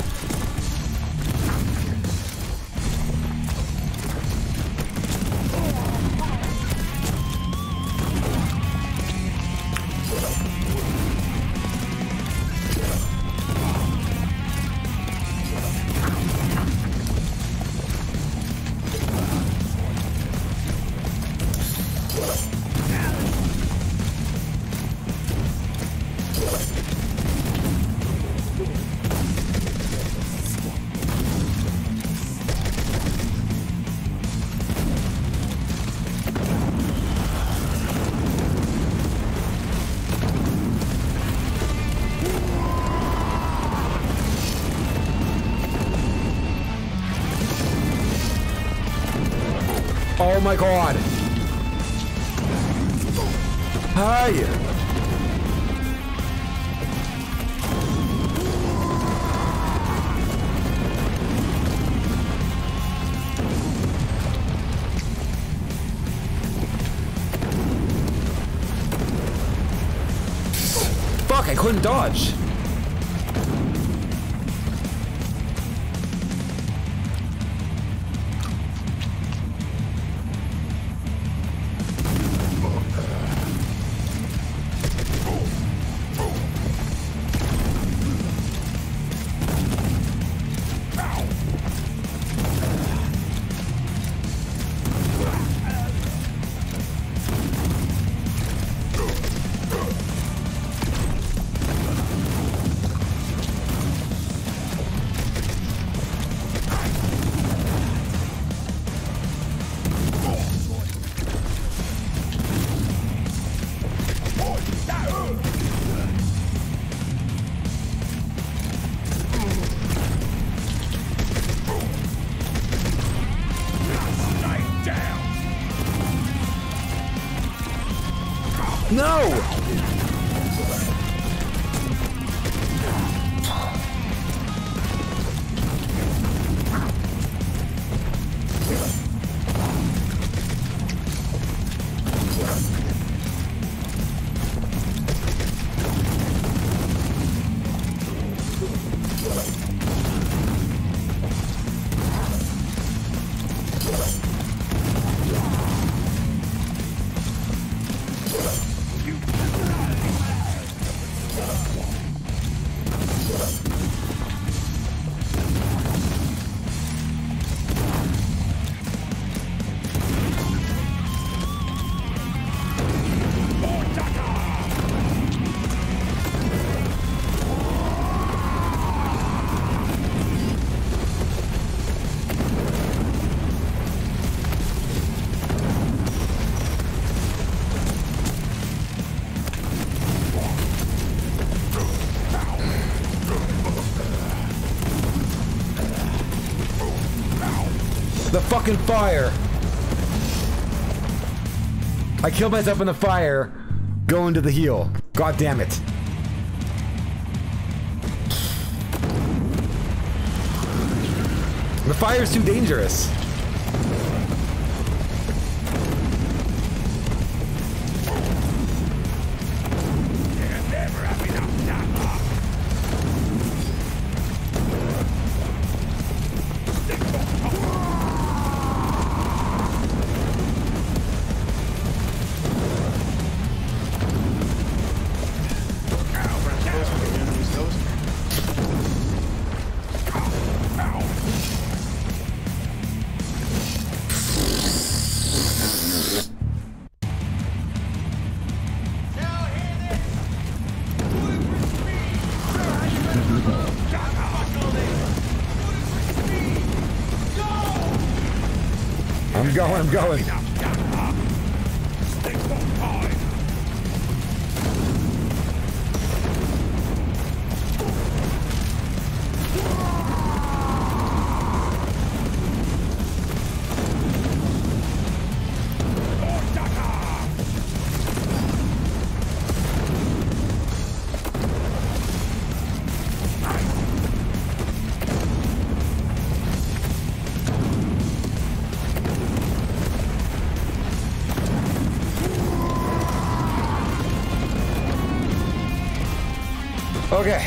Oh my god. Hi. Fuck, I couldn't dodge. No! You The fucking fire! I killed myself in the fire going to the heel. God damn it. The fire's too dangerous. I'm going. Okay.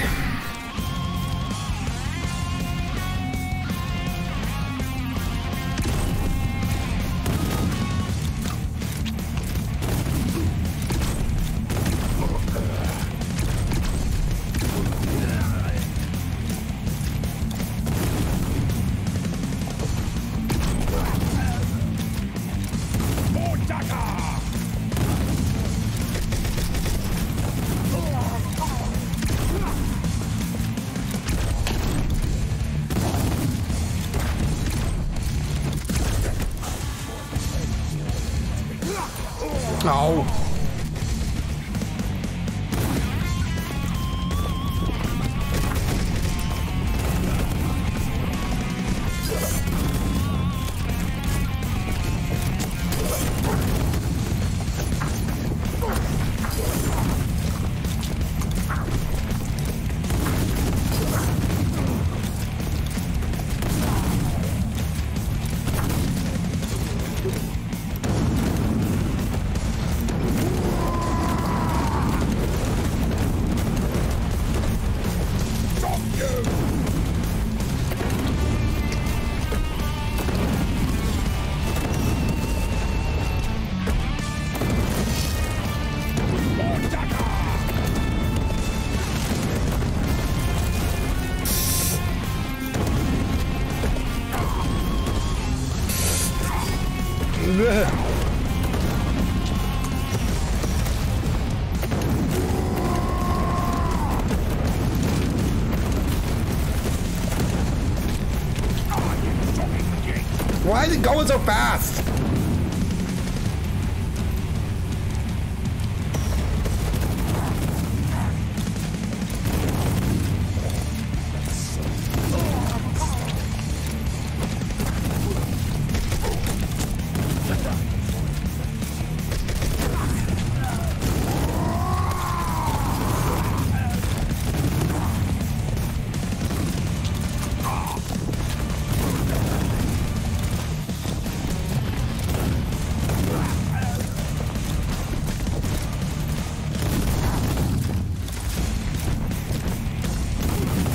Why is it going so fast?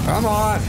Come on!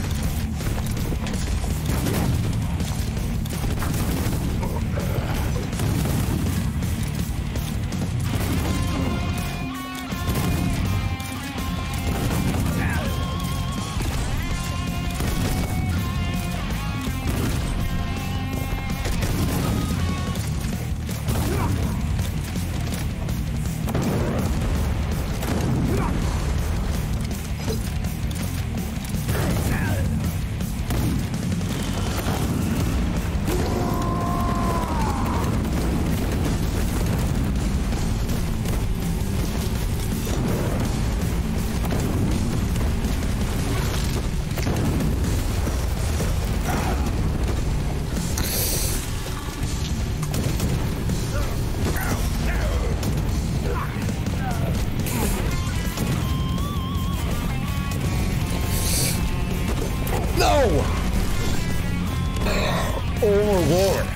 Overlord.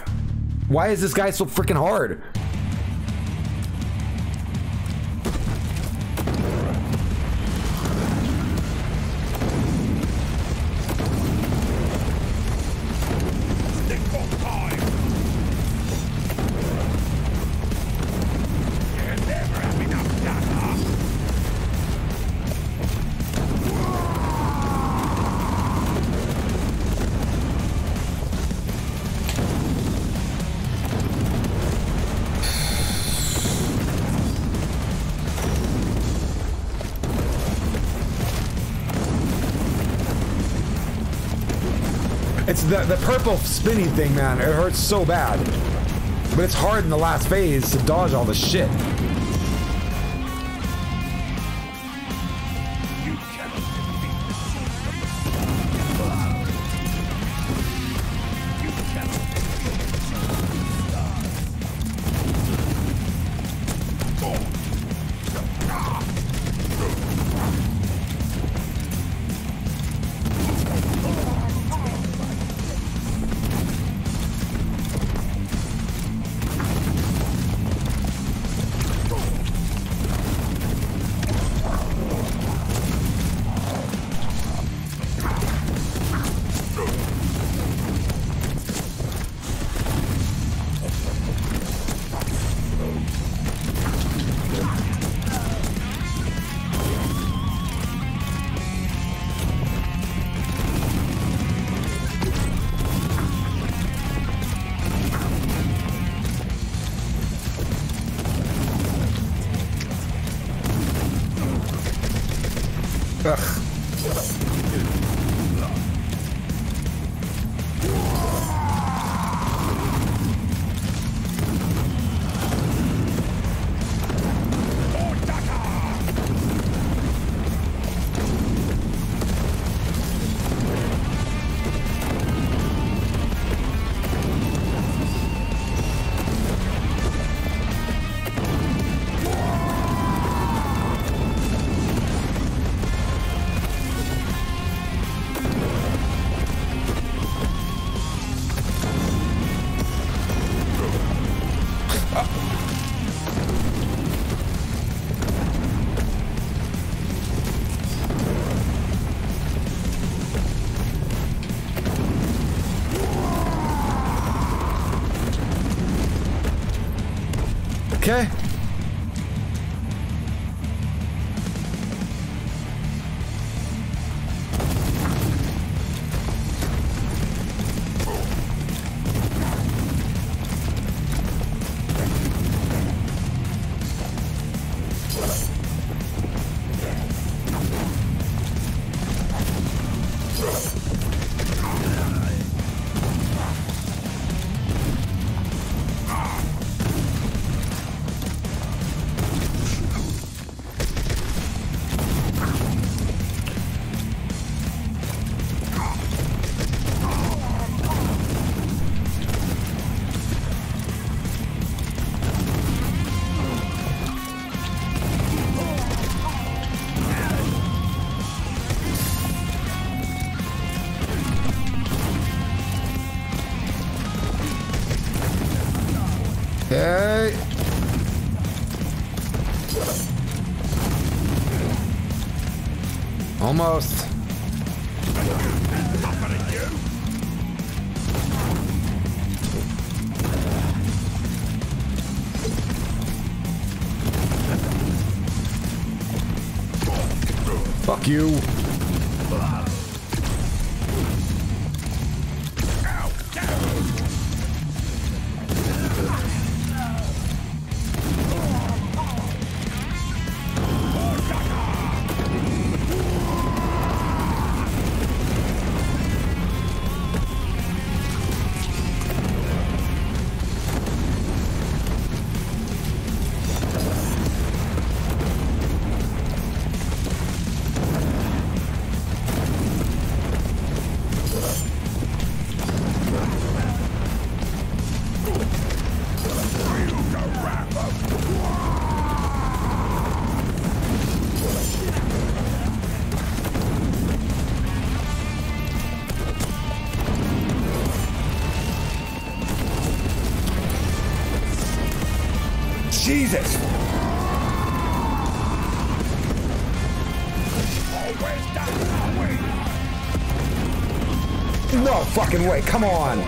Why is this guy so freaking hard? The, the purple spinning thing, man, it hurts so bad. But it's hard in the last phase to dodge all the shit. Okay. Almost. Fuck you. Jesus! No fucking way, come on!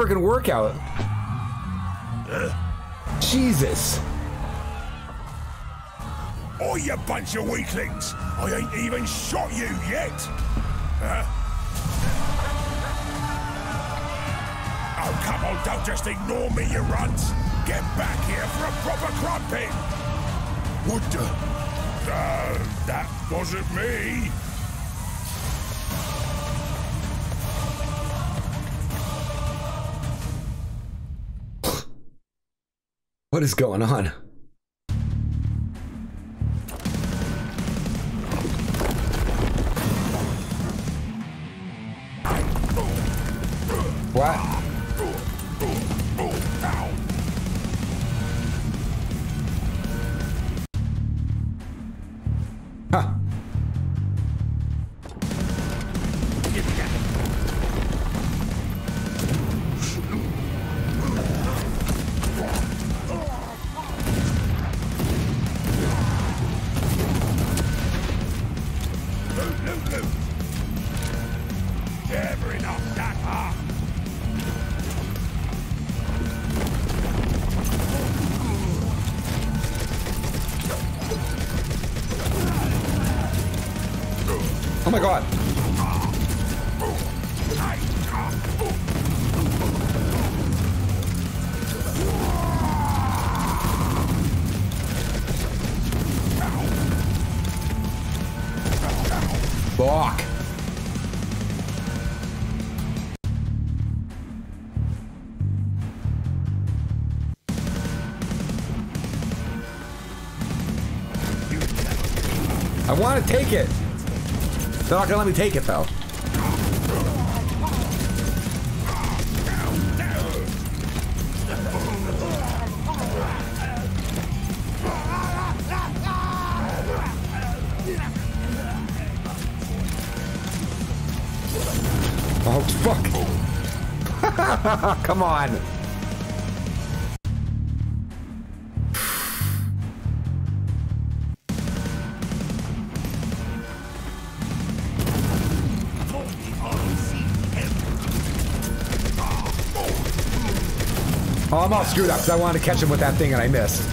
Friggin' workout. Uh. Jesus. Oh, you bunch of weaklings. I ain't even shot you yet. Huh? Oh, come on, don't just ignore me, you runts. Get back here for a proper crumping. What the? No, that wasn't me. What is going on? Wow. Oh my god! Fuck! I want to take it! They're not gonna let me take it though. Oh fuck! Come on! I'm all screwed up because I wanted to catch him with that thing and I missed.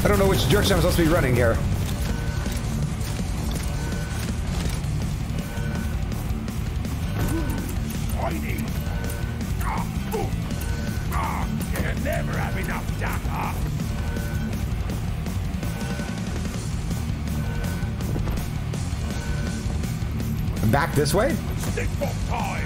I don't know which direction I'm supposed to be running here. I need. Ah, Back this way? Time.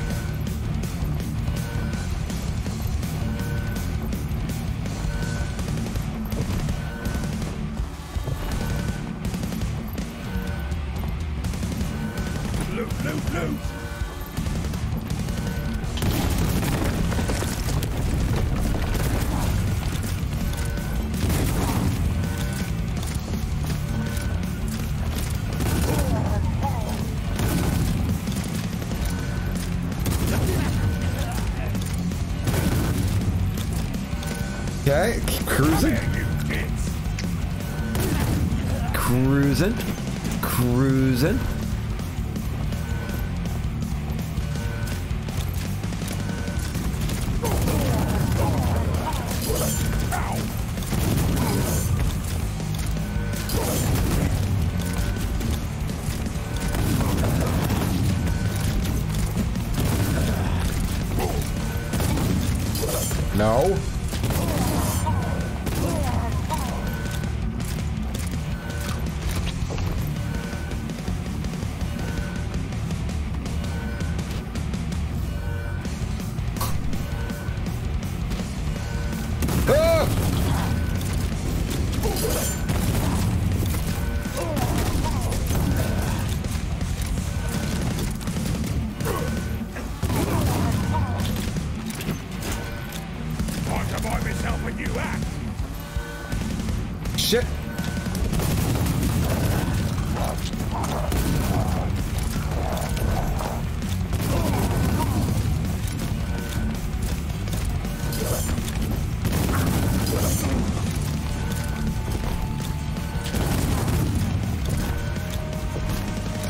Loot, loot, loot. Okay, keep cruising. Cruising. Cruising. No.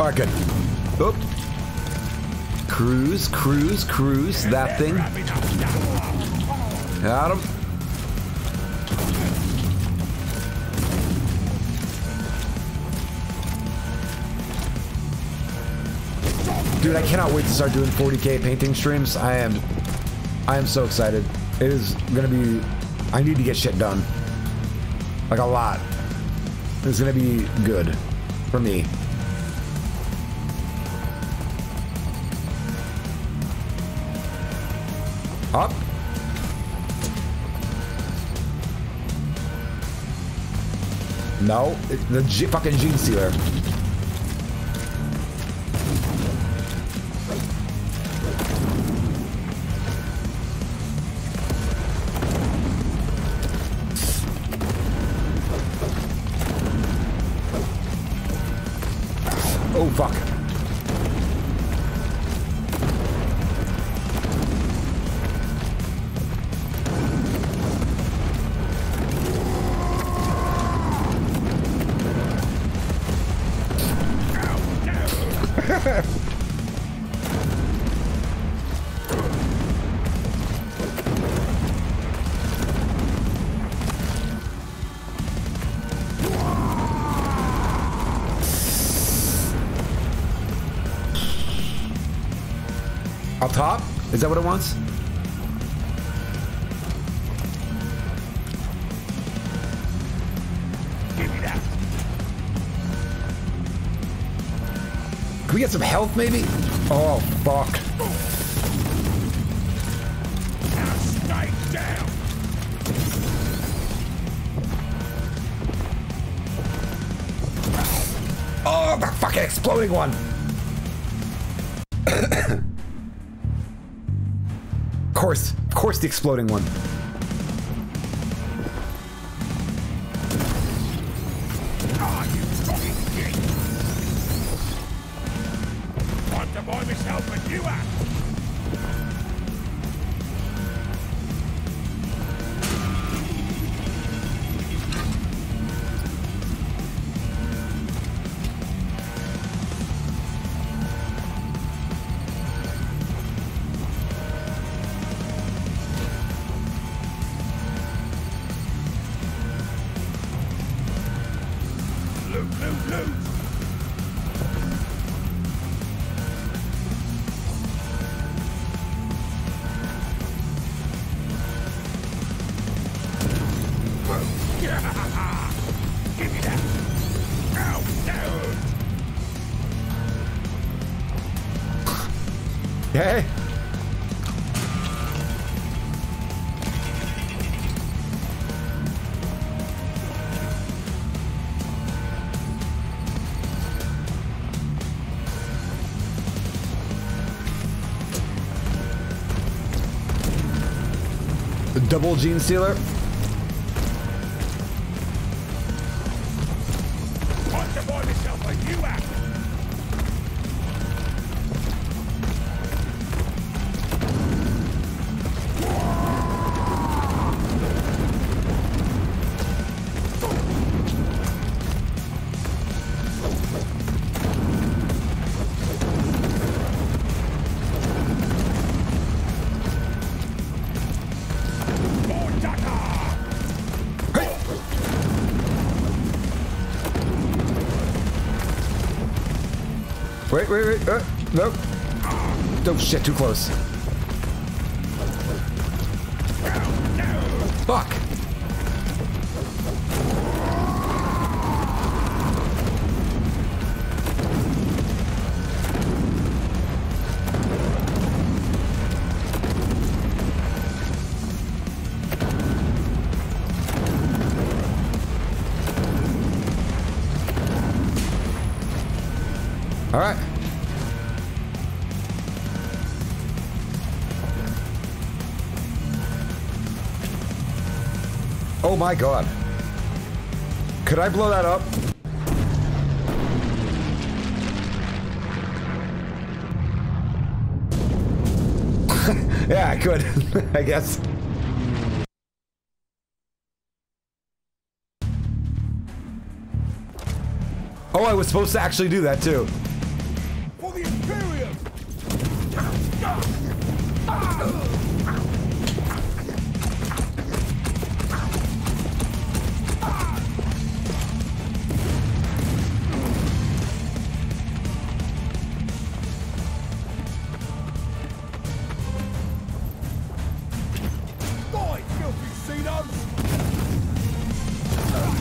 Alright, good. Oop. Cruise, cruise, cruise, that thing. Got him. Dude, I cannot wait to start doing forty K painting streams. I am, I am so excited. It is gonna be, I need to get shit done. Like a lot. It's gonna be good for me. Up. No, the G fucking Genestealer. Oh fuck. Top? Is that what it wants? Give me that. Can we get some health maybe? Oh fuck. Oh, the fucking exploding one. Of course, of course the exploding one. Ah, you fucking dick. Want to buy myself a new Yay! The double Genestealer. Wait, wait, wait, uh, nope. Oh shit, too close. Fuck. All right. Oh my God. Could I blow that up? Yeah, I could, I guess. Oh, I was supposed to actually do that too.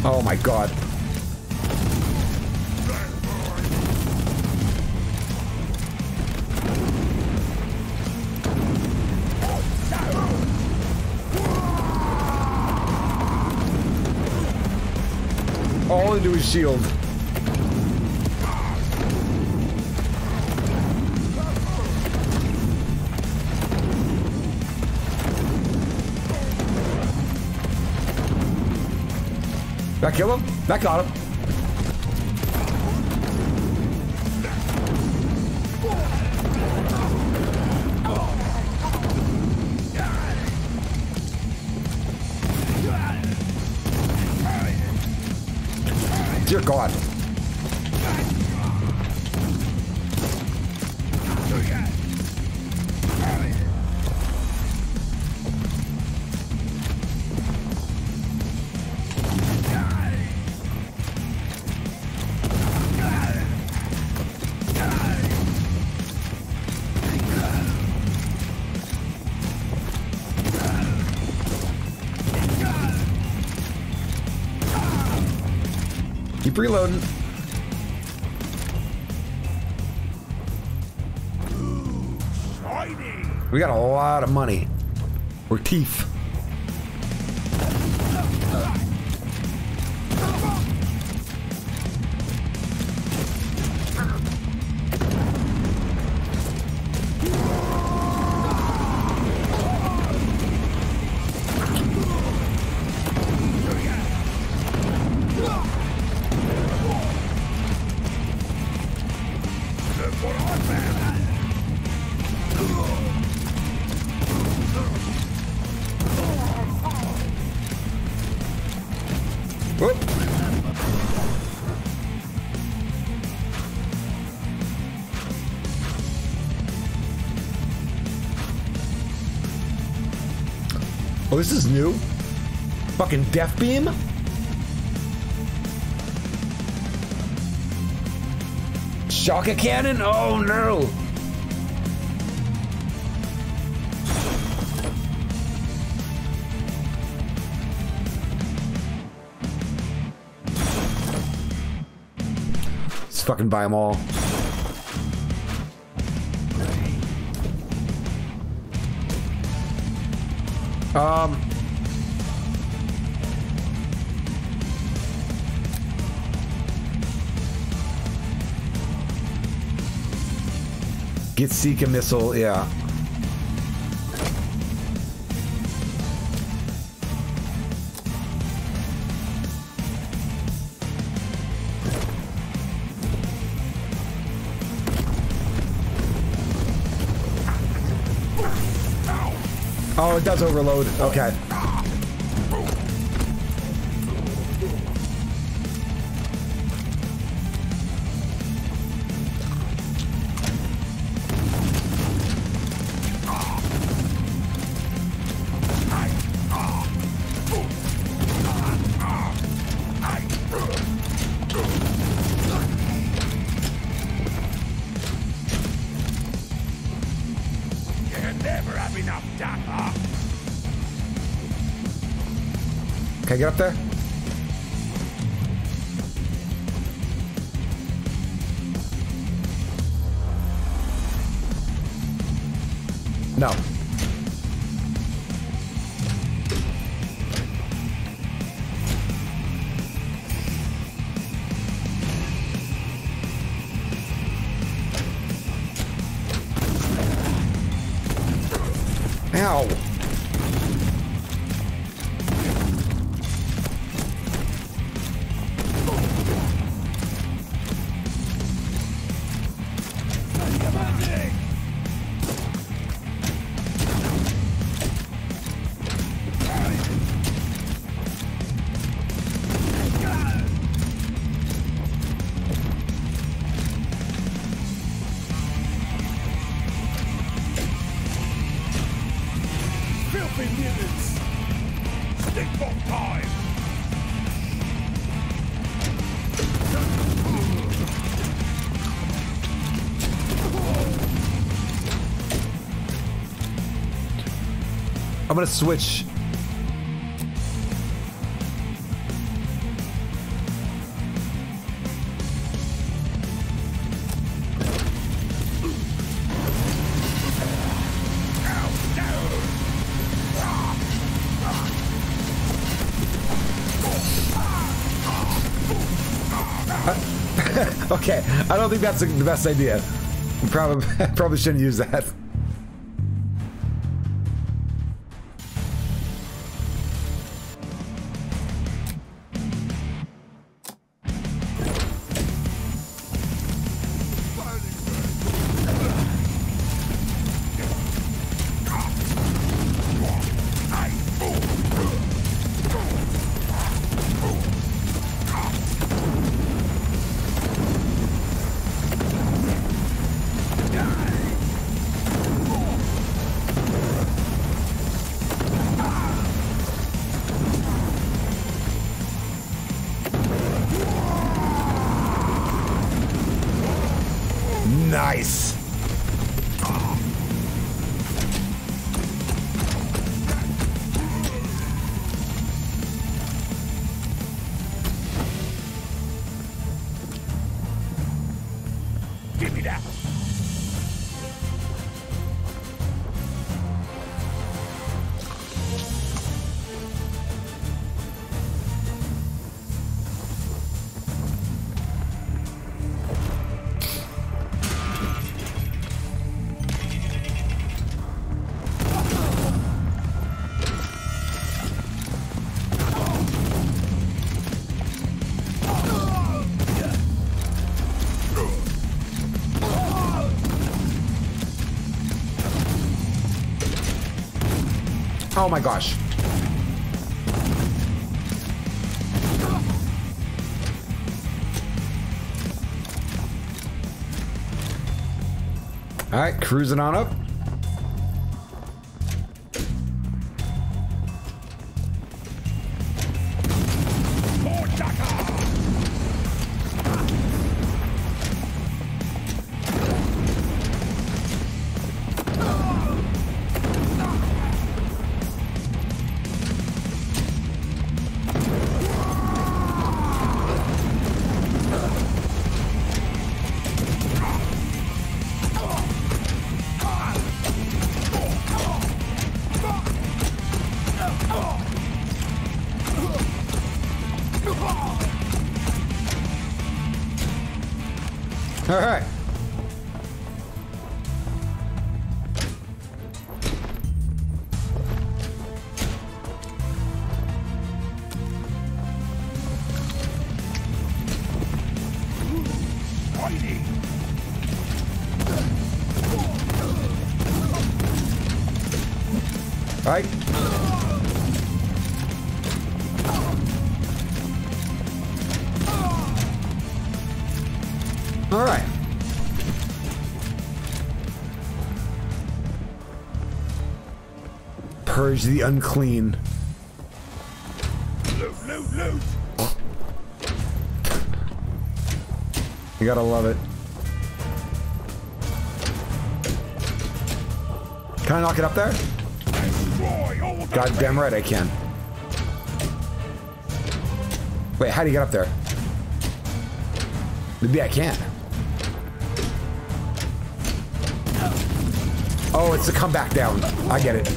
Oh my God. All into his shield. That killed him? That got him. Dear God. Keep reloading. Ooh, shiny. We got a lot of money. We're teeth. Oh, this is new? Fucking death beam? Shaka cannon? Oh no! Let's fucking buy them all. Um. Get Seek a missile, yeah. Oh, it does overload. Okay. Can I get up there? No. Ow. I'm gonna switch. Okay, I don't think that's the best idea. Probably, probably shouldn't use that. Nice. Give me that. Oh my gosh. All right, cruising on up. Right. All right. Purge the unclean. Loot, loot, loot. You gotta love it. Can I knock it up there? Goddamn right I can. Wait, how do you get up there? Maybe I can't. Oh, it's to come back down. I get it.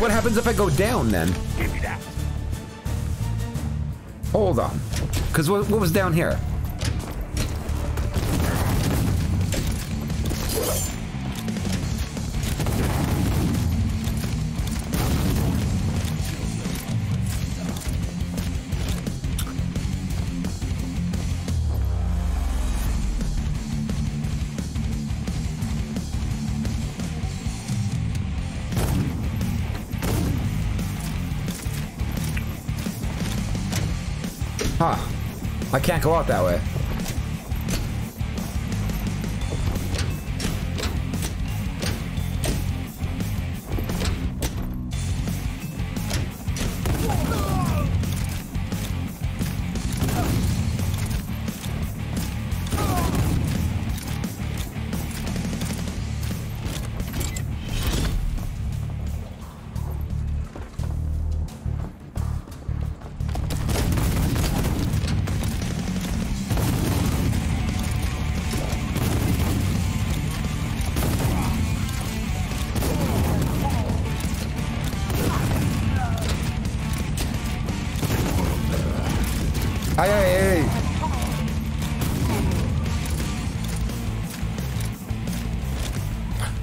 What happens if I go down then? Give me that. Hold on. Because what, what was down here? Huh. I can't go out that way.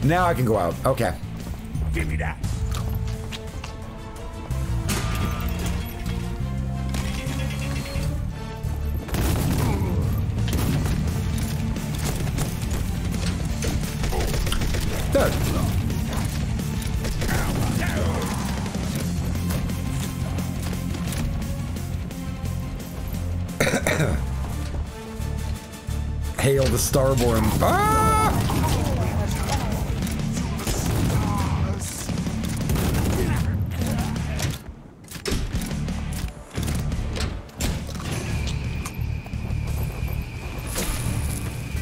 Now I can go out. Okay. Give me that. Good. Hail the Starborn. Ah!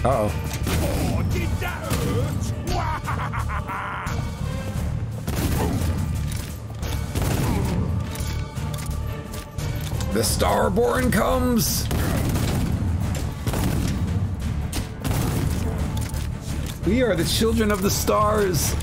Uh-oh. Oh, did that hurt? The Starborn comes! We are the children of the stars!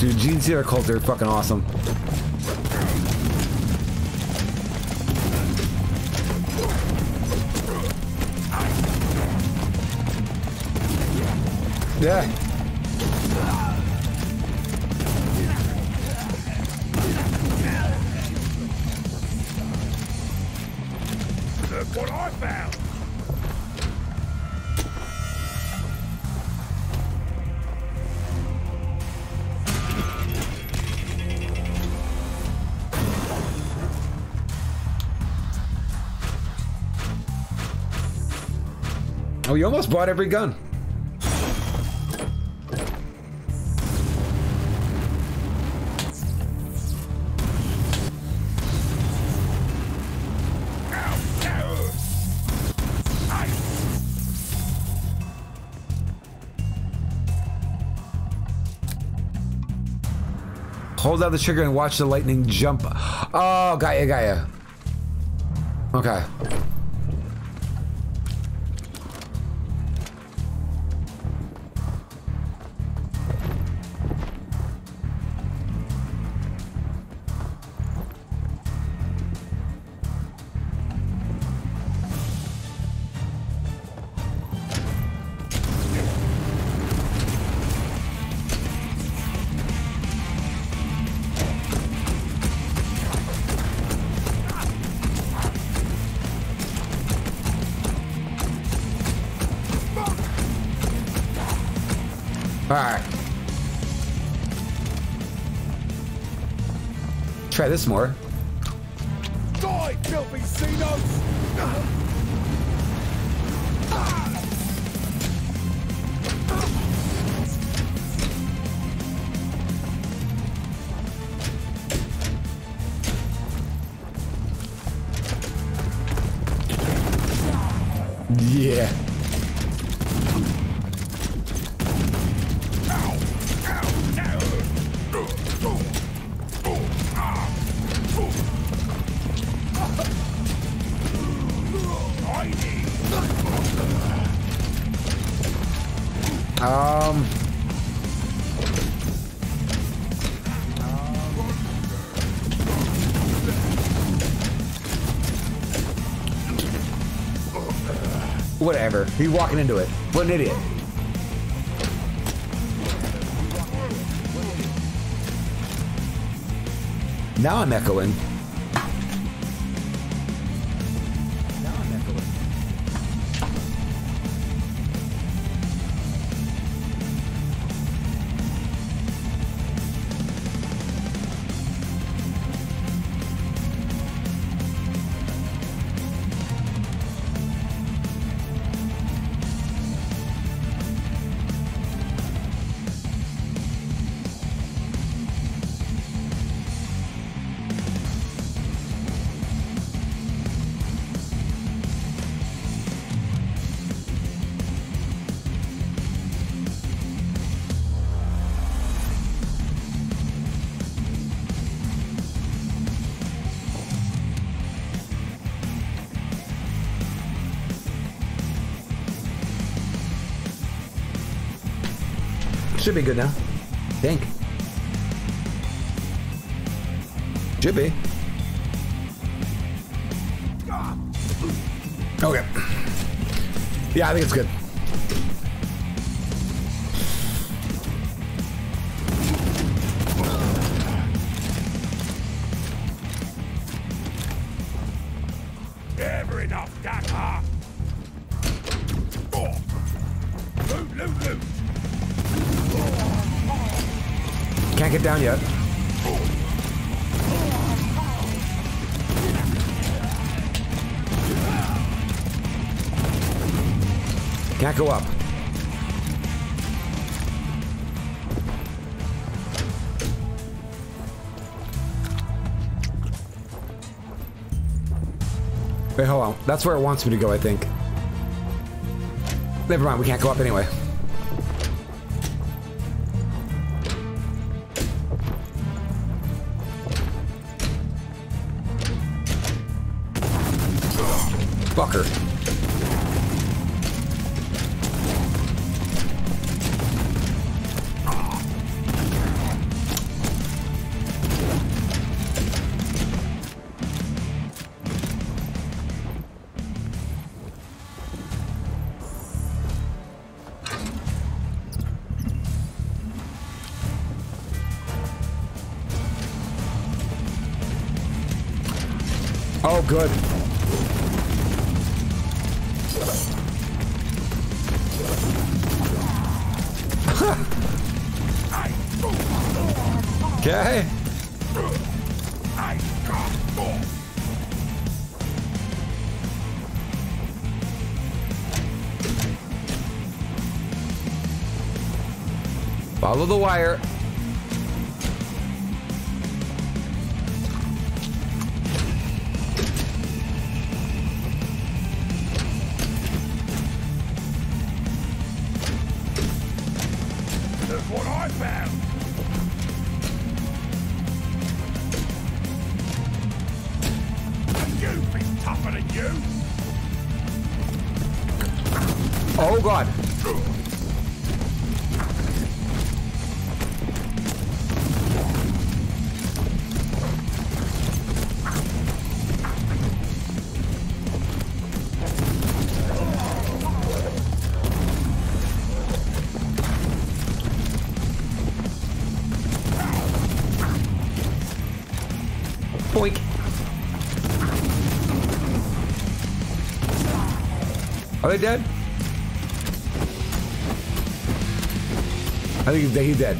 Dude, Genestealer Cult are fucking awesome. Yeah. Look what I found. We almost bought every gun. Hold down the trigger and watch the lightning jump. Oh, got ya, got ya. Okay. Try this more. Die, filthy Xenos! Yeah. Um. Whatever. He's walking into it. What an idiot. Now I'm echoing. Should be good now. Think. Should be. Okay. Yeah, I think it's good. Down yet. Can't go up. Wait, hold on. That's where it wants me to go, I think. Never mind, we can't go up anyway. Fucker. Oh, good. Okay. Follow the wire. better than you. Oh god. Boink. Are they dead? I think he's dead. He's dead.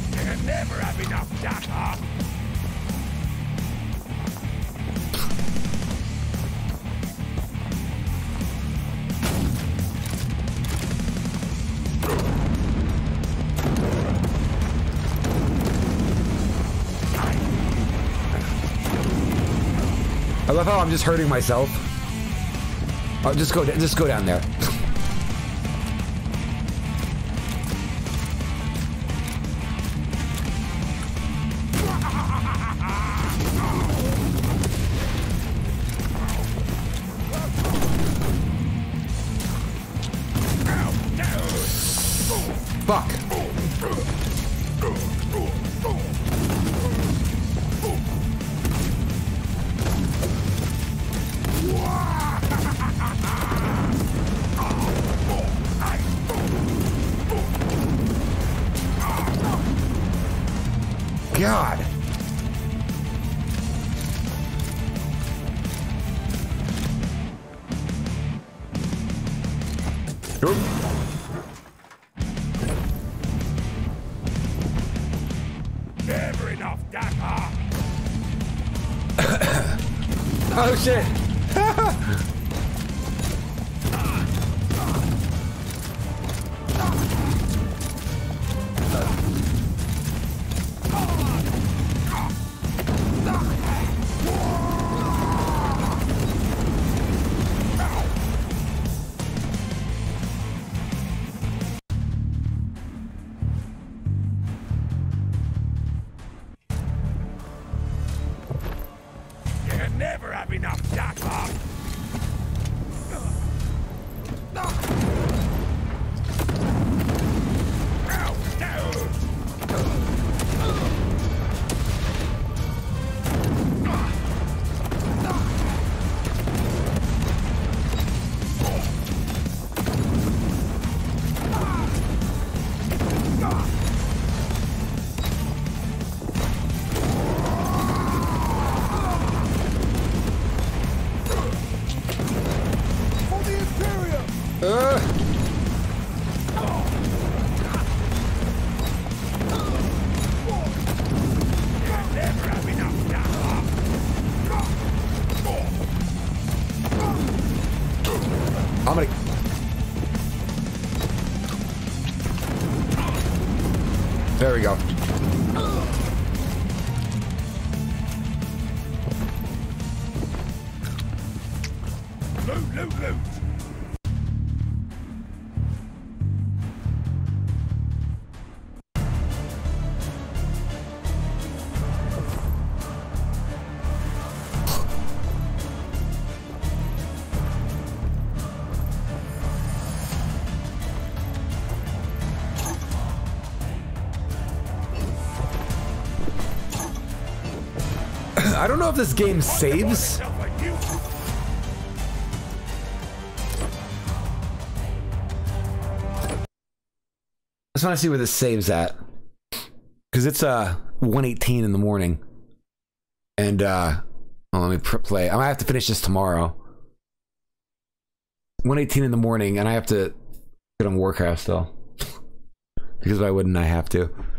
You can never have enough data. I love how I'm just hurting myself. I'll just go, just go down there. God. Oop. Never enough data. Oh shit. There we go. Loot, loot, loot. I don't know if this game saves. I just want to see where this saves at, because it's uh one eighteen in the morning, and uh, well, let me play. I might have to finish this tomorrow. one eighteen in the morning, and I have to get on Warcraft still, because why wouldn't I have to?